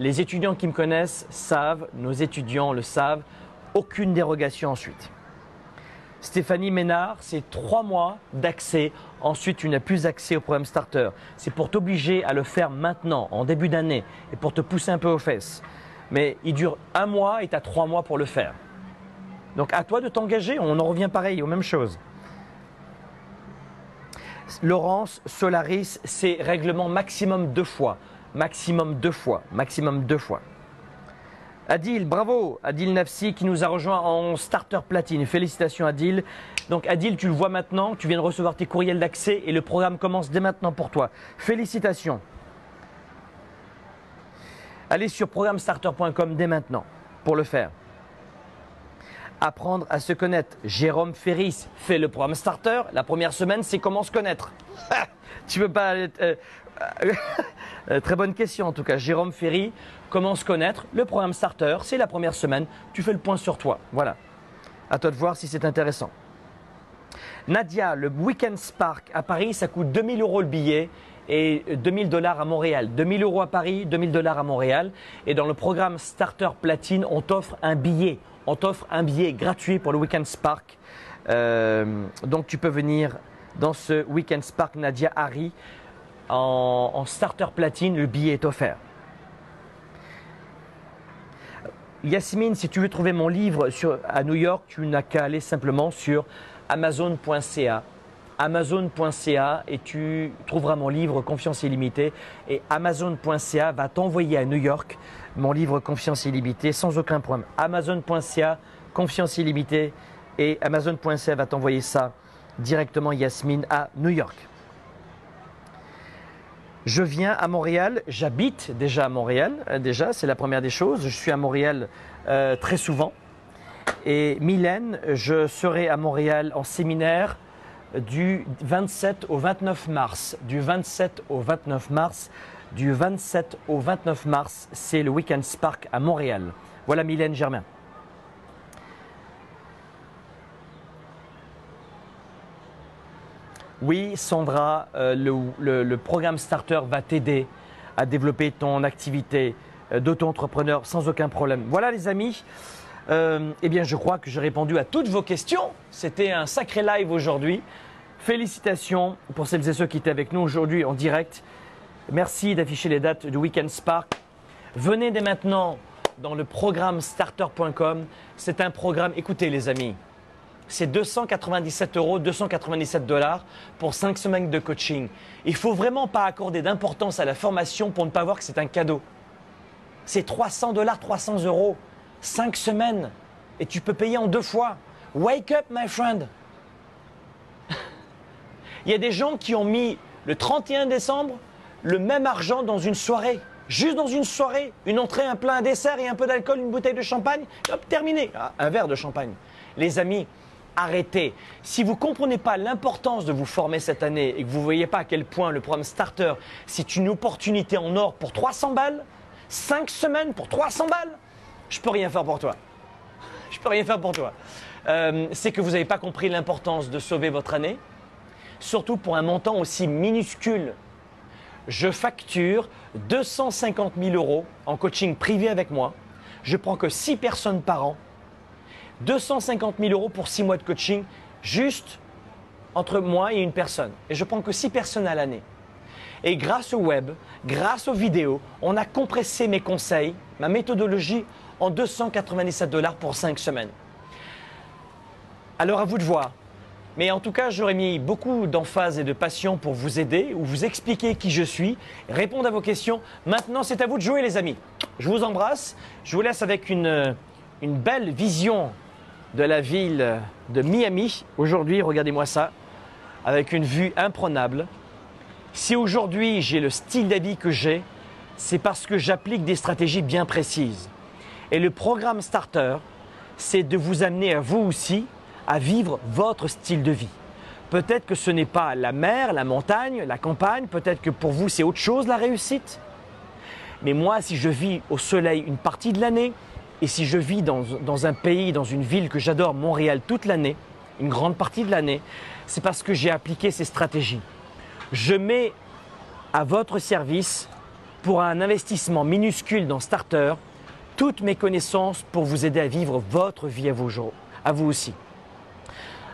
Les étudiants qui me connaissent savent, nos étudiants le savent, aucune dérogation ensuite. Stéphanie Ménard, c'est trois mois d'accès. Ensuite, tu n'as plus accès au programme Starter. C'est pour t'obliger à le faire maintenant, en début d'année, et pour te pousser un peu aux fesses. Mais il dure un mois et tu as trois mois pour le faire. Donc, à toi de t'engager. On en revient pareil, aux mêmes choses. Laurence Solaris, c'est règlement maximum deux fois. maximum deux fois, maximum deux fois. Adil, bravo, Adil Nafsi qui nous a rejoint en Starter Platine. Félicitations Adil. Donc Adil, tu le vois maintenant, tu viens de recevoir tes courriels d'accès et le programme commence dès maintenant pour toi. Félicitations. Allez sur programme starter point com dès maintenant pour le faire. Apprendre à se connaître. Jérôme Ferris fait le programme Starter. La première semaine, c'est comment se connaître. Tu peux pas... Euh, très bonne question en tout cas. Jérôme Ferry, comment se connaître? Le programme Starter, c'est la première semaine. Tu fais le point sur toi. Voilà. À toi de voir si c'est intéressant. Nadia, le Weekend Spark à Paris, ça coûte deux mille euros le billet et deux mille dollars à Montréal. deux mille euros à Paris, deux mille dollars à Montréal. Et dans le programme Starter Platine, on t'offre un billet. On t'offre un billet gratuit pour le Weekend Spark. Euh, donc tu peux venir dans ce Weekend Spark, Nadia Harry. En, en Starter Platine, le billet est offert. Yasmine, si tu veux trouver mon livre sur, à New York, tu n'as qu'à aller simplement sur Amazon point C A. Amazon point C A et tu trouveras mon livre Confiance illimitée. Et Amazon point C A va t'envoyer à New York mon livre Confiance illimitée sans aucun problème. Amazon point C A, Confiance illimitée et Amazon point C A va t'envoyer ça directement, Yasmine, à New York. Je viens à Montréal, j'habite déjà à Montréal, déjà c'est la première des choses, je suis à Montréal euh, très souvent. Et Mylène, je serai à Montréal en séminaire du vingt-sept au vingt-neuf mars. Du vingt-sept au vingt-neuf mars, du vingt-sept au vingt-neuf mars, c'est le Weekend Spark à Montréal. Voilà Mylène Germain. Oui, Sandra, euh, le, le, le programme Starter va t'aider à développer ton activité d'auto-entrepreneur sans aucun problème. Voilà les amis, euh, eh bien je crois que j'ai répondu à toutes vos questions. C'était un sacré live aujourd'hui. Félicitations pour celles et ceux qui étaient avec nous aujourd'hui en direct. Merci d'afficher les dates du Weekend Spark. Venez dès maintenant dans le programme starter point com. C'est un programme, écoutez les amis, c'est deux cent quatre-vingt-dix-sept euros, deux cent quatre-vingt-dix-sept dollars pour cinq semaines de coaching. Il ne faut vraiment pas accorder d'importance à la formation pour ne pas voir que c'est un cadeau. C'est trois cents dollars, trois cents euros, cinq semaines et tu peux payer en deux fois. Wake up my friend. Il y a des gens qui ont mis le trente et un décembre le même argent dans une soirée. Juste dans une soirée, une entrée, un plat, un dessert et un peu d'alcool, une bouteille de champagne. Hop, terminé. Ah, un verre de champagne. Les amis, arrêtez. Si vous ne comprenez pas l'importance de vous former cette année et que vous ne voyez pas à quel point le programme Starter, c'est une opportunité en or pour trois cents balles, cinq semaines pour trois cents balles, je ne peux rien faire pour toi. Je ne peux rien faire pour toi. Euh, c'est que vous n'avez pas compris l'importance de sauver votre année, surtout pour un montant aussi minuscule. Je facture deux cent cinquante mille euros en coaching privé avec moi. Je prends que six personnes par an. deux cent cinquante mille euros pour six mois de coaching, juste entre moi et une personne. Et je prends que six personnes à l'année. Et grâce au web, grâce aux vidéos, on a compressé mes conseils, ma méthodologie en deux cent quatre-vingt-dix-sept dollars pour cinq semaines. Alors à vous de voir. Mais en tout cas, j'aurais mis beaucoup d'emphase et de passion pour vous aider ou vous expliquer qui je suis, répondre à vos questions. Maintenant, c'est à vous de jouer les amis. Je vous embrasse. Je vous laisse avec une, une belle vision de la ville de Miami. Aujourd'hui, regardez-moi ça, avec une vue imprenable. Si aujourd'hui, j'ai le style d'habit que j'ai, c'est parce que j'applique des stratégies bien précises. Et le programme Starter, c'est de vous amener à vous aussi, à vivre votre style de vie. Peut-être que ce n'est pas la mer, la montagne, la campagne, peut-être que pour vous c'est autre chose la réussite. Mais moi, si je vis au soleil une partie de l'année et si je vis dans, dans un pays, dans une ville que j'adore, Montréal, toute l'année, une grande partie de l'année, c'est parce que j'ai appliqué ces stratégies. Je mets à votre service, pour un investissement minuscule dans Starter, toutes mes connaissances pour vous aider à vivre votre vie à vous, à vous aussi.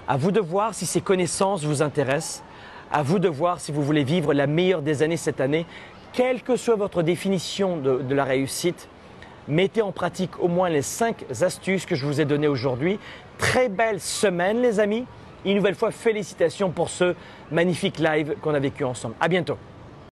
À vous de voir si ces connaissances vous intéressent, à vous de voir si vous voulez vivre la meilleure des années cette année. Quelle que soit votre définition de, de la réussite, mettez en pratique au moins les cinq astuces que je vous ai données aujourd'hui. Très belle semaine les amis, une nouvelle fois félicitations pour ce magnifique live qu'on a vécu ensemble. À bientôt.